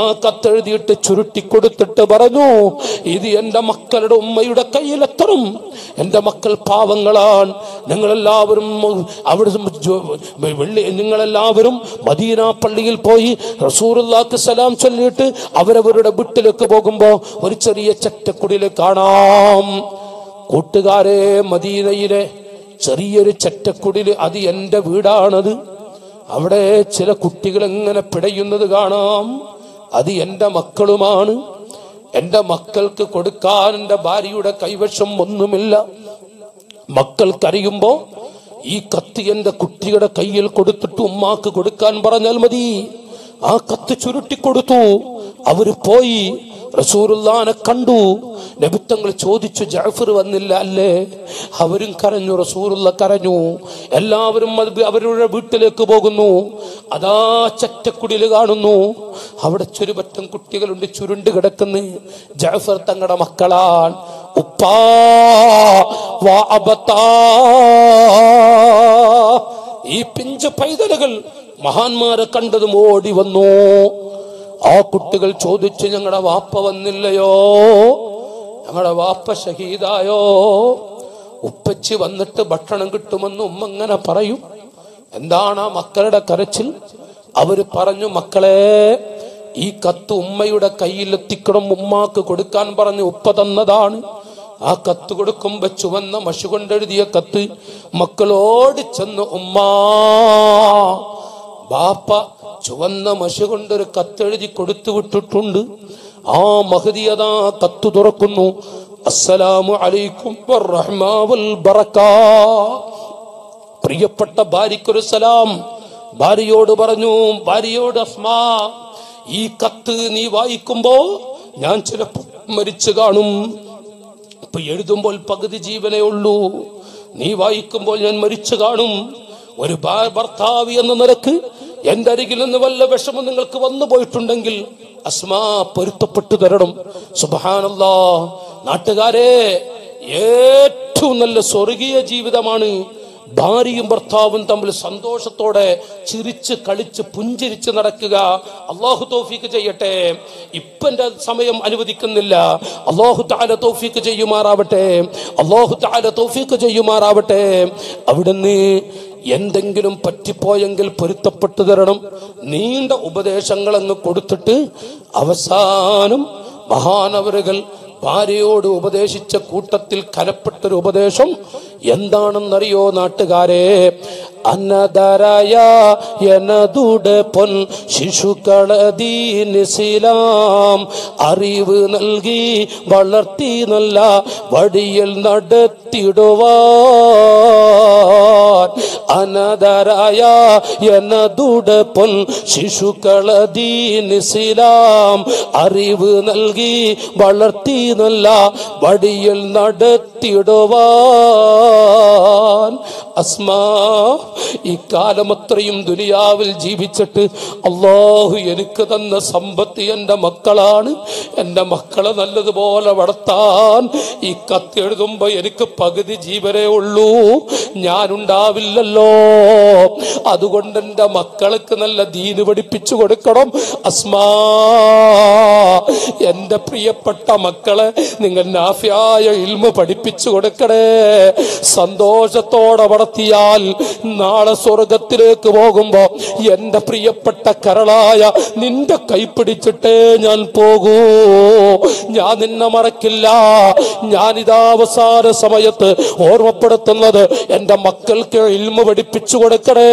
ആ കത്തെഴുതിയിട്ട് ചുരുട്ടിക്കൊടുത്തിട്ട് പറഞ്ഞു, ഇത് എന്റെ മക്കളുടെ ഉമ്മയുടെ കയ്യിലെത്തണം. എന്റെ മക്കൾ പാവങ്ങളാണ്. നിങ്ങളെല്ലാവരും അവിടെ വെള്ളി നിങ്ങളെല്ലാവരും മദീന പള്ളിയിൽ പോയി റസൂലുള്ളാഹിക്ക് സലാം ചൊല്ലിയിട്ട് അവരവരുടെ വീട്ടിലേക്ക് പോകുമ്പോ ഒരു ചെറിയ ചറ്റക്കുടിയിൽ കാണാം. കൂട്ടുകാരെ, മദീനയിലെ ചെറിയൊരു ചറ്റക്കുടിയിൽ, അത് എൻ്റെ വീടാണത്. അവിടെ ചില കുട്ടികൾ ഇങ്ങനെ പിടയുന്നത് കാണാം. അത് എൻ്റെ മക്കളുമാണ്. എൻ്റെ മക്കൾക്ക് കൊടുക്കാൻ എൻ്റെ ഭാര്യയുടെ കൈവശം ഒന്നുമില്ല. മക്കൾക്കറിയുമ്പോൾ ഈ കത്ത് എൻ്റെ കുട്ടിയുടെ കയ്യിൽ കൊടുത്തിട്ട് ഉമ്മാക്ക് കൊടുക്കാൻ പറഞ്ഞാൽ മതി. ആ കത്ത് ചുരുട്ടിക്കൊടുത്തു. അവര് പോയി റസൂലുള്ളാനെ കണ്ടു. നബിത്തങ്ങൾ ചോദിച്ചു, ജഅഫർ വന്നില്ല അല്ലേ? അവരും കരഞ്ഞു, റസൂലുള്ള കരഞ്ഞു. എല്ലാവരും അവരുടെ വീട്ടിലേക്ക് പോകുന്നു. അതാ ചറ്റക്കുടിയിൽ കാണുന്നു, അവിടെ ചുരുപറ്റം കുട്ടികളുണ്ട്, ചുരുണ്ട് കിടക്കുന്നു. ജഅഫർ തങ്ങളുടെ മക്കളാണ്. ഉപ്പാ വാ അബത്താ, ഈ പിഞ്ചു പൈതലുകൾ മഹാന്മാരെ കണ്ടതും ഓടി വന്നു. ആ കുട്ടികൾ ചോദിച്ചു, ഞങ്ങളുടെ വാപ്പ വന്നില്ലയോ? ഞങ്ങളുടെ വാപ്പ ഷഹീദായോ? ഉപ്പച്ചി വന്നിട്ട് ഭക്ഷണം കിട്ടുമെന്ന് ഉമ്മ ഇങ്ങനെ പറയും. എന്താണ് ആ മക്കളുടെ കരച്ചിൽ? അവര് പറഞ്ഞു, മക്കളെ, ഈ കത്ത് ഉമ്മയുടെ കയ്യിലെത്തിക്കണം. ഉമ്മാക്ക് കൊടുക്കാൻ പറഞ്ഞ് ഉപ്പ തന്നതാണ്. ആ കത്ത് കൊടുക്കുമ്പോ ചുവന്ന മഷി കൊണ്ടെഴുതിയ കത്ത്. മക്കളോട് ചെന്ന്, ഉമ്മാ, ബാപ്പ ചുവന്ന മഷി കൊണ്ടൊരു കത്തെഴുതി കൊടുത്തു വിട്ടിട്ടുണ്ട്. ആ മഹദിയതാ കത്ത് തുറക്കുന്നു. അസ്സലാമു അലൈക്കും വറഹ്മ വൽ ബറകാ. പ്രിയപ്പെട്ട ഭാര്യക്കൊരു സലാം. ഭാര്യയോട് പറഞ്ഞു, ഭാര്യയോട് അസ്മാ, ഈ കത്ത് നീ വായിക്കുമ്പോ ഞാൻ ചിലപ്പോൾ മരിച്ചു കാണും. ഇപ്പൊ എഴുതുമ്പോൾ പകുതി ജീവനേ ഉള്ളൂ. നീ വായിക്കുമ്പോൾ ഞാൻ മരിച്ചു കാണും. ഒരു ഭർത്താവ് എന്ന നിലക്ക് എന്റെ അരികിൽ നിന്ന് വല്ല വിഷമം നിങ്ങൾക്ക് വന്നു പോയിട്ടുണ്ടെങ്കിൽ അസ്മാ പൊരുത്തപ്പെട്ടു തരണം. സുബ്ഹാനല്ലാഹ്. നാട്ടുകാരെ, ഏറ്റവും നല്ല സ്വർഗീയ ജീവിതമാണ് ഭാര്യയും ഭർത്താവും തമ്മിൽ സന്തോഷത്തോടെ ചിരിച്ച് കളിച്ച് പുഞ്ചിരിച്ച് നടക്കുക. അല്ലാഹു തൗഫീക്ക് ചെയ്യട്ടെ. ഇപ്പൻ്റെ സമയം അനുവദിക്കുന്നില്ല. അല്ലാഹു തആല തൗഫീക്ക് ചെയ്യുമാറാവട്ടെ. അല്ലാഹു തആല തൗഫീക്ക് ചെയ്യുമാറാവട്ടെ. അവിടുന്ന് എന്തെങ്കിലും പറ്റിപ്പോയെങ്കിൽ പൊരുത്തപ്പെട്ടു തരണം. നീണ്ട ഉപദേശങ്ങളെന്ന് കൊടുത്തിട്ട് അവസാനം മഹാനവറുകൾ ഭാര്യയോട് ഉപദേശിച്ച കൂട്ടത്തിൽ കലപ്പെട്ടൊരു ഉപദേശം എന്താണെന്നറിയോ നാട്ടുകാരെ? അന്നതരായ എനതുടെ പൊൻ ശിശുക്കളീനിസിലാം അറിവ് നൽകി വളർത്തി നല്ല വഴിയിൽ നടത്തിടുവാൻ. അനതരായ എനതുടെ പൊൻ ശിശുക്കളീനിസിലാം അറിവ് നൽകി വളർത്തി നല്ല വഴിയിൽ നടത്തിടുവാൻ. അസ്മാ, ഇക്കാലം അത്രയും ദുനിയാവിൽ ജീവിച്ചിട്ട് അല്ലാഹു എനിക്ക് തന്ന സമ്പത്ത് എൻ്റെ മക്കളാണ്, എൻ്റെ മക്കളെ നല്ലതുപോലെ വളർത്താൻ ഈ കത്തെഴുതുമ്പോൾ എനിക്ക് പകുതി ജീവനേ ഉള്ളൂ, ഞാനുണ്ടാവില്ലല്ലോ, അതുകൊണ്ട് എൻ്റെ മക്കൾക്ക് നല്ല ദീന് പഠിപ്പിച്ചു കൊടുക്കണം. അസ്മാ, എൻ്റെ പ്രിയപ്പെട്ട മക്കളെ നിങ്ങൾ നാഫിയായ ഇൽമ പഠിപ്പിച്ചു കൊടുക്കണേ. സന്തോഷത്തോടെ വളർത്തിയാൽ നാളെ സ്വർഗത്തിലേക്ക് പോകുമ്പോ എന്റെ പ്രിയപ്പെട്ട കരളായ നിന്റെ കൈപ്പിടിച്ചിട്ടേ ഞാൻ പോകൂ, ഞാൻ നിന്നെ മറക്കില്ല. ഞാനിതാ അവസാന സമയത്ത് ഓർമ്മപ്പെടുത്തുന്നത് എന്റെ മക്കൾക്ക് ഇൽമു പഠിപ്പിച്ചു കൊടുക്കണേ.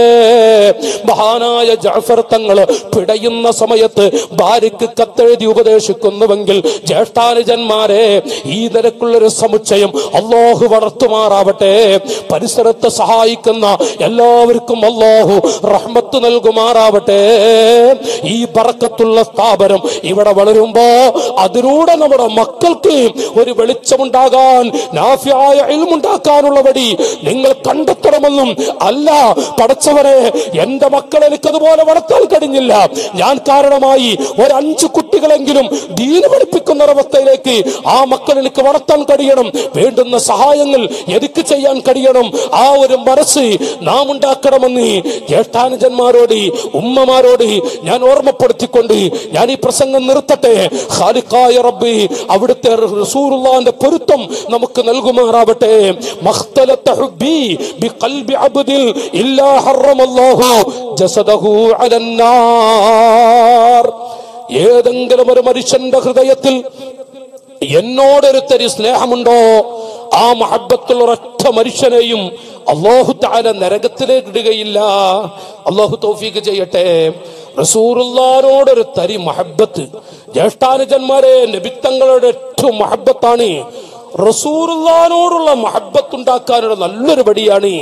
മഹാനായ ജഅഫർ തങ്ങള് പിടയുന്ന സമയത്ത് ഭാര്യക്ക് കത്തെഴുതി ഉപദേശിക്കുന്നുവെങ്കിൽ, ജ്യേഷ്ഠാനുജന്മാരെ, ഈ നിരക്കുള്ളൊരു സമുച്ചയം അല്ലാഹു വളർത്തുമാറാവട്ടെ, പരിസരത്ത് സഹായിക്കുന്ന എല്ലാവർക്കും അല്ലാഹു റഹ്മത്ത് നൽകുമാറാവട്ടെ. ഈ ബറക്കത്തുള്ള സ്ഥാപനം ഇവിടെ വളരുമ്പോ അതിലൂടെ നമ്മുടെ മക്കൾക്ക് ഒരു വെളിച്ചമുണ്ടാകാൻ, നാഫിയായ ഇൽമുണ്ടാക്കാനുള്ള വഴി നിങ്ങൾ കണ്ടെത്തണമെന്നും, അല്ല പടച്ചവനെ എന്റെ മക്കൾ എനിക്കതുപോലെ വളർത്താൻ കഴിഞ്ഞില്ല, ഞാൻ കാരണമായി ഒരഞ്ചു കുട്ടികളെങ്കിലും ദീന് പഠിപ്പിക്കുന്നൊരവസ്ഥയിലേക്ക് ആ മക്കൾ എനിക്ക് വളർത്താൻ കഴിയണം, വേണ്ടുന്ന സഹായങ്ങൾ എനിക്ക് ചെയ്യാൻ കഴിയണം, ആ ഒരു മനസ്സ് നാം ഉണ്ടാക്കണമെന്ന് ജ്യേഷ്ഠാനുജന്മാരോട് ഉമ്മമാരോട് ഞാൻ ഓർമ്മപ്പെടുത്തിക്കൊണ്ട് ഞാൻ ഈ പ്രസംഗം നിർത്തട്ടെ. ഖാലിഖായ റബ്ബി അവിടുത്തെ റസൂലുള്ളാഹിന്റെ പൊരുത്തം നമുക്ക് നൽകുമാറാവട്ടെ. മഖ്തലത ഹുബ്ബി ബിഖൽബി അബ്ദിൽ ഇല്ലാ ഹറമല്ലാഹു ജസദഹു അലന്നാർ. ഏതെങ്കിലും ഒരു മനുഷ്യന്റെ ഹൃദയത്തിൽ എന്നോടൊരു തരി സ്നേഹമുണ്ടോ, ആ മഹബത്തുള്ള ഒരൊറ്റ മനുഷ്യനെയും അല്ലാഹു തആല നരകത്തിലേക്ക് ഇടുകയില്ല. അല്ലാഹു തൗഫീഖ് ചെയ്യട്ടെ. റസൂലുള്ളാഹിനോടൊരു തരി മഹബത്ത്, ജ്യേഷ്ഠാനുജന്മാരെ നബിത്തങ്ങളുടെ ഏറ്റവും മഹബത്താണ്. റസൂലുള്ളാഹിനോടുള്ള മഹബത്ത് ഉണ്ടാക്കാനുള്ള നല്ലൊരു വടിയാണ്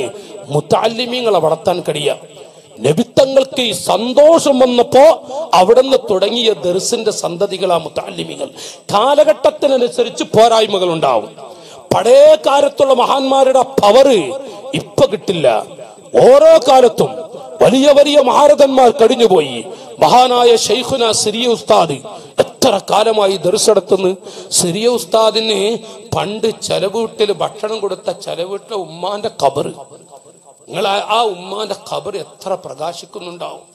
മുതഅല്ലിമീങ്ങളെ വളർത്താൻ കഴിയുക. നബിത്തങ്ങൾക്ക് ഈ സന്തോഷം വന്നപ്പോ അവിടുന്ന് തുടങ്ങിയ ദർസിന്റെ സന്തതികളാ മുതഅല്ലിമീങ്ങൾ. കാലഘട്ടത്തിനനുസരിച്ച് പോരായ്മകൾ ഉണ്ടാവും. പഴയ കാലത്തുള്ള മഹാന്മാരുടെ പവർ ഇപ്പൊ കിട്ടില്ല. ഓരോ കാലത്തും വലിയ വലിയ മഹാരഥന്മാർ കഴിഞ്ഞുപോയി. മഹാനായ ശൈഖുന സിറിയ ഉസ്താദ് എത്ര കാലമായി ദർശനത്തുനിന്ന്. സിറിയ ഉസ്താദിന് പണ്ട് ചെലവീട്ടിൽ ഭക്ഷണം കൊടുത്ത ചെലവീട്ടിലെ ഉമ്മാന്റെ ഖബർ, നിങ്ങൾ ആ ഉമ്മാന്റെ ഖബർ എത്ര പ്രകാശിക്കുന്നുണ്ടാവും.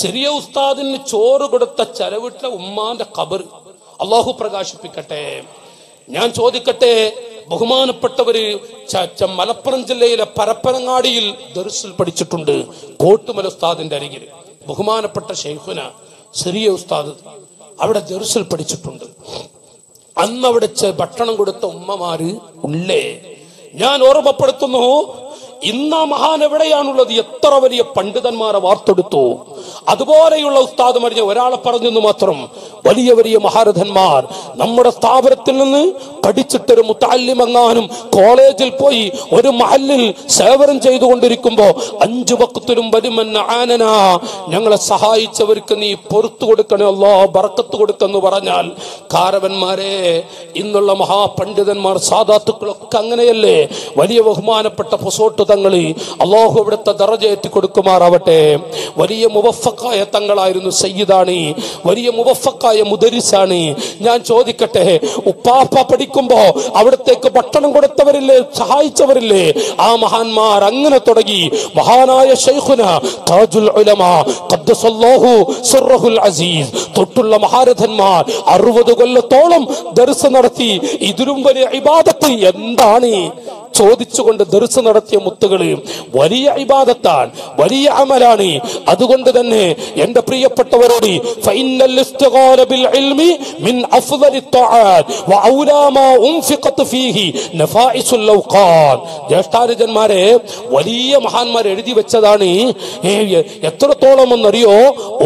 സിറിയ ഉസ്താദിന് ചോറ് കൊടുത്ത ചെലവീട്ടിലെ ഉമ്മാന്റെ ഖബർ അല്ലാഹു പ്രകാശിപ്പിക്കട്ടെ. ഞാൻ ചോദിക്കട്ടെ, ബഹുമാനപ്പെട്ടവര് മലപ്പുറം ജില്ലയിലെ പരപ്പനങ്ങാടിയിൽ ദർസിൽ പഠിച്ചിട്ടുണ്ട്, കോട്ടുമല ഉസ്താദിന്റെ അരികിൽ ബഹുമാനപ്പെട്ട ശൈഖുന സിറിയ ഉസ്താദ് അവിടെ ദർസിൽ പഠിച്ചിട്ടുണ്ട്. അന്ന് അവിടെ ഭക്ഷണം കൊടുത്ത ഉമ്മമാര് ഉള്ളേ. ഞാൻ ഓർമ്മപ്പെടുത്തുന്നു, ഇന്ന് മഹാൻ എവിടെയാണുള്ളത്? എത്ര വലിയ പണ്ഡിതന്മാരെ വാർത്തെടുത്തു. അതുപോലെയുള്ള ഉസ്താദ് മറിഞ്ഞ ഒരാളെ പറഞ്ഞെന്ന് മാത്രം. വലിയ വലിയ മഹാരഥന്മാർ നമ്മുടെ സ്ഥാപനത്തിൽ നിന്ന് പഠിച്ചിട്ടൊരു മുതഅല്ലിമെങ്ങാനും കോളേജിൽ പോയി ഒരു മഹല്ലിൽ സേവനം ചെയ്തുകൊണ്ടിരിക്കുമ്പോ അഞ്ചു വക്തത്തിലും വരുമെന്ന ആനന ഞങ്ങളെ സഹായിച്ചവർക്ക് നീ പൊറുത്തു കൊടുക്കണേ അല്ലാ, ബർക്കത്ത് കൊടുക്കെന്ന് പറഞ്ഞാൽ. കാരവന്മാരെ, ഇന്നുള്ള മഹാപണ്ഡിതന്മാർ സാദാത്തുക്കളൊക്കെ അങ്ങനെയല്ലേ? വലിയ ബഹുമാനപ്പെട്ട പൊസോട്ട് തങ്ങൾ അല്ലാഹു അവിടുത്തെ ദറജയേറ്റി കൊടുക്കുമാറാവട്ടെ. വലിയ മുവഫക്കായ തങ്ങളായിരുന്നു, സയ്യിദാണ്, വലിയ മുവഫക്കായ മുദരിസാണ്. ഞാൻ ചോദിക്കട്ടെ, ഉപ്പാപ്പ പഠിക്കുമ്പോ അവിടത്തേക്ക് ഭക്ഷണം കൊടുത്തവരില്ലേ, സഹായിച്ചവരില്ലേ? ആ മഹാന്മാർ അങ്ങനെ തുടങ്ങി. മഹാനായ ശൈഖുന താജുൽ ഉലമാ ഖദ്ദസല്ലാഹു സിർറഹുൽ അസീസ് തൊട്ടുള്ള മഹാരഥന്മാർ അറുപത് കൊല്ലത്തോളം ദർസ് നടത്തി. ഇതിലും വലിയ ഇബാദത്ത് എന്താണ്? ചോദിച്ചുകൊണ്ട് ദർസ് നടത്തിയ മുത്തുകള് വലിയ ഇബാദത്താണ്, വലിയ അമലാണ്. അതുകൊണ്ട് തന്നെ എൻ്റെ പ്രിയപ്പെട്ടവരോട് ഫൈനൽ ഇസ്തിഗാല ബിൽ ഇൽമി മിൻ അഫ്ളലി ത്വാഅത്ത് വ ഔലാ മാ ഉൻഫിഖത് ഫീഹി നഫായിസുൽ ലൗഖാൻ. ജ്യേഷ്ഠാനുജന്മാരെ, വലിയ മഹാന്മാർ എഴുതി വെച്ചതാണ്. എത്രത്തോളം എന്നറിയോ,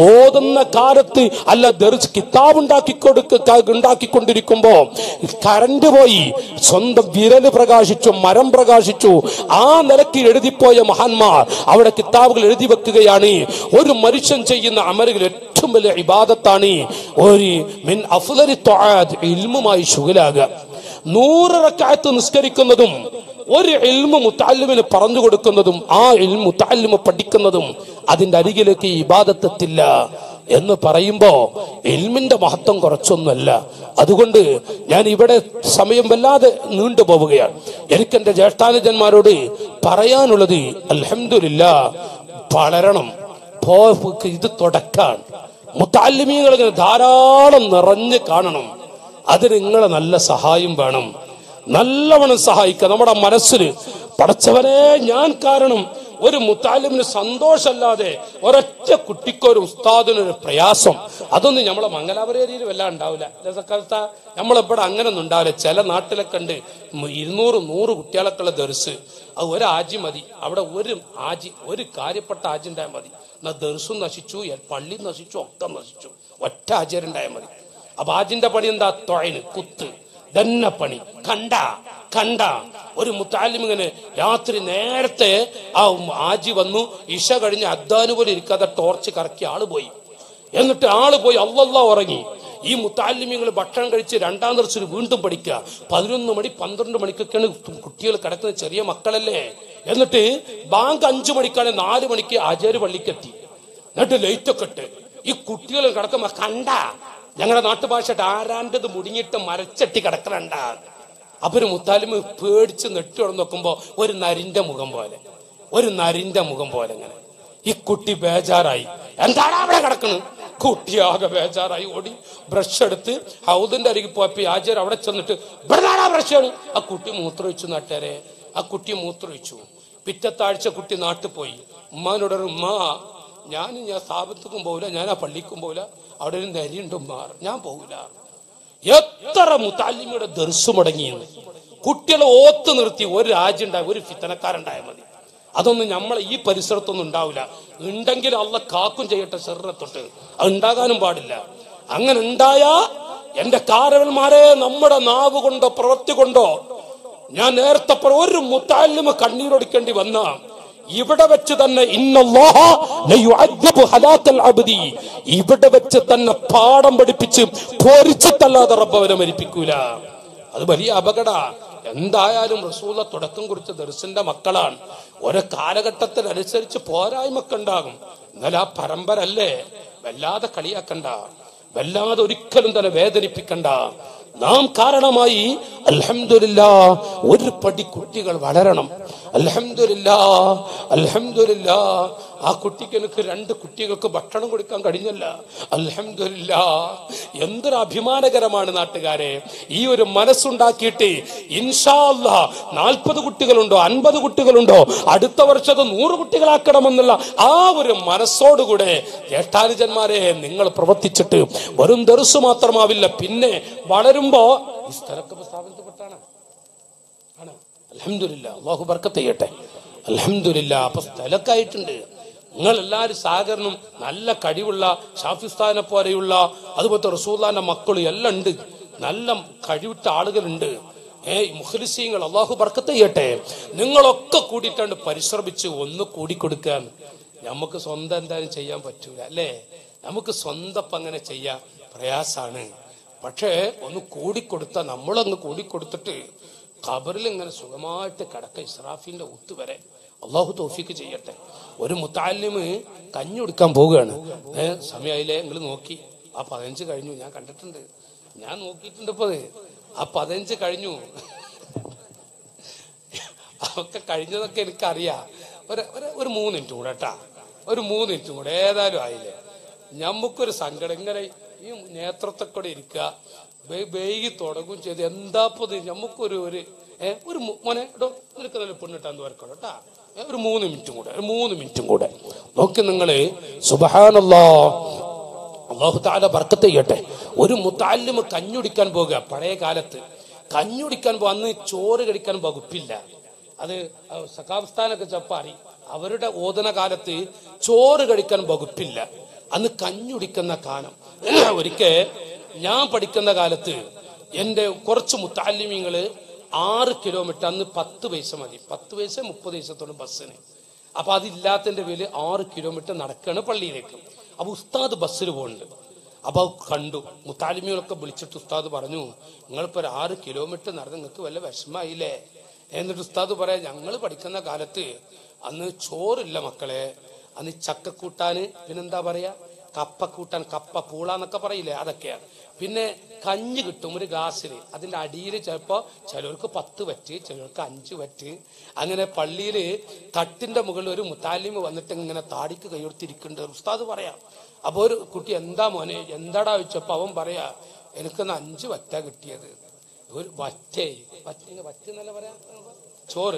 ഓതുന്ന കാലത്ത് അല്ല ദർസ് കിതാബ് ഉണ്ടാക്കി കൊടുക്കുക ഉണ്ടാക്കിക്കൊണ്ടിരിക്കുമ്പോ കറണ്ട് പോയി, സ്വന്തം വിരല് പ്രകാശിച്ചു, മരം പ്രകാശിച്ചു. ആ നിലയ്ക്ക് എഴുതിപ്പോയ മഹാന്മാർ അവിടെ കിതാബുകൾ എഴുതി വെക്കുകയാണ്. ഒരു മനുഷ്യൻ ചെയ്യുന്ന അമലുകൾ ഏറ്റവും വലിയ ഇബാദത്താണ്. ഒരു മിൻ അഫ്ളലി ത്വാഅത്ത് ഇൽമുമായി ശുഗലാകുക. നൂറ് റക്അത്ത് നിസ്കരിക്കുന്നതും ഒരു ഇൽമു മുതഅല്ലിമിന് പറഞ്ഞു കൊടുക്കുന്നതും ആ ഇൽമു മുതഅല്ലിമ പഠിക്കുന്നതും അതിൻ്റെ അരികിലേക്ക് ഈ ഇബാദത്ത് എത്തില്ല എന്ന് പറയുമ്പോ ഇൽമിന്റെ മഹത്വം കുറച്ചൊന്നുമല്ല. അതുകൊണ്ട് ഞാൻ ഇവിടെ സമയം വല്ലാതെ നീണ്ടുപോവുകയാണ്. എനിക്ക് എൻ്റെ ജ്യേഷ്ഠാനുജന്മാരോട് പറയാനുള്ളത് അൽഹംദുലില്ലാ, വളരണം. ഇത് തുടക്കാണ്. മുതഅല്ലിമീങ്ങൾ ഇങ്ങനെ ധാരാളം നിറഞ്ഞു കാണണം. അതിന് നിങ്ങളെ നല്ല സഹായം വേണം, നല്ലവണ്ണം സഹായിക്കുക. നമ്മുടെ മനസ്സിൽ പഠിച്ചവനെ ഞാൻ കാരണം ഒരു മുത്താലിമിന് സന്തോഷമല്ലാതെ ഒരൊറ്റ കുട്ടിക്കൊരു ഉസ്താദിനൊരു പ്രയാസം അതൊന്നും നമ്മളെ മംഗലാപുരേരിയിൽ വല്ലാതെ ഉണ്ടാവില്ല. നമ്മളിവിടെ അങ്ങനെ ഒന്നും ഉണ്ടാവില്ല. ചില നാട്ടിലൊക്കെ ഉണ്ട് ഇരുന്നൂറ് നൂറ് കുട്ടികളൊക്കെയുള്ള ദർസ്. അത് ഒരാജി മതി, അവിടെ ഒരു ആജി ഒരു കാര്യപ്പെട്ട ആജി ഉണ്ടായാൽ മതി. എന്നാൽ ദർസും നശിച്ചു, പള്ളി നശിച്ചു, ഒക്കെ നശിച്ചു. ഒറ്റ ആചാരുണ്ടായാൽ മതി. അപ്പൊ ആജിന്റെ പണി എന്താ? തൊഴന് കുത്ത് തന്നെ പണി. കണ്ട കണ്ട ഒരു മുത്താലിം ഇങ്ങനെ രാത്രി നേരത്തെ ആ ആജി വന്നു, ഇഷ കഴിഞ്ഞ് അദ്ധാനു പോലെ ഇരിക്കാതെ ടോർച്ച് കറക്കി ആള് പോയി. എന്നിട്ട് ആള് പോയി അള്ളാ ഉറങ്ങി. ഈ മുത്താലിമ്യങ്ങൾ ഭക്ഷണം കഴിച്ച് രണ്ടാം ദർസിൽ വീണ്ടും പഠിക്കുക. പതിനൊന്ന് മണി പന്ത്രണ്ട് മണിക്കൊക്കെയാണ് കുട്ടികൾ കിടക്കുന്ന, ചെറിയ മക്കളല്ലേ. എന്നിട്ട് ബാങ്ക് അഞ്ചു മണിക്കാണ്, നാല് മണിക്ക് ആചാര്യ പള്ളിക്കെത്തി. എന്നിട്ട് ലൈറ്റൊക്കെ ഇട്ട് ഈ കുട്ടികൾ കിടക്കുമ്പോ കണ്ട, ഞങ്ങളുടെ നാട്ടുഭാഷട്ട് ആരാൻ്റെത് മുടിഞ്ഞിട്ട് മരച്ചട്ടി കിടക്കണണ്ട. അപ്പൊ ഒരു മുത്താലിമ പേടിച്ച് നെട്ടി ഉടന്ന് നോക്കുമ്പോ ഒരു നരിന്റെ മുഖം പോലെ, ഒരു നരിന്റെ മുഖം പോലെ ഇങ്ങനെ. ഈ കുട്ടി ബേജാറായി, എന്താണ് അവിടെ കിടക്കണ്? കുട്ടി ആകെ ബേജാറായി ഓടി ബ്രഷ് എടുത്ത് ഹൗദിന്റെ അരികിൽ പോയി. ആചാര്യ അവിടെ ചെന്നിട്ട് ഇവിടെന്നാടാ ബ്രഷാണ്. ആ കുട്ടി മൂത്രമൊഴിച്ചു. നാട്ടുകാരെ, ആ കുട്ടി മൂത്രമൊഴിച്ചു. പിറ്റത്താഴ്ച കുട്ടി നാട്ടിൽ പോയി ഉമ്മാനോടൊരു ഉമ്മ, ഞാൻ ഞാൻ സ്ഥാപനത്തിക്കും പോകില്ല, ഞാൻ ആ പള്ളിക്കും പോകില്ല, അവിടെ ഒരു നരിയുണ്ടും മാർ, ഞാൻ പോകില്ല. എത്ര മുത്താലിമിയുടെ ദർസ് മുടങ്ങിയെന്ന്. കുട്ടികളെ ഓത്ത് നിർത്തി ഒരു രാജ്യം ഉണ്ടാകും, ഒരു ഫിത്തനക്കാരുണ്ടായാൽ മതി. അതൊന്നും നമ്മളെ ഈ പരിസരത്തൊന്നും ഉണ്ടാവില്ല. ഉണ്ടെങ്കിൽ അള്ള കാക്കും ചെയ്യട്ടെ ശരീരത്തൊട്ട്. അത് ഉണ്ടാകാനും പാടില്ല. അങ്ങനെ ഉണ്ടായാ എൻ്റെ കാരണവന്മാരെ, നമ്മുടെ നാവ് കൊണ്ടോ പ്രവൃത്തി കൊണ്ടോ, ഞാൻ നേരത്തെ ഒരു മുത്താലിമ കണ്ണീരൊടിക്കേണ്ടി വന്ന ഇവിടെ വെച്ച് തന്നെ ഇന്നല്ലാഹ ലയുഅദ്ദബു ഹലാക്കൽ അബ്ദി, ഇവിടെ വെച്ച് തന്നെ പാഠം പഠിപ്പിച്ച് പൊരിച്ചിട്ടല്ലാതെ റബ്ബ് അവനെ മരിപ്പിക്കൂല. അത് വലിയ അപകട. എന്തായാലും റസൂല തുടക്കം കുറിച്ച ദർസിന്റെ മക്കളാണ്. ഒരു കാലഘട്ടത്തിനനുസരിച്ച് പോരായ്മൊക്കെ ഉണ്ടാകും. എന്നാൽ ആ പരമ്പര അല്ലേ, വല്ലാതെ കളിയാക്കണ്ട, വല്ലാതെ ഒരിക്കലും തന്നെ വേദനിപ്പിക്കണ്ട. നാം കാരണമായി അൽഹംദുലില്ലാ ഒരു പടി കുട്ടികൾ വളരണം. അൽഹംദുലില്ലാ അൽഹംദുലില്ലാ ആ കുട്ടിക്ക് എനിക്ക് രണ്ട് കുട്ടികൾക്ക് ഭക്ഷണം കൊടുക്കാൻ കഴിഞ്ഞല്ല. അൽഹംദുലില്ലാ എന്തൊരു അഭിമാനകരമാണ് നാട്ടുകാരെ. ഈ ഒരു മനസ്സുണ്ടാക്കിയിട്ട് ഇൻഷാ അല്ലാ നാൽപ്പത് കുട്ടികളുണ്ടോ അൻപത് കുട്ടികളുണ്ടോ അടുത്ത വർഷത്തെ നൂറ് കുട്ടികളാക്കണമെന്നുള്ള ആ ഒരു മനസ്സോടുകൂടെ ജ്യേഷ്ഠാനുജന്മാരെ നിങ്ങൾ പ്രവർത്തിച്ചിട്ട് വെറും ദർസ് മാത്രമാവില്ല, പിന്നെ വളരുമ്പോ ഈ സ്ഥലമൊക്കെ സ്ഥാപിക്കപ്പെട്ടാണ്. ആണ് അൽഹംദുലില്ലാ, അല്ലാഹു ബർക്കത്ത് ചെയ്യട്ടെ. അൽഹംദുലില്ലാ അപ്പൊ സ്ഥലമൊക്കെ ആയിട്ടുണ്ട്. നിങ്ങളെല്ലാവരും സഹകരണം. നല്ല കഴിവുള്ള ഷാഫിസ്ഥാനെ പോലെയുള്ള അതുപോലത്തെ റസൂലുള്ളാഹിന്റെ മക്കൾ എല്ലാം ഉണ്ട്. നല്ല കഴിവിട്ട ആളുകളുണ്ട്. ഏയ് മുഖ്ലിസീങ്ങൾ, അള്ളാഹു ബർക്കത്ത് ചെയ്യട്ടെ. നിങ്ങളൊക്കെ കൂടിയിട്ടാണ് പരിശ്രമിച്ച് ഒന്ന് കൂടിക്കൊടുക്കാൻ. നമുക്ക് സ്വന്തം എന്തായാലും ചെയ്യാൻ പറ്റൂല അല്ലേ. നമുക്ക് സ്വന്തം ഇപ്പം അങ്ങനെ ചെയ്യാൻ പ്രയാസാണ്. പക്ഷേ ഒന്ന് കൂടിക്കൊടുത്താൽ, നമ്മളങ്ങ് കൂടിക്കൊടുത്തിട്ട് ഖബറിൽ ഇങ്ങനെ സുഖമായിട്ട് കിടക്ക ഇസ്രാഫീലിന്റെ ഊത്ത് വരെ. അള്ളാഹു തൗഫീക്ക് ചെയ്യട്ടെ. ഒരു മുത്താലിമ് കഞ്ഞി കൊടുക്കാൻ പോവുകയാണ്. ഏഹ് സമയമായില്ലേ? നിങ്ങൾ നോക്കി ആ പതിനഞ്ച് കഴിഞ്ഞു. ഞാൻ കണ്ടിട്ടുണ്ട്, ഞാൻ നോക്കിയിട്ടുണ്ട്. ഇപ്പത് ആ പതിനഞ്ച് കഴിഞ്ഞു. ഒക്കെ കഴിഞ്ഞതൊക്കെ എനിക്കറിയാം. ഒരു ഒരു മൂന്ന് മിനിറ്റ് കൂടെ കേട്ടാ, ഒരു മൂന്ന് മിനിറ്റ് കൂടെ ഏതായാലും ആയില്ലേ. നമുക്കൊരു സങ്കടം. ഇങ്ങനെ ഈ നേതൃത്വത്തോടെ ഇരിക്കുക, Baby thought a good end up with Yamukuri, eh, put on the every moon into moon into good. Lokanangale, Subhanallah, Allah Tala Barkata Yate, Uri Mutalim Kanyudikan Boga, Paregalate, Kanyudikan Bani Chorikan Bagupilla, Ada Sakavstana Japari, Averita Odana Galate, Chorikan Bagupilla, and the Kanyudikan Kana, Yan Padikana Galatu, Yende Korchu Mutalimingale, R Kilometan, Patu Vesamadi, Patu Vesam Pudisatan Bassini. Apadi Latin Ville, R Kilometan, Arakanapali, Abusta the Bassir Wond, about Kandu, Mutalimioka Bulicha to Stad Baranu, Nalper R Kilometan, Aranaka, Vesmaile, and the Stadu Baraj, Angal Padikana Galate, and the Chor Lamacale, and the Chakakutani, Pinanda Baria. Kappa Kutan, Kappa Pula, and Caparilla, other care. Pine Kanji Tumri Gassini, I think Adiri Chapa, Chalurko Patu Vetti, Chalur Kanji Vetti, and then a Palire, Tatin the Mugaluru Mutalim, and the Tangana Tadika, Yurtikunda, Stadu Varia, Abur Kutienda Mone, Yendada Chapavam Baria, and Kananju attacked the other. What day? What in the Vatina Chore,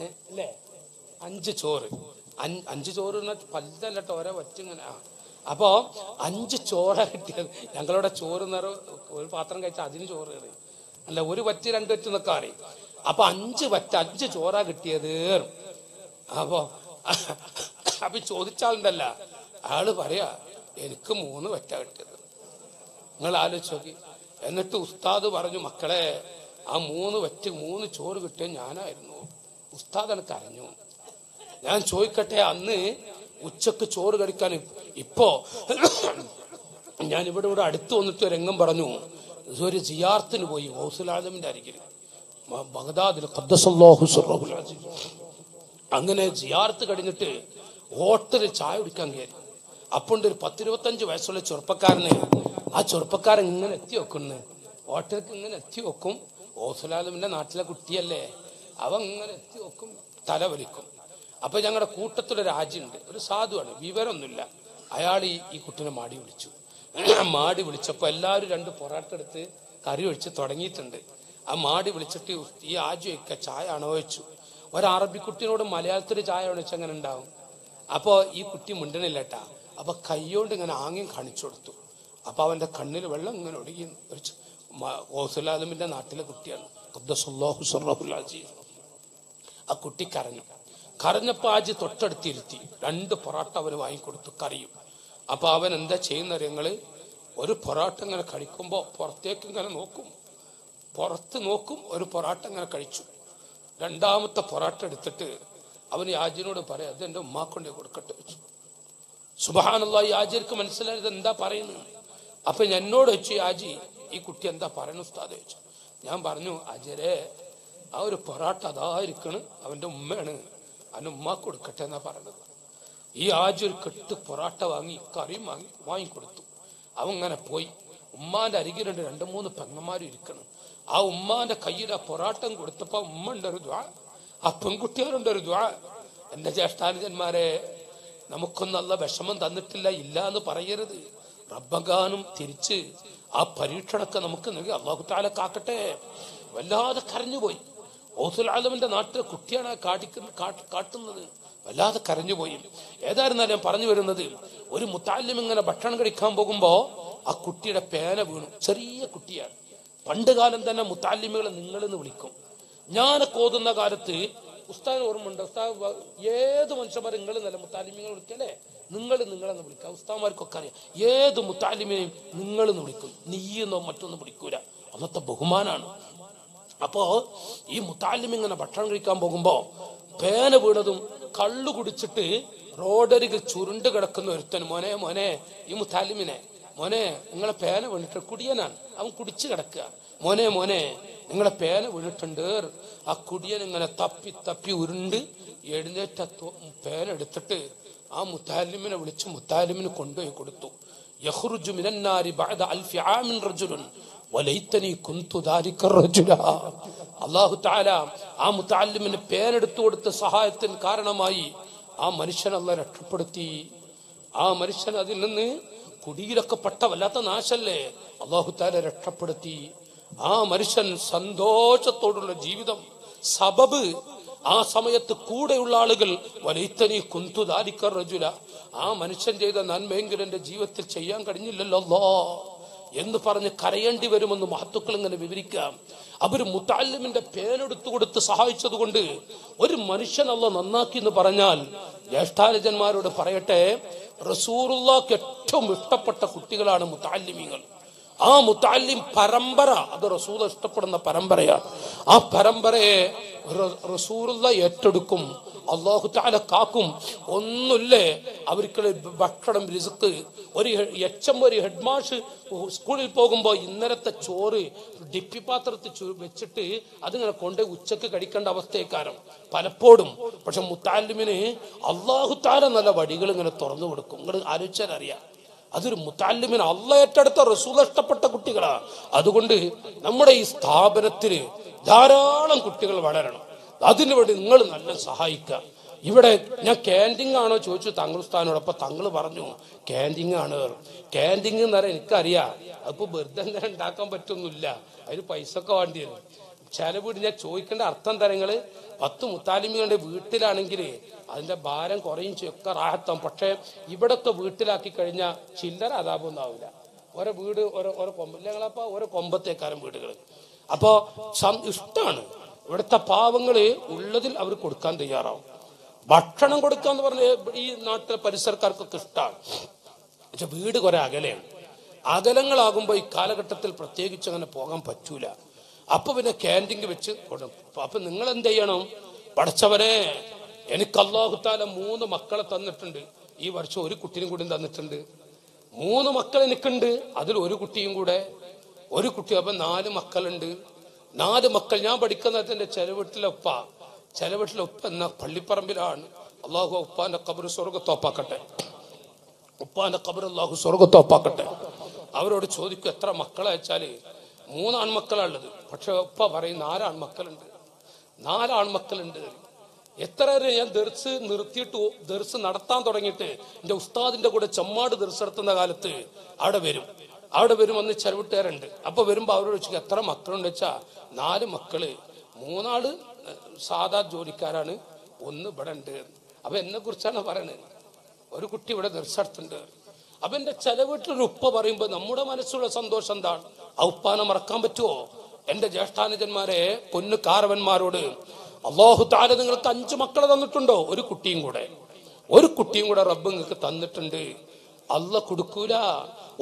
eh? Anjichore, Anjor, not Palita, or watching an hour. Above Anj Chora, Yangalota Choran, Patranga Chadin Chore, and the very wet and get to the curry. Upon Chivatanj Chora get here. Above Happy Chodichandala, Alavaria, in Kumunu at Nala Choki, and the two star the Varaju Macare, a moon of a two moon chore with ten yana, I know, Ustad and Carano. Yan Choikate, Uchaka Chorgarikan. Ipo Yanibut would add two on the Terangam Baranu. Zuri Ziartin, who you also are the Mindariki. Baghdad, the Kadasallah, who surrounded Angane Ziarta got in the tail. Water a child can get upon the Patriotan Javasola Chorpakarne, a Chorpakar and a Tiokun, water king and a Tiokum, also Lam and Atla Gutiele, Avang and a Tiokum, Talaverikum. Apajanga Kuta to the Rajin, Sadu, we were on the lap. Ayali Ikutana Madi Vichu. Madi Vichapella and the Porate, Kariucha Todangitande. A Madi Vichatu, Yaji, Kachai, and Ochu. What Arabic Kutino to Malayatri Jai on a Changan and down. Apa Ikuti Mundanelata. Apa Kayoding and hanging Kanichurtu. Apa and the Kandil Velang and Odigin, which Osala Midan Atila Kutian, Abdasullah Husorapulaji. A Kuti Karana. Karanapaji Totter Tirti, and the Parata Vivai Kurtu Kariu. Apavan and the chain the Rengale, or a Paratang and a Karikumbo, Portaking and an Okum, Portanokum, or a Paratang and a Karichu. Dandam the Parata de Tete, Avani Ajino de Pare, then the Makon de Kurkatu. Subhanallah Yajir commensal than the Parin. Upon a noda Chiaji, Ikutian the Paranus Tadage. Yambarnu Ajere, our Parata the Iricon, Avendum Menu. And Makur Katana Parada. He Ajur Kutu Parata Wangi, Karimang, Wine Kurtu. Avangana Poi, Manda regulated under Moon Panamari Rikan. Aumanda Kayira Paratan Gurtapa Mandarudua, Apungutir under Dua, and the Jastan and Mare Namukana Bashaman Danatilla Ilana Parayere, Rabaganum Tirichi, A Paritrakanamakan, Lokala Kakate, Vella the Karniboy. Also, Adam and the Nata Kutiana carton, Vella the Karanjuim, Etherna and Paranu and the Dim, or Mutalim and a Batangari Kambogumbo, a Kutir, a pair of Sari, a Kutir, Pandagan and then a Mutalim and England and the Vicom. Yana Kodana Garate, Ustan or Mundasta, yea, the Manshabar England and the Mutalim or Tele, Ningal and Ningal and the Vicom, Stamar Kokari, yea, the Mutalim, Ningal and the Vicom, Ni no Matuna Burikuda, not the Bohumanan. Apo, E. Mutaliming and a Batangrikam Bogumbo, Pana Budadum, Kalu Gudichete, Roderick Churunda Garakan, Mone, Mone, E. Mutalimine, Mone, Angla Pana, Winter Kudianan, Am Kudichiraka, Mone, Mone, Angla Pana, Winter Thunder, a Kudian and a tapi tapurundi, Yedineta Pana, Dete, Am Mutalimina, which Mutalimin Kondo Kudutu, Yahurujuminari by the Alfiamin Rajurun. Walaytani kuntu dharika rajula. Allahu Ta'ala, a mutalim in a parent toward the Sahayat and Karanamai, a Marishan Allah Tripurti, a Marishan Adilani, കുടീരക്കപ്പെട്ട വല്ലാത്ത നാശല്ലേ. അല്ലാഹു തആല രക്ഷപ്പെടുത്തി. ആ മനുഷ്യൻ സന്തോഷത്തോടുള്ള ജീവിതം സബബ്. ആ സമയത്ത് കൂടെയുള്ള ആളുകൾ വലൈതനി കുന്തു ദാലിക റജുല, ആ മനുഷ്യൻ ചെയ്ത നന്മയെങ്കിലും എന്റെ ജീവിതത്തിൽ ചെയ്യാൻ കഴിഞ്ഞില്ലല്ലോ അല്ലാ എന്ന് പറഞ്ഞ് കരയേണ്ടി വരുമെന്ന് മഹത്തുക്കൾ ഇങ്ങനെ വിവരിക്കാം. അവര് മുത്തഅല്ലിമിന്റെ പേരെടുത്തു കൊടുത്ത് സഹായിച്ചത് കൊണ്ട് ഒരു മനുഷ്യൻ അല്ല നന്നാക്കി എന്ന് പറഞ്ഞാൽ ജ്യേഷ്ഠാനുജന്മാരോട് പറയട്ടെ, റസൂലുള്ളാഹിക്ക് ഏറ്റവും ഇഷ്ടപ്പെട്ട കുട്ടികളാണ് മുത്തഅല്ലിമീങ്ങൾ. ആ മുത്തഅല്ലിം പരമ്പര അത് റസൂൽ ഇഷ്ടപ്പെടുന്ന പരമ്പരയാണ്. ആ പരമ്പരയെ റസൂലുള്ളാഹി ഏറ്റെടുക്കും, അല്ലാഹു തആല കാക്കും. ഒന്നുമില്ലേ അവർക്ക് ഭക്ഷണം, റിസ്ക്. ഒരു എച്ചം ഒരു ഹെഡ് മാഷ് സ്കൂളിൽ പോകുമ്പോൾ ഇന്നലത്തെ ചോറ് ഡിപ്പി പാത്രത്തിൽ വെച്ചിട്ട് അതിങ്ങനെ കൊണ്ട് ഉച്ചക്ക് കഴിക്കേണ്ട അവസ്ഥയെക്കാരം പലപ്പോഴും. പക്ഷെ മുത്തഅല്ലിമിന് അല്ലാഹു തആല നല്ല വഴികൾ ഇങ്ങനെ തുറന്നു കൊടുക്കും. നിങ്ങൾ ആലോചിച്ചാൽ അറിയാം, അതൊരു മുത്തഅല്ലിമിന് അല്ലാഹു ഏറ്റെടുത്ത റസൂൽ ഇഷ്ടപ്പെട്ട കുട്ടികളാണ്. അതുകൊണ്ട് നമ്മുടെ ഈ സ്ഥാപനത്തിന് ധാരാളം കുട്ടികൾ വളരണം. അതിനുവേണ്ടി നിങ്ങൾ നല്ല സഹായിക്കുക. ഇവിടെ ഞാൻ ക്യാൻറ്റിങ് ആണോ ചോദിച്ചു തങ്ങൾ ഉസ്താദിനോടൊപ്പം. തങ്ങൾ പറഞ്ഞു ക്യാൻറ്റിങ് ആണ്. ക്യാൻറ്റിങ് എന്ന് പറയാൻ എനിക്കറിയാം, അതിപ്പോൾ വെറുതെ അങ്ങനെ ഉണ്ടാക്കാൻ പറ്റൊന്നുമില്ല, അതിന് പൈസ ഒക്കെ വേണ്ടി വരും. ചിലവീട് ഞാൻ ചോദിക്കേണ്ട അർത്ഥം തരങ്ങൾ പത്ത് മുത്താലിമികളുടെ വീട്ടിലാണെങ്കിൽ അതിൻ്റെ ഭാരം കുറയും, ഒക്കെ റാഹത്താവും. പക്ഷേ ഇവിടൊക്കെ വീട്ടിലാക്കി കഴിഞ്ഞാൽ ചില്ലറ അതാപൊന്നും ആവില്ല. ഓരോ വീട് ഓരോ ഓരോ കൊമ്പല്ലങ്ങളപ്പോൾ ഓരോ കൊമ്പത്തേക്കാരം വീടുകൾ. അപ്പോൾ ഇഷ്ടമാണ് ഇവിടുത്തെ പാവങ്ങൾ ഉള്ളതിൽ അവർ കൊടുക്കാൻ തയ്യാറാവും. ഭക്ഷണം കൊടുക്കുക എന്ന് പറഞ്ഞ ഈ നാട്ടിലെ പരിസരക്കാർക്കൊക്കെ ഇഷ്ടമാണ്. പക്ഷെ വീട് കുറെ അകലെയാണ്. അകലങ്ങളാകുമ്പോൾ ഈ കാലഘട്ടത്തിൽ പ്രത്യേകിച്ച് അങ്ങനെ പോകാൻ പറ്റൂല. അപ്പൊ പിന്നെ ക്യാൻറ്റീൻ വെച്ച് കൊടുക്കും. അപ്പൊ നിങ്ങൾ എന്ത് ചെയ്യണം? പഠിച്ചവനെ, എനിക്ക് അല്ലാഹു തആല മൂന്ന് മക്കളെ തന്നിട്ടുണ്ട്. ഈ വർഷം ഒരു കുട്ടിയും കൂടി തന്നിട്ടുണ്ട്. മൂന്ന് മക്കൾ എനിക്കുണ്ട്, അതിൽ ഒരു കുട്ടിയും കൂടെ, ഒരു കുട്ടി. അപ്പം നാല് മക്കളുണ്ട്. നാല് മക്കൾ ഞാൻ പഠിക്കുന്നത് എൻ്റെ ചെലവീട്ടിലെ ഉപ്പ. ചെലവീട്ടിലെ ഉപ്പ എന്ന പള്ളിപ്പറമ്പിലാണ്. അള്ളാഹു ഉപ്പാന്റെ ഖബർ സ്വർഗത്തോപ്പാക്കട്ടെ, ഉപ്പാന്റെ ഖബർ അള്ളാഹു സ്വർഗത്തോപ്പാക്കട്ടെ. അവരോട് ചോദിക്കും എത്ര മക്കളെ വെച്ചാല് മൂന്നാൺമക്കളുള്ളത്. പക്ഷെ ഉപ്പ പറയും നാലാൺമക്കളുണ്ട്, നാലാൺമക്കളുണ്ട്. എത്ര ഞാൻ ദർസ് നിർത്തിയിട്ട് ദർസ് നടത്താൻ തുടങ്ങിയിട്ട് എൻ്റെ ഉസ്താദിന്റെ കൂടെ ചമ്മാട് ദർസ് നടത്തുന്ന കാലത്ത് അവിടെ വരും അവിടെ വരും വന്ന് ചെലവിട്ടുകാരുണ്ട്. അപ്പൊ വരുമ്പോ അവരോട് വെച്ചാൽ എത്ര മക്കളുണ്ട് വെച്ചാ നാല് മക്കള്, മൂന്നാള് സാധാ ജോലിക്കാരാണ്, ഒന്ന് ഇവിടെ ഉണ്ട്. അപ്പൊ എന്നെ കുറിച്ചാണ് പറയണത്, ഒരു കുട്ടി ഇവിടെ ദർശനത്തുണ്ട്. അപ്പൊ എന്റെ ചെലവിട്ടൊരു ഉപ്പ പറയുമ്പോ നമ്മുടെ മനസ്സിലുള്ള സന്തോഷം എന്താണ്? ആ ഉപ്പാനെ മറക്കാൻ പറ്റുമോ? എന്റെ ജ്യേഷ്ഠാനുജന്മാരെ, പൊന്നു കാരവന്മാരോട് അല്ലാഹു തആല നിങ്ങൾക്ക് അഞ്ചു മക്കളെ തന്നിട്ടുണ്ടോ? ഒരു കുട്ടിയും കൂടെ, ഒരു കുട്ടിയും കൂടെ റബ്ബ് നിങ്ങൾക്ക് തന്നിട്ടുണ്ട്. അല്ല കൊടുക്കൂല.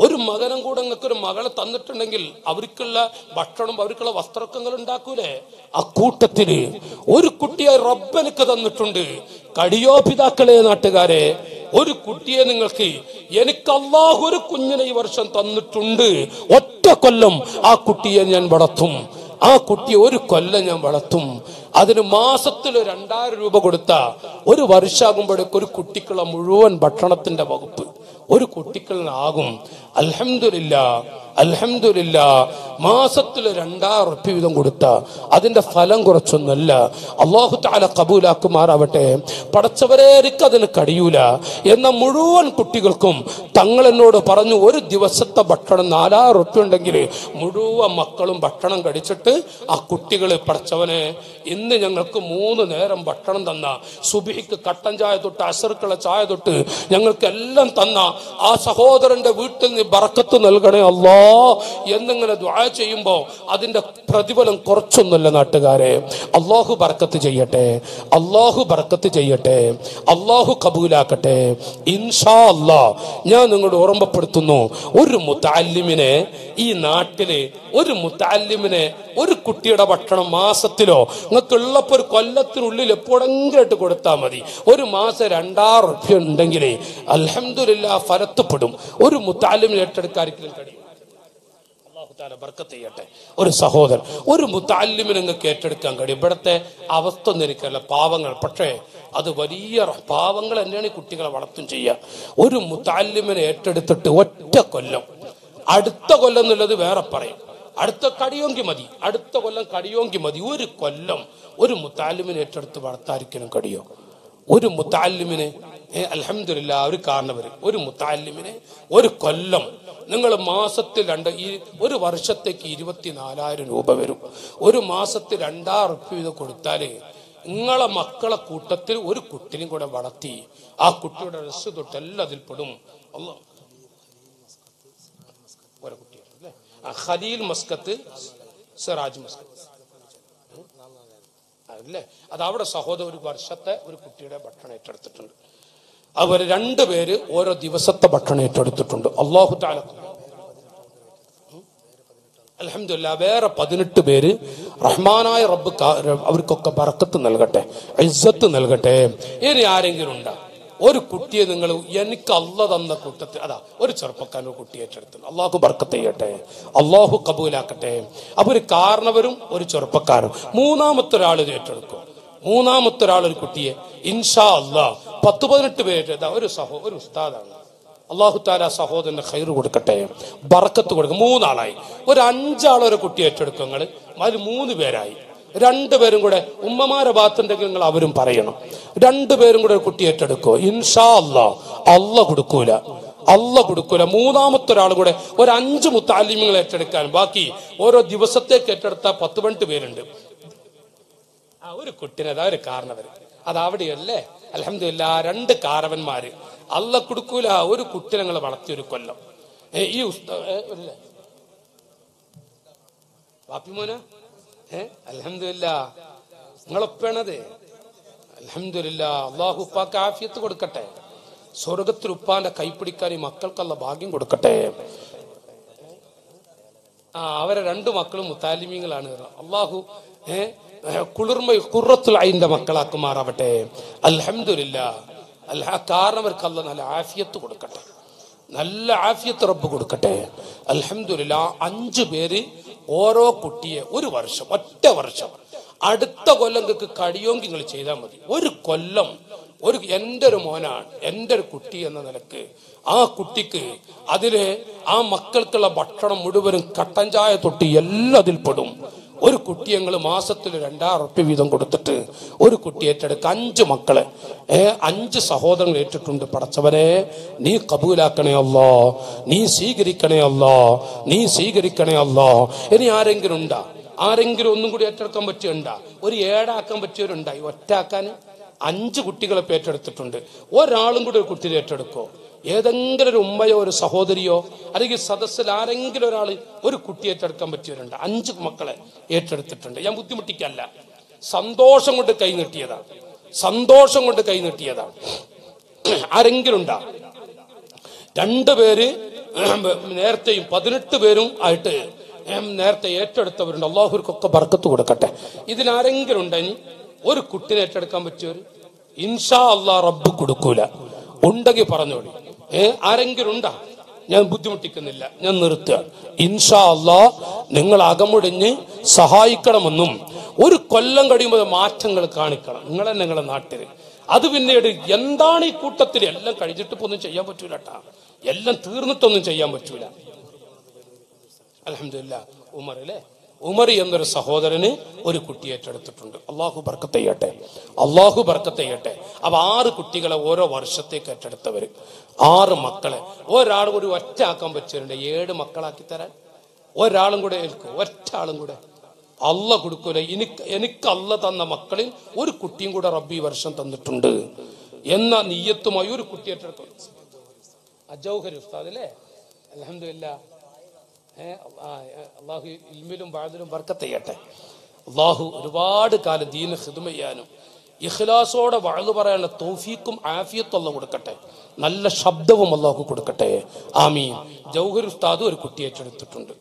ഒരു മകനും കൂടെ നിങ്ങൾക്ക് ഒരു മകളെ തന്നിട്ടുണ്ടെങ്കിൽ അവർക്കുള്ള ഭക്ഷണം, അവർക്കുള്ള വസ്ത്രക്കങ്ങൾ ഉണ്ടാക്കൂലേ? ആ കൂട്ടത്തില് ഒരു കുട്ടിയെ റബ്ബ് എനിക്ക് തന്നിട്ടുണ്ട്. കടിയോ പിതാക്കളെ, നാട്ടുകാരെ, ഒരു കുട്ടിയെ നിങ്ങൾക്ക് എനിക്ക് അല്ലാഹു ഒരു കുഞ്ഞിനെ ഈ വർഷം തന്നിട്ടുണ്ട്. ഒറ്റ കൊല്ലം ആ കുട്ടിയെ ഞാൻ വളർത്തും. ആ കുട്ടിയെ ഒരു കൊല്ലം ഞാൻ വളർത്തും. അതിന് മാസത്തിൽ രണ്ടായിരം രൂപ കൊടുത്ത ഒരു വർഷമാകുമ്പോഴേക്ക് ഒരു കുട്ടിക്കുള്ള മുഴുവൻ ഭക്ഷണത്തിന്റെ വകുപ്പ് ഒരു കുട്ടിക്കളാകും. അൽഹംദുലില്ലാഹ്, അൽഹംദുലില്ലാഹ്. മാസത്തിൽ രണ്ടായിരം റുപ്യ വീതം കൊടുത്ത അതിന്റെ ഫലം കുറച്ചൊന്നല്ല. അല്ലാഹു തആല കബൂലാക്കുമാറാവട്ടെ. പടച്ചവരെ, എനിക്ക് അതിന് കഴിയൂല എന്ന മുഴുവൻ കുട്ടികൾക്കും തങ്ങൾ എന്നോട് പറഞ്ഞു ഒരു ദിവസത്തെ ഭക്ഷണം നാലായിരം റുപ്യ ഉണ്ടെങ്കിൽ മുഴുവൻ മക്കളും ഭക്ഷണം കഴിച്ചിട്ട് ആ കുട്ടികളെ, പടച്ചവനെ, ഇന്ന് ഞങ്ങൾക്ക് മൂന്ന് നേരം ഭക്ഷണം തന്ന, സുബിഹിക്ക് കട്ടൻ ചായ തൊട്ട് അസർക്കുള്ള ചായ തൊട്ട് ഞങ്ങൾക്ക് എല്ലാം തന്ന ആ സഹോദരന്റെ വീട്ടിൽ നിന്ന് ബറക്കത്ത് നൽകണേ അല്ലാ എന്നിങ്ങനെ ദുആ ചെയ്യുമ്പോൾ അതിന്റെ പ്രതിഫലം കുറച്ചൊന്നുമല്ല നാട്ടുകാരെ. അല്ലാഹു ബറക്കത്ത് ചെയ്യട്ടെ, അല്ലാഹു ബറക്കത്ത് ചെയ്യട്ടെ, അല്ലാഹു കബൂലാക്കട്ടെ ഇൻഷാ അല്ലാ. ഞാൻ നിങ്ങളോട് ഓർമ്മപ്പെടുത്തുന്നു, ഒരു മുത്തഅല്ലിമിനെ ഈ നാട്ടില് ഒരു മുത്തഅല്ലിമിനെ ഒരു കുട്ടിയുടെ ഭക്ഷണം മാസത്തിലോ നിങ്ങൾക്ക് ഉള്ളപ്പോൾ ഒരു കൊല്ലത്തിനുള്ളിൽ എപ്പോഴെങ്കിലും ആയിട്ട് കൊടുത്താൽ മതി. ഒരു മാസം രണ്ടായിരം റുപ്യ ഉണ്ടെങ്കിൽ അൽഹംദുലില്ലാ ഫലത്തുപ്പെടും. ഒരു മുത്തഅല്ലിമിനെ ഏറ്റെടുക്കാർക്കെങ്കിലും കഴിയും. അല്ലാഹു തആല ബർക്കത്ത് ചെയ്യട്ടെ. ഒരു സഹോദരൻ, ഒരു മുത്തഅല്ലിമിനെ നിങ്ങൾക്ക് ഏറ്റെടുക്കാൻ കഴിയും. ഇവിടുത്തെ അവസ്ഥ ഒന്നും എനിക്കല്ല, പാവങ്ങൾ. പക്ഷേ അത് വലിയ പാവങ്ങൾ തന്നെയാണ് ഈ കുട്ടികളെ വളർത്തും ചെയ്യുക. ഒരു മുത്തഅല്ലിമിനെ ഏറ്റെടുത്തിട്ട് ഒറ്റ കൊല്ലം, അടുത്ത കൊല്ലം എന്നുള്ളത് വേറെ പറയും, അടുത്ത കടിയോങ്കി മതി, അടുത്ത കൊല്ലം കടിയോങ്കി മതി. ഒരു കൊല്ലം ഒരു മുത്തഅല്ലിമിനെ ഏറ്റെടുത്ത് വളർത്താരിക്കലും കടിയോ? ഒരു മുത്തഅല്ലിമിനെ Alhamdulillah, ഒരു കാരണവർ ഒരു മുതഅല്ലിമിനെ ഒരു കൊല്ലം നിങ്ങൾ മാസത്തിൽ രണ്ട് ഒരു വർഷത്തേക്ക് ഇരുപത്തിനാലായിരം രൂപ വരും ഒരു മാസത്തിൽ രണ്ടായിരം രൂപ വീതം കൊടുത്താൽ നിങ്ങളെ മക്കളെ കൂട്ടത്തിൽ ഒരു കുട്ടിനെ കൂടെ വളർത്തി ആ കുട്ടിയുടെ റസ് തൊട്ട് എല്ലാം അതിൽ പെടും അല്ലാഹ് ഒരു കുട്ടിയല്ലേ ഖലീൽ മസ്കത്ത് സിറാജ് മസ്കത്ത് അല്ലേ അത് അവിടെ സഹോദര ഒരു വർഷത്തെ ഒരു കുട്ടിയുടെ ഭക്ഷണം ഏറ്റെടുത്തിട്ടുണ്ട് അവർ രണ്ട് പേര് ഓരോ ദിവസത്തെ ഭക്ഷണം ഏറ്റെടുത്തിട്ടുണ്ട് അല്ലാഹു തആല അൽഹംദുലില്ലാ വേറെ പതിനെട്ട് പേര് റഹ്മാനായ റബ്ബ് അവർക്കൊക്കെ ബറക്കത്ത് നൽകട്ടെ ഇസ്സത്ത് നൽകട്ടെ ഇനി ആരെങ്കിലും ഉണ്ടോ ഒരു കുട്ടിയെ നിങ്ങൾ എനിക്ക് അല്ലാഹ് തന്ന കൂട്ടത്തിൽ അതാ ഒരു ചെറുപ്പക്കാരൻ ഒരു കുട്ടിയെ ഏറ്റെടുത്തു അല്ലാഹു ബർക്കത്ത് ചെയ്യട്ടെ അല്ലാഹു കബൂലാക്കട്ടെ അപ്പോൾ ഒരു കാരണവരും ഒരു ചെറുപ്പക്കാരും മൂന്നാമത്തെ ഒരാൾ ഏറ്റെടുക്കും മൂന്നാമത്തെ ഒരാൾ ഒരു കുട്ടിയെ ഇൻഷാ അല്ലാഹ് പത്ത് പതിനെട്ട് പേര് ഒരു സഹോ ഒരു ഉസ്താദാണ് അല്ലാഹു തആല സഹോദരന് ഖൈർ കൊടുക്കട്ടെ ബർക്കത്ത് കൊടുക്കും മൂന്നാളായി ഒരു അഞ്ചാളൊരു കുട്ടിയെ ഏറ്റെടുക്കും നിങ്ങൾ അതിൽ മൂന്ന് പേരായി രണ്ടുപേരും കൂടെ ഉമ്മമാരെ ഭാഗത്തുണ്ടെങ്കിൽ നിങ്ങൾ അവരും പറയണം രണ്ടുപേരും കൂടെ ഒരു കുട്ടി ഏറ്റെടുക്കോ ഇൻഷാ അല്ലാഹ് അല്ലാഹ് കൊടുക്കൂല അല്ലാഹ് കൊടുക്കൂല മൂന്നാമത്തെ ഒരാൾ കൂടെ ഒരു അഞ്ച് മുത്തഅല്ലിമീങ്ങൾ ഏറ്റെടുക്കാൻ ബാക്കി ഓരോ ദിവസത്തേക്ക് ഏറ്റെടുത്ത പത്ത് പണ്ട് പേരുണ്ട് ആ ഒരു കുട്ടിനതാ ഒരു കാരണവർ അത് അവിടെയല്ലേ അൽഹംദുലില്ലാ രണ്ട് കാരണവന്മാര് അല്ലാഹ് കൊടുക്കൂല ഒരു കുട്ടി ഞങ്ങൾ വളർത്തിയൊരു കൊല്ലം ഏ ഈ ബാപ്പിമോന ഏഹ് അൽഹംദുലില്ലാ നിങ്ങളൊപ്പണത് അൽഹംദുലില്ലാ അള്ളാഹു ഉപ്പാക്ക് ആഫിയത്ത് കൊടുക്കട്ടെ സ്വർഗത്തിൽ ഉപ്പാന്റെ കൈപ്പിടിക്കാൻ ഈ മക്കൾക്കുള്ള ഭാഗ്യം കൊടുക്കട്ടെ ആ അവരെ രണ്ടു മക്കളും മുത്താലിമീങ്ങളാണ് അള്ളാഹു ഏഹ് കുളിർമ ഖുറത്തുൽ ഐന്റെ മക്കളാക്കുമാറാവട്ടെ അൽഹംദുലില്ലാ അല്ലാ കാരണവർക്ക് അള്ളാഹു നല്ല ആഫിയത്ത് കൊടുക്കട്ടെ നല്ല ആഫിയത്ത് റബ്ബ് കൊടുക്കട്ടെ അൽഹംദുലില്ലാ അഞ്ചു പേര് ഓരോ കുട്ടിയെ ഒരു വർഷം ഒറ്റ വർഷം അടുത്ത കൊല്ലം നിങ്ങൾക്ക് കഴിയുമെങ്കിൽ നിങ്ങൾ ചെയ്താൽ മതി ഒരു കൊല്ലം ഒരു എൻ്റെ ഒരു മോനാണ് എൻ്റെ ഒരു കുട്ടി എന്ന നിലക്ക് ആ കുട്ടിക്ക് അതിലെ ആ മക്കൾക്കുള്ള ഭക്ഷണം മുഴുവനും കട്ടൻ ചായ തൊട്ട് എല്ലാം അതിൽ പെടും ഒരു കുട്ടി ഞങ്ങൾ മാസത്തിൽ രണ്ടായിരം ഉറുപ്പ്യ വീതം കൊടുത്തിട്ട് ഒരു കുട്ടി ഏറ്റെടുക്കുക അഞ്ച് മക്കളെ ഏഹ് അഞ്ച് സഹോദരങ്ങൾ ഏറ്റിട്ടുണ്ട് പടച്ചവനെ നീ കബൂലാക്കണേ അല്ലാ നീ സ്വീകരിക്കണേ അല്ലാ നീ സ്വീകരിക്കണേ അല്ലാ ഇനി ആരെങ്കിലും ഉണ്ടാ ആരെങ്കിലും ഒന്നും കൂടി ഏറ്റെടുക്കാൻ പറ്റിയുണ്ടാ ഒരു ഏടാക്കാൻ പറ്റിയവരുണ്ടായി ഒറ്റാക്കാൻ അഞ്ച് കുട്ടികളെ ഏറ്റെടുത്തിട്ടുണ്ട് ഒരാളും കൂടി ഒരു കുട്ടിയെ ഏറ്റെടുക്കോ ഏതെങ്കിലും ഒരു ഉമ്മയോ ഒരു സഹോദരിയോ അല്ലെങ്കിൽ സദസ്സിൽ ആരെങ്കിലും ഒരാൾ ഒരു കുട്ടി ഏറ്റെടുക്കാൻ പറ്റിയവരുണ്ട് അഞ്ച് മക്കളെ ഏറ്റെടുത്തിട്ടുണ്ട് ഞാൻ ബുദ്ധിമുട്ടിക്കല്ല സന്തോഷം കൊണ്ട് കൈ നീട്ടിയതാണ് സന്തോഷം കൊണ്ട് കൈ നീട്ടിയതാണ് ആരെങ്കിലും ഉണ്ടാ രണ്ടുപേര് നേരത്തെയും പതിനെട്ട് പേരും ആയിട്ട് നേരത്തെ ഏറ്റെടുത്തവരുണ്ട് അള്ളാഹുർക്കൊക്കെ ബർക്കത്ത് കൊടുക്കട്ടെ ഇതിനാരെങ്കിലും ഉണ്ടെങ്കിൽ ഒരു കുട്ടിനെ ഏറ്റെടുക്കാൻ പറ്റിയവർ ഇൻഷാ അല്ലാഹ് റബ്ബ് കൊടുക്കൂല ഉണ്ടെങ്കിൽ പറഞ്ഞോളി ഏഹ് ആരെങ്കിലും ഉണ്ടാ ഞാൻ ബുദ്ധിമുട്ടിക്കുന്നില്ല ഞാൻ നിർത്തുക ഇൻഷാ അല്ലാഹ് നിങ്ങൾ അകമുടിഞ്ഞ് സഹായിക്കണമെന്നും ഒരു കൊല്ലം കഴിയുമ്പോൾ മാറ്റങ്ങൾ കാണിക്കണം നിങ്ങൾ തന്നെ നിങ്ങളുടെ നാട്ടിൽ അത് പിന്നീട് എന്താണ് ഈ കൂട്ടത്തിൽ എല്ലാം കഴിഞ്ഞിട്ട് ഇപ്പൊ ഒന്നും ചെയ്യാൻ പറ്റൂല കേട്ടാ എല്ലാം തീർന്നിട്ടൊന്നും ചെയ്യാൻ പറ്റൂല അൽഹംദുലില്ലാ ഉമർ അല്ലേ ഉമർ എന്നൊരു സഹോദരന് ഒരു കുട്ടി ഏറ്റെടുത്തിട്ടുണ്ട് അള്ളാഹു ബർക്കത്ത് ചെയ്യട്ടെ അള്ളാഹു ബർക്കത്ത് ചെയ്യട്ടെ അപ്പൊ ആറ് കുട്ടികളെ ഓരോ വർഷത്തേക്ക് ഏറ്റെടുത്തവർ ആറ് മക്കളെ ഒരാൾ കൂടി ഒറ്റ ആക്കാൻ പറ്റുന്നുണ്ട് ഏഴ് മക്കളാക്കി തരാൻ ഒരാളും കൂടെ ഏൽക്കും ഒറ്റ ആളും കൂടെ അള്ളാഹ് കൊടുക്കൂല എനിക്ക് എനിക്ക് അള്ളാഹ് തന്ന മക്കളിൽ ഒരു കുട്ടിയും കൂടെ റബ്ബി വർഷം തന്നിട്ടുണ്ട് എന്ന നീയത്തുമായി ഒരു കുട്ടി ഏറ്റെടുക്കും അജൗഹരി ഉസ്താദ് അല്ലേ അൽഹംദുലില്ലാ അള്ളാഹു ഇൽമിലും വാതിലും ബർക്കത്ത് ചെയ്യട്ടെ അള്ളാഹു ഒരുപാട് കാലം ദീന് ഖിദ്മ ചെയ്യാനും ഇഖ്ലാസോടെ വാഴ്ന്നു പറയാനുള്ള തൗഫീഖും ആഫിയത്തും അള്ളാഹു കൊടുക്കട്ടെ നല്ല ശബ്ദവും അള്ളാഹു കൊടുക്കട്ടെ ആമീൻ ജൗഹർ ഉസ്താദ് ഒരു കുട്ടി ഏറ്റെടുത്തിട്ടുണ്ട്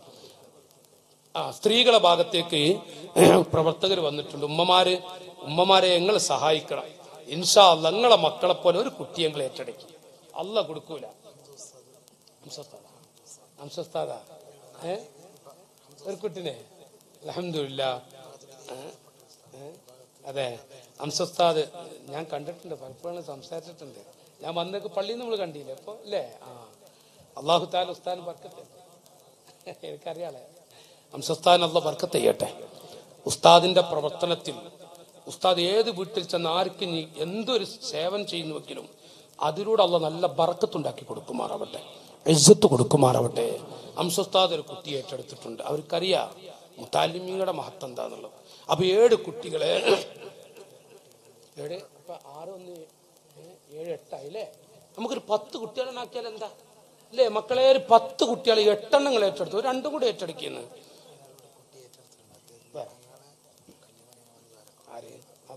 ആ സ്ത്രീകളെ ഭാഗത്തേക്ക് പ്രവർത്തകർ വന്നിട്ടുണ്ട് ഉമ്മമാര് ഉമ്മമാരെ ഞങ്ങൾ സഹായിക്കണം ഇൻഷാ അള്ളാഹ് ഞങ്ങളെ മക്കളെ പോലെ ഒരു കുട്ടിയെ ഞങ്ങൾ ഏറ്റെടുക്കും അള്ളാഹു കൊടുക്കൂല അംസസ്താദാ ഏഹ് ഒരു കുട്ടിനെ അൽഹംദുലില്ലാ അതെ അംസസ്താദ് ഞാൻ കണ്ടിട്ടുണ്ട് പലപ്പോഴും സംസാരിച്ചിട്ടുണ്ട് ഞാൻ വന്നേക്ക് പള്ളിയിൽ നമ്മൾ കണ്ടില്ലേ അപ്പൊ അല്ലേ ആ അള്ളാഹു തആല ഉസ്താദിന് ബർക്കത്ത് എനിക്കറിയാളെ അംസസ്താദിന് അള്ളാഹു ബർക്കത്ത് ചെയ്യട്ടെ ഉസ്താദിന്റെ പ്രവർത്തനത്തിൽ ഉസ്താദ് ഏത് വീട്ടിൽ ചെന്ന് ആർക്കും എന്തൊരു സേവനം ചെയ്യുന്നുവെങ്കിലും അതിലൂടെ അള്ളാഹ് നല്ല ബർക്കത്തുണ്ടാക്കി കൊടുക്കുമാറാവട്ടെ, ഇസ്സത്ത് കൊടുക്കുമാറാവട്ടെ. അംസുസ്താദ് ഒരു കുട്ടി ഏറ്റെടുത്തിട്ടുണ്ട്. അവർക്കറിയാം മുത്താലിമീങ്ങളുടെ മഹത്വം എന്താന്നുള്ളത്. അപ്പൊ ഏഴ് കുട്ടികളെ ഏഴ് അപ്പൊ ആറൊന്ന് ഏഴ് എട്ടായില്ലേ, നമുക്കൊരു പത്ത് കുട്ടികളെ ആക്കിയാൽ എന്താ അല്ലേ മക്കളെ? ഒരു പത്ത് കുട്ടികൾ എട്ടെണ്ണങ്ങൾ ഏറ്റെടുത്തു, രണ്ടും കൂടി ഏറ്റെടുക്കുന്നത്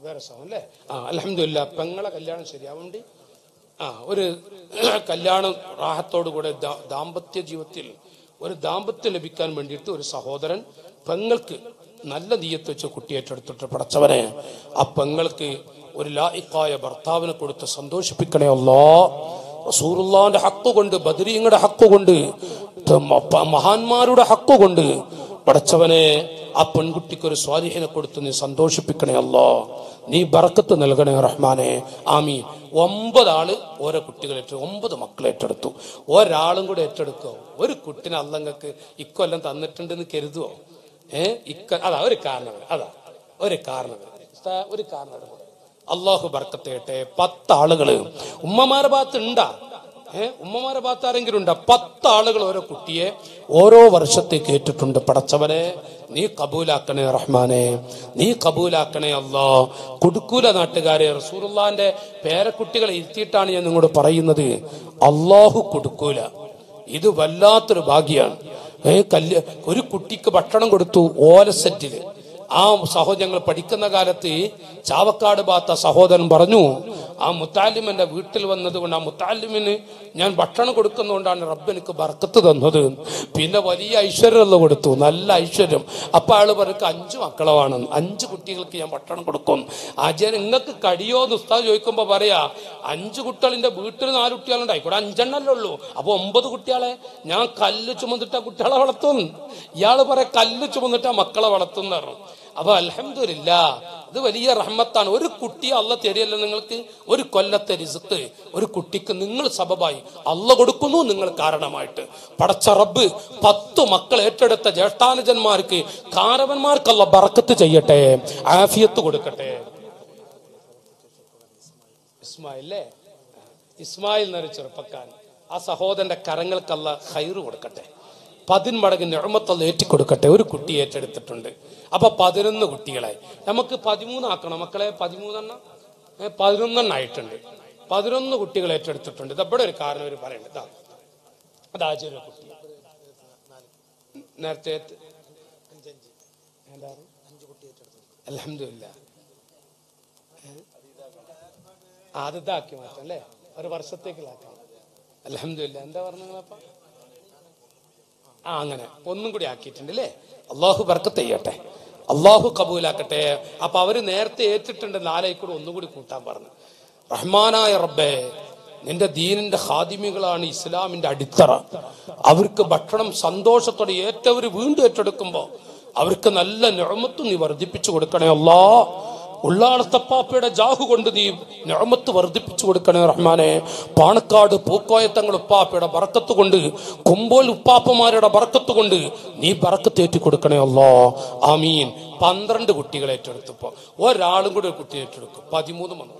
വേറെ സഹോദരൻ അല്ലേ. ആ അൽഹംദുലില്ലാ പെങ്ങളെ കല്യാണം ശരിയാവുണ്ട്. ആ ഒരു കല്യാണം റാഹത്തോടു കൂടെ ദാമ്പത്യ ജീവിതത്തിൽ ഒരു ദാമ്പത്യം ലഭിക്കാൻ വേണ്ടിയിട്ട് ഒരു സഹോദരൻ പെങ്ങൾക്ക് നല്ല നീയത്ത് വെച്ച് കുട്ടി ഏറ്റെടുത്തിട്ട് പടച്ചവനെ ആ പെങ്ങൾക്ക് ഒരു ലായിക്കായ ഭർത്താവിനെ കൊടുത്ത് സന്തോഷിപ്പിക്കണേ അല്ലാ. റസൂലുള്ളാഹിന്റെ ഹക്ക് കൊണ്ട്, ബദരീങ്ങളുടെ ഹക്ക് കൊണ്ട്, മഹാന്മാരുടെ ഹക്ക് കൊണ്ട് പടച്ചവനെ ആ പെൺകുട്ടിക്ക് ഒരു സ്വാലിഹിനെ കൊടുത്ത് നീ സന്തോഷിപ്പിക്കണേ അല്ലാ, നീ ബർക്കത്ത് നൽകണേ റഹ്മാനെ, ആമീൻ. ഒമ്പതാള് ഓരോ കുട്ടികൾ ഏറ്റെടുത്തു, ഒമ്പത് മക്കൾ ഏറ്റെടുത്തു. ഒരാളും കൂടെ ഏറ്റെടുക്കുമോ? ഒരു കുട്ടീനെ അല്ലങ്ങൾക്ക് ഇക്കൊല്ലം തന്നിട്ടുണ്ടെന്ന് കരുതുമോ? ഏഹ് ഇക്ക അതാ ഒരു കാരണം, അതാ ഒരു കാരണം, ഒരു കാരണം. അള്ളാഹു ബർക്കത്ത് ചെയ്യട്ടെ. പത്താളുകള് ഉമ്മമാരെ ഭാഗത്ത് ഉണ്ടാ, ഏഹ് ഉമ്മമാരെ ഭാഗത്ത് ആരെങ്കിലും ഉണ്ടാ? പത്താളുകൾ ഓരോ കുട്ടിയെ ഓരോ വർഷത്തേക്ക് ഏറ്റിട്ടുണ്ട്. പടച്ചവനെ നീ കബൂലാക്കണേ റഹ്മാനെ, നീ കബൂലാക്കണേ അല്ലാ. കൊടുക്കൂല നാട്ടുകാരെ, റസൂലുള്ളാഹിന്റെ പേരക്കുട്ടികളെ ഇരുത്തിയിട്ടാണ് ഞാൻ നിങ്ങളോട് പറയുന്നത്, അള്ളാഹു കൊടുക്കൂല. ഇത് വല്ലാത്തൊരു ഭാഗ്യാണ്. ഏഹ് കല്യ ഒരു കുട്ടിക്ക് ഭക്ഷണം കൊടുത്തു ഓലസെറ്റില്. ആ സഹോദരൻ ഞങ്ങൾ പഠിക്കുന്ന കാലത്ത് ചാവക്കാട് ഭാഗത്ത് സഹോദരൻ പറഞ്ഞു, ആ മുത്താലിം എൻ്റെ വീട്ടിൽ വന്നത് കൊണ്ട് ആ മുത്താലിമിന് ഞാൻ ഭക്ഷണം കൊടുക്കുന്നതുകൊണ്ടാണ് റബ്ബ് എനിക്ക് ബർക്കത്ത് തന്നത്, പിന്നെ വലിയ ഐശ്വര്യമല്ല കൊടുത്തു, നല്ല ഐശ്വര്യം. അപ്പം അയാൾ പറഞ്ഞ അഞ്ച് മക്കളാണ്, അഞ്ച് കുട്ടികൾക്ക് ഞാൻ ഭക്ഷണം കൊടുക്കും. ആചാര്യ നിങ്ങൾക്ക് കഴിയോ എന്ന് ഉസ്താദ് ചോദിക്കുമ്പോൾ പറയാ അഞ്ച് കുട്ടികളിൻ്റെ വീട്ടിൽ നാല് കുട്ടികളുണ്ടായിക്കൂടെ, അഞ്ചെണ്ണല്ലേ ഉള്ളൂ, അപ്പോൾ ഒമ്പത് കുട്ടികളെ ഞാൻ കല്ല് ചുമന്നിട്ട് കുട്ടികളെ വളർത്തും. ഇയാൾ പറയാം കല്ല് ചുമന്നിട്ട് മക്കളെ വളർത്തും എന്ന് പറഞ്ഞു. അപ്പൊ അൽഹംദുലില്ലാ ഇത് വലിയ റഹ്മത്താണ്. ഒരു കുട്ടിയെ അള്ളാഹ് തരിയല്ല നിങ്ങൾക്ക്, ഒരു കൊല്ലത്തെ റിസ്ക് ഒരു കുട്ടിക്ക് നിങ്ങൾ സബബായി അള്ളാഹ് കൊടുക്കുന്നു, നിങ്ങൾ കാരണമായിട്ട്. പടച്ച റബ്ബ് പത്ത് മക്കൾ ഏറ്റെടുത്ത ജ്യേഷ്ഠാനുജന്മാർക്ക് കാരണവന്മാർക്ക് അള്ളാഹ് ബർക്കത്ത് ചെയ്യട്ടെ, ആഫിയത്ത് കൊടുക്കട്ടെ. ഇസ്മായിലേ ഇസ്മായിൽ എന്നൊരു ചെറുപ്പക്കാരൻ, ആ സഹോദരന്റെ കരങ്ങൾക്ക് അള്ളാഹ് ഖൈർ കൊടുക്കട്ടെ, പതിന്മടങ്ങ് നിഅ്മത്ത് ഏറ്റിക്കൊടുക്കട്ടെ. ഒരു കുട്ടി ഏറ്റെടുത്തിട്ടുണ്ട്. അപ്പൊ പതിനൊന്ന് കുട്ടികളെ നമുക്ക് പതിമൂന്നാക്കണം മക്കളെ, പതിമൂന്നെണ്ണം പതിനൊന്നെണ്ണം ആയിട്ടുണ്ട്. പതിനൊന്ന് കുട്ടികൾ ഏറ്റെടുത്തിട്ടുണ്ട്. ഇതവിടെ ഒരു കാരണം ഒരു പറയുന്നത് അതാചൊരു കുട്ടി നേരത്തെ അൽഹംദുലില്ലാ ആദ്യതാക്കി മാറ്റാം അല്ലേ, ഒരു വർഷത്തേക്കുള്ളാക്കാം അൽഹംദുലില്ലാ. എന്താ പറഞ്ഞപ്പ ആ അങ്ങനെ ഒന്നും കൂടി ആക്കിയിട്ടുണ്ട് അല്ലേ. അള്ളാഹു ബർക്കത്ത് ചെയ്യട്ടെ, അള്ളാഹു കബൂലാക്കട്ടെ. അപ്പൊ അവര് നേരത്തെ ഏറ്റിട്ടുണ്ട്, നാലായി കൂടെ ഒന്നും കൂടി കൂട്ടാൻ പറഞ്ഞു. റഹ്മാനായ റബ്ബേ, നിന്റെ ദീനിന്റെ ഖാദിമികളാണ് ഇസ്ലാമിന്റെ അടിത്തറ, അവർക്ക് ഭക്ഷണം സന്തോഷത്തോടെ ഏറ്റവർ വീണ്ടും ഏറ്റെടുക്കുമ്പോൾ അവർക്ക് നല്ല നിഅ്മത്ത് നീ വർദ്ധിപ്പിച്ചു കൊടുക്കണേ അല്ലാ. ഉള്ളാളത്തപ്പാപ്പയുടെ ജാഹു കൊണ്ട് നീ നിഅ്മത്ത് വർദ്ധിപ്പിച്ചു കൊടുക്കണേ റഹ്മാനെ. പാണക്കാട് പൂക്കോയത്തങ്ങൾ ഉപ്പാപ്പയുടെ ബർക്കത്ത് കൊണ്ട്, കൊമ്പോൽ ഉപ്പാപ്പമാരുടെ ബർക്കത്ത് കൊണ്ട് നീ ബർക്കത്ത് ഏറ്റി കൊടുക്കണേ അല്ലാ, ആമീൻ. പന്ത്രണ്ട് കുട്ടികൾ ഏറ്റെടുത്തപ്പോൾ ഒരാളും കൂടെ ഒരു കുട്ടി ഏറ്റെടുക്കും. പതിമൂന്ന് മണി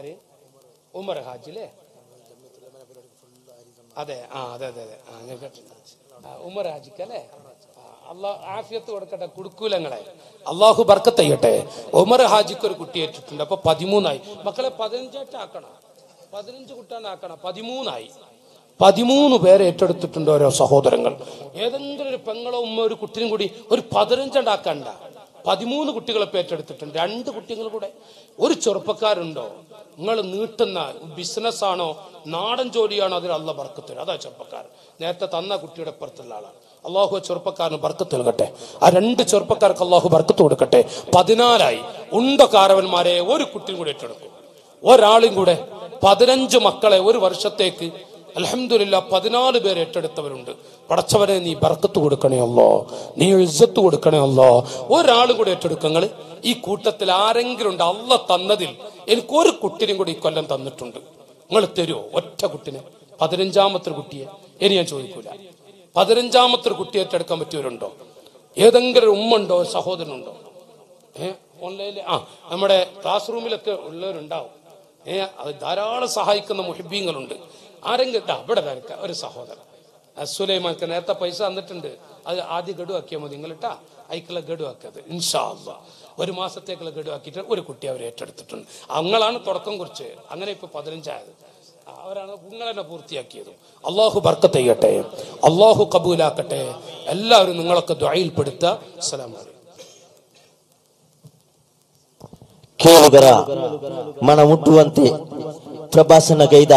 ആര് ഉമർ ഹാജിലേ, അതെ ആ അതെ അതെ അതെ ആ ഞാൻ കേട്ടിട്ടുണ്ട് ഉമർ ഹാജിക്കല്ലേ. അള്ളാഹ് ആഫിയത്ത് കൊടുക്കട്ടെ, കുടുക്കൂലങ്ങളെ അള്ളാഹു ബർക്കത്ത് ചെയ്യട്ടെ. ഉമർ ഹാജിക്ക് ഒരു കുട്ടി ഏറ്റിട്ടുണ്ട്. അപ്പൊ പതിമൂന്നായി മക്കളെ, പതിനഞ്ചായിട്ടാക്കണം, പതിനഞ്ച് കുട്ടിയാണാക്കണം. പതിമൂന്നായി, പതിമൂന്ന് പേരെ ഏറ്റെടുത്തിട്ടുണ്ട് ഓരോ സഹോദരങ്ങൾ. ഏതെങ്കിലും ഒരു പെങ്ങളോ ഉമ്മ ഒരു കുട്ടിനും കൂടി ഒരു പതിനഞ്ചുണ്ടാക്കണ്ട. പതിമൂന്ന് കുട്ടികളെ ഏറ്റെടുത്തിട്ടുണ്ട്. രണ്ട് കുട്ടികൾ കൂടെ ഒരു ചെറുപ്പക്കാരുണ്ടോ? നിങ്ങൾ നീട്ടുന്ന ബിസിനസ്സാണോ നാടൻ ജോലിയാണോ അതിൽ അള്ളാഹ് ബർക്കത്ത് തരും. അതാ ചെറുപ്പക്കാരൻ നേരത്തെ തന്ന കുട്ടിയുടെ പുറത്തുള്ള ആളാണ്. അള്ളാഹു ചെറുപ്പക്കാരന് ബർക്കത്ത് നൽകട്ടെ, ആ രണ്ട് ചെറുപ്പക്കാർക്ക് അള്ളാഹു ബർക്കത്ത് കൊടുക്കട്ടെ. പതിനാലായി ഉണ്ട കാരവന്മാരെ ഒരു കുട്ടിയും കൂടെ ഏറ്റെടുക്കും, ഒരാളും കൂടെ. പതിനഞ്ച് മക്കളെ ഒരു വർഷത്തേക്ക് അൽഹംദുലില്ലാ പതിനാല് പേർ ഏറ്റെടുത്തവരുണ്ട്. പടച്ചവനെ നീ ബർക്കത്ത് കൊടുക്കണേ അല്ലോ, നീ ഇസ്സത്ത് കൊടുക്കണേ അല്ലോ. ഒരാളും കൂടെ ഏറ്റെടുക്കങ്ങൾ. ഈ കൂട്ടത്തിൽ ആരെങ്കിലും ഉണ്ട് അള്ളാഹ് തന്നതിൽ എനിക്കൊരു കുട്ടിനും കൂടി ഇക്കൊല്ലം തന്നിട്ടുണ്ട്, നിങ്ങൾ തരുമോ? ഒറ്റ കുട്ടിനെ, പതിനഞ്ചാമത്തെ കുട്ടിയെ ഇനി ഞാൻ ചോദിക്കൂല. പതിനഞ്ചാമത്തെ കുട്ടി ഏറ്റെടുക്കാൻ പറ്റിയവരുണ്ടോ? ഏതെങ്കിലും ഉമ്മ ഉണ്ടോ, സഹോദരനുണ്ടോ? ഏഹ് ഓൺലൈനിൽ ആ നമ്മുടെ ക്ലാസ് റൂമിലൊക്കെ ഉള്ളവരുണ്ടാവും. ധാരാളം സഹായിക്കുന്ന മുഹിബ്ബീങ്ങളുണ്ട്. ആരെങ്കിലും അവിടെ വരക്ക ഒരു സഹോദരൻ സുലൈമാൻക്ക് നേരത്തെ പൈസ തന്നിട്ടുണ്ട്. അത് ആദ്യം ഗഡുവാക്കിയാൽ മതി, നിങ്ങളിട്ടാ അയക്കുള്ള ഗഡുവാക്കിയത് ഇൻഷാ അള്ളാ. ഒരു മാസത്തേക്കുള്ള ഗഡുവാക്കിയിട്ട് ഒരു കുട്ടി അവർ ഏറ്റെടുത്തിട്ടുണ്ട്. അങ്ങളാണ് തുടക്കം കുറിച്ച്, അങ്ങനെ ഇപ്പൊ പതിനഞ്ചായത് അവരാണ്. നിങ്ങളെന്നെ പൂർത്തിയാക്കിയതും അള്ളാഹു ബർക്കത്ത് ചെയ്യട്ടെ, അള്ളാഹു കബൂലാക്കട്ടെ. എല്ലാവരും നിങ്ങളൊക്കെ ദുആയിൽപ്പെടുത്തുക. അസ്സലാമു അലൈക്കും. ಕೇಳುಗರ ಮನ ಮುಟ್ಟುವಂತೆ ಪ್ರಭಾಷಣಗೈದ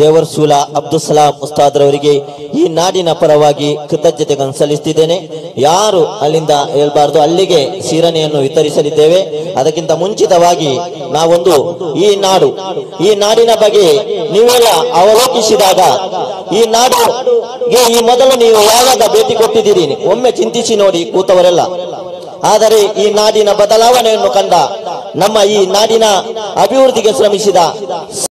ದೇವರ್ಸೂಲ ಅಬ್ದುಲ್ ಸಲಾಂ ಉಸ್ತಾದ್ರವರಿಗೆ ಈ ನಾಡಿನ ಪರವಾಗಿ ಕೃತಜ್ಞತೆಗಳನ್ನು ಸಲ್ಲಿಸುತ್ತಿದ್ದೇನೆ. ಯಾರು ಅಲ್ಲಿಂದ ಹೇಳ್ಬಾರ್ದು, ಅಲ್ಲಿಗೆ ಸೀರಣೆಯನ್ನು ವಿತರಿಸಲಿದ್ದೇವೆ. ಅದಕ್ಕಿಂತ ಮುಂಚಿತವಾಗಿ ನಾವೊಂದು ಈ ನಾಡು ಈ ನಾಡಿನ ಬಗ್ಗೆ ನೀವೆಲ್ಲ ಅವಲೋಕಿಸಿದಾಗ ಈ ನಾಡು ಈ ಮೊದಲು ನೀವು ಯಾವಾಗ ಭೇಟಿ ಕೊಟ್ಟಿದ್ದೀರಿ ಒಮ್ಮೆ ಚಿಂತಿಸಿ ನೋಡಿ ಕೂತವರೆಲ್ಲ. ಆದರೆ ಈ ನಾಡಿನ ಬದಲಾವಣೆಯನ್ನು ಕಂಡ ನಮ್ಮ ಈ ನಾಡಿನ ಅಭಿವೃದ್ಧಿಗೆ ಶ್ರಮಿಸಿದ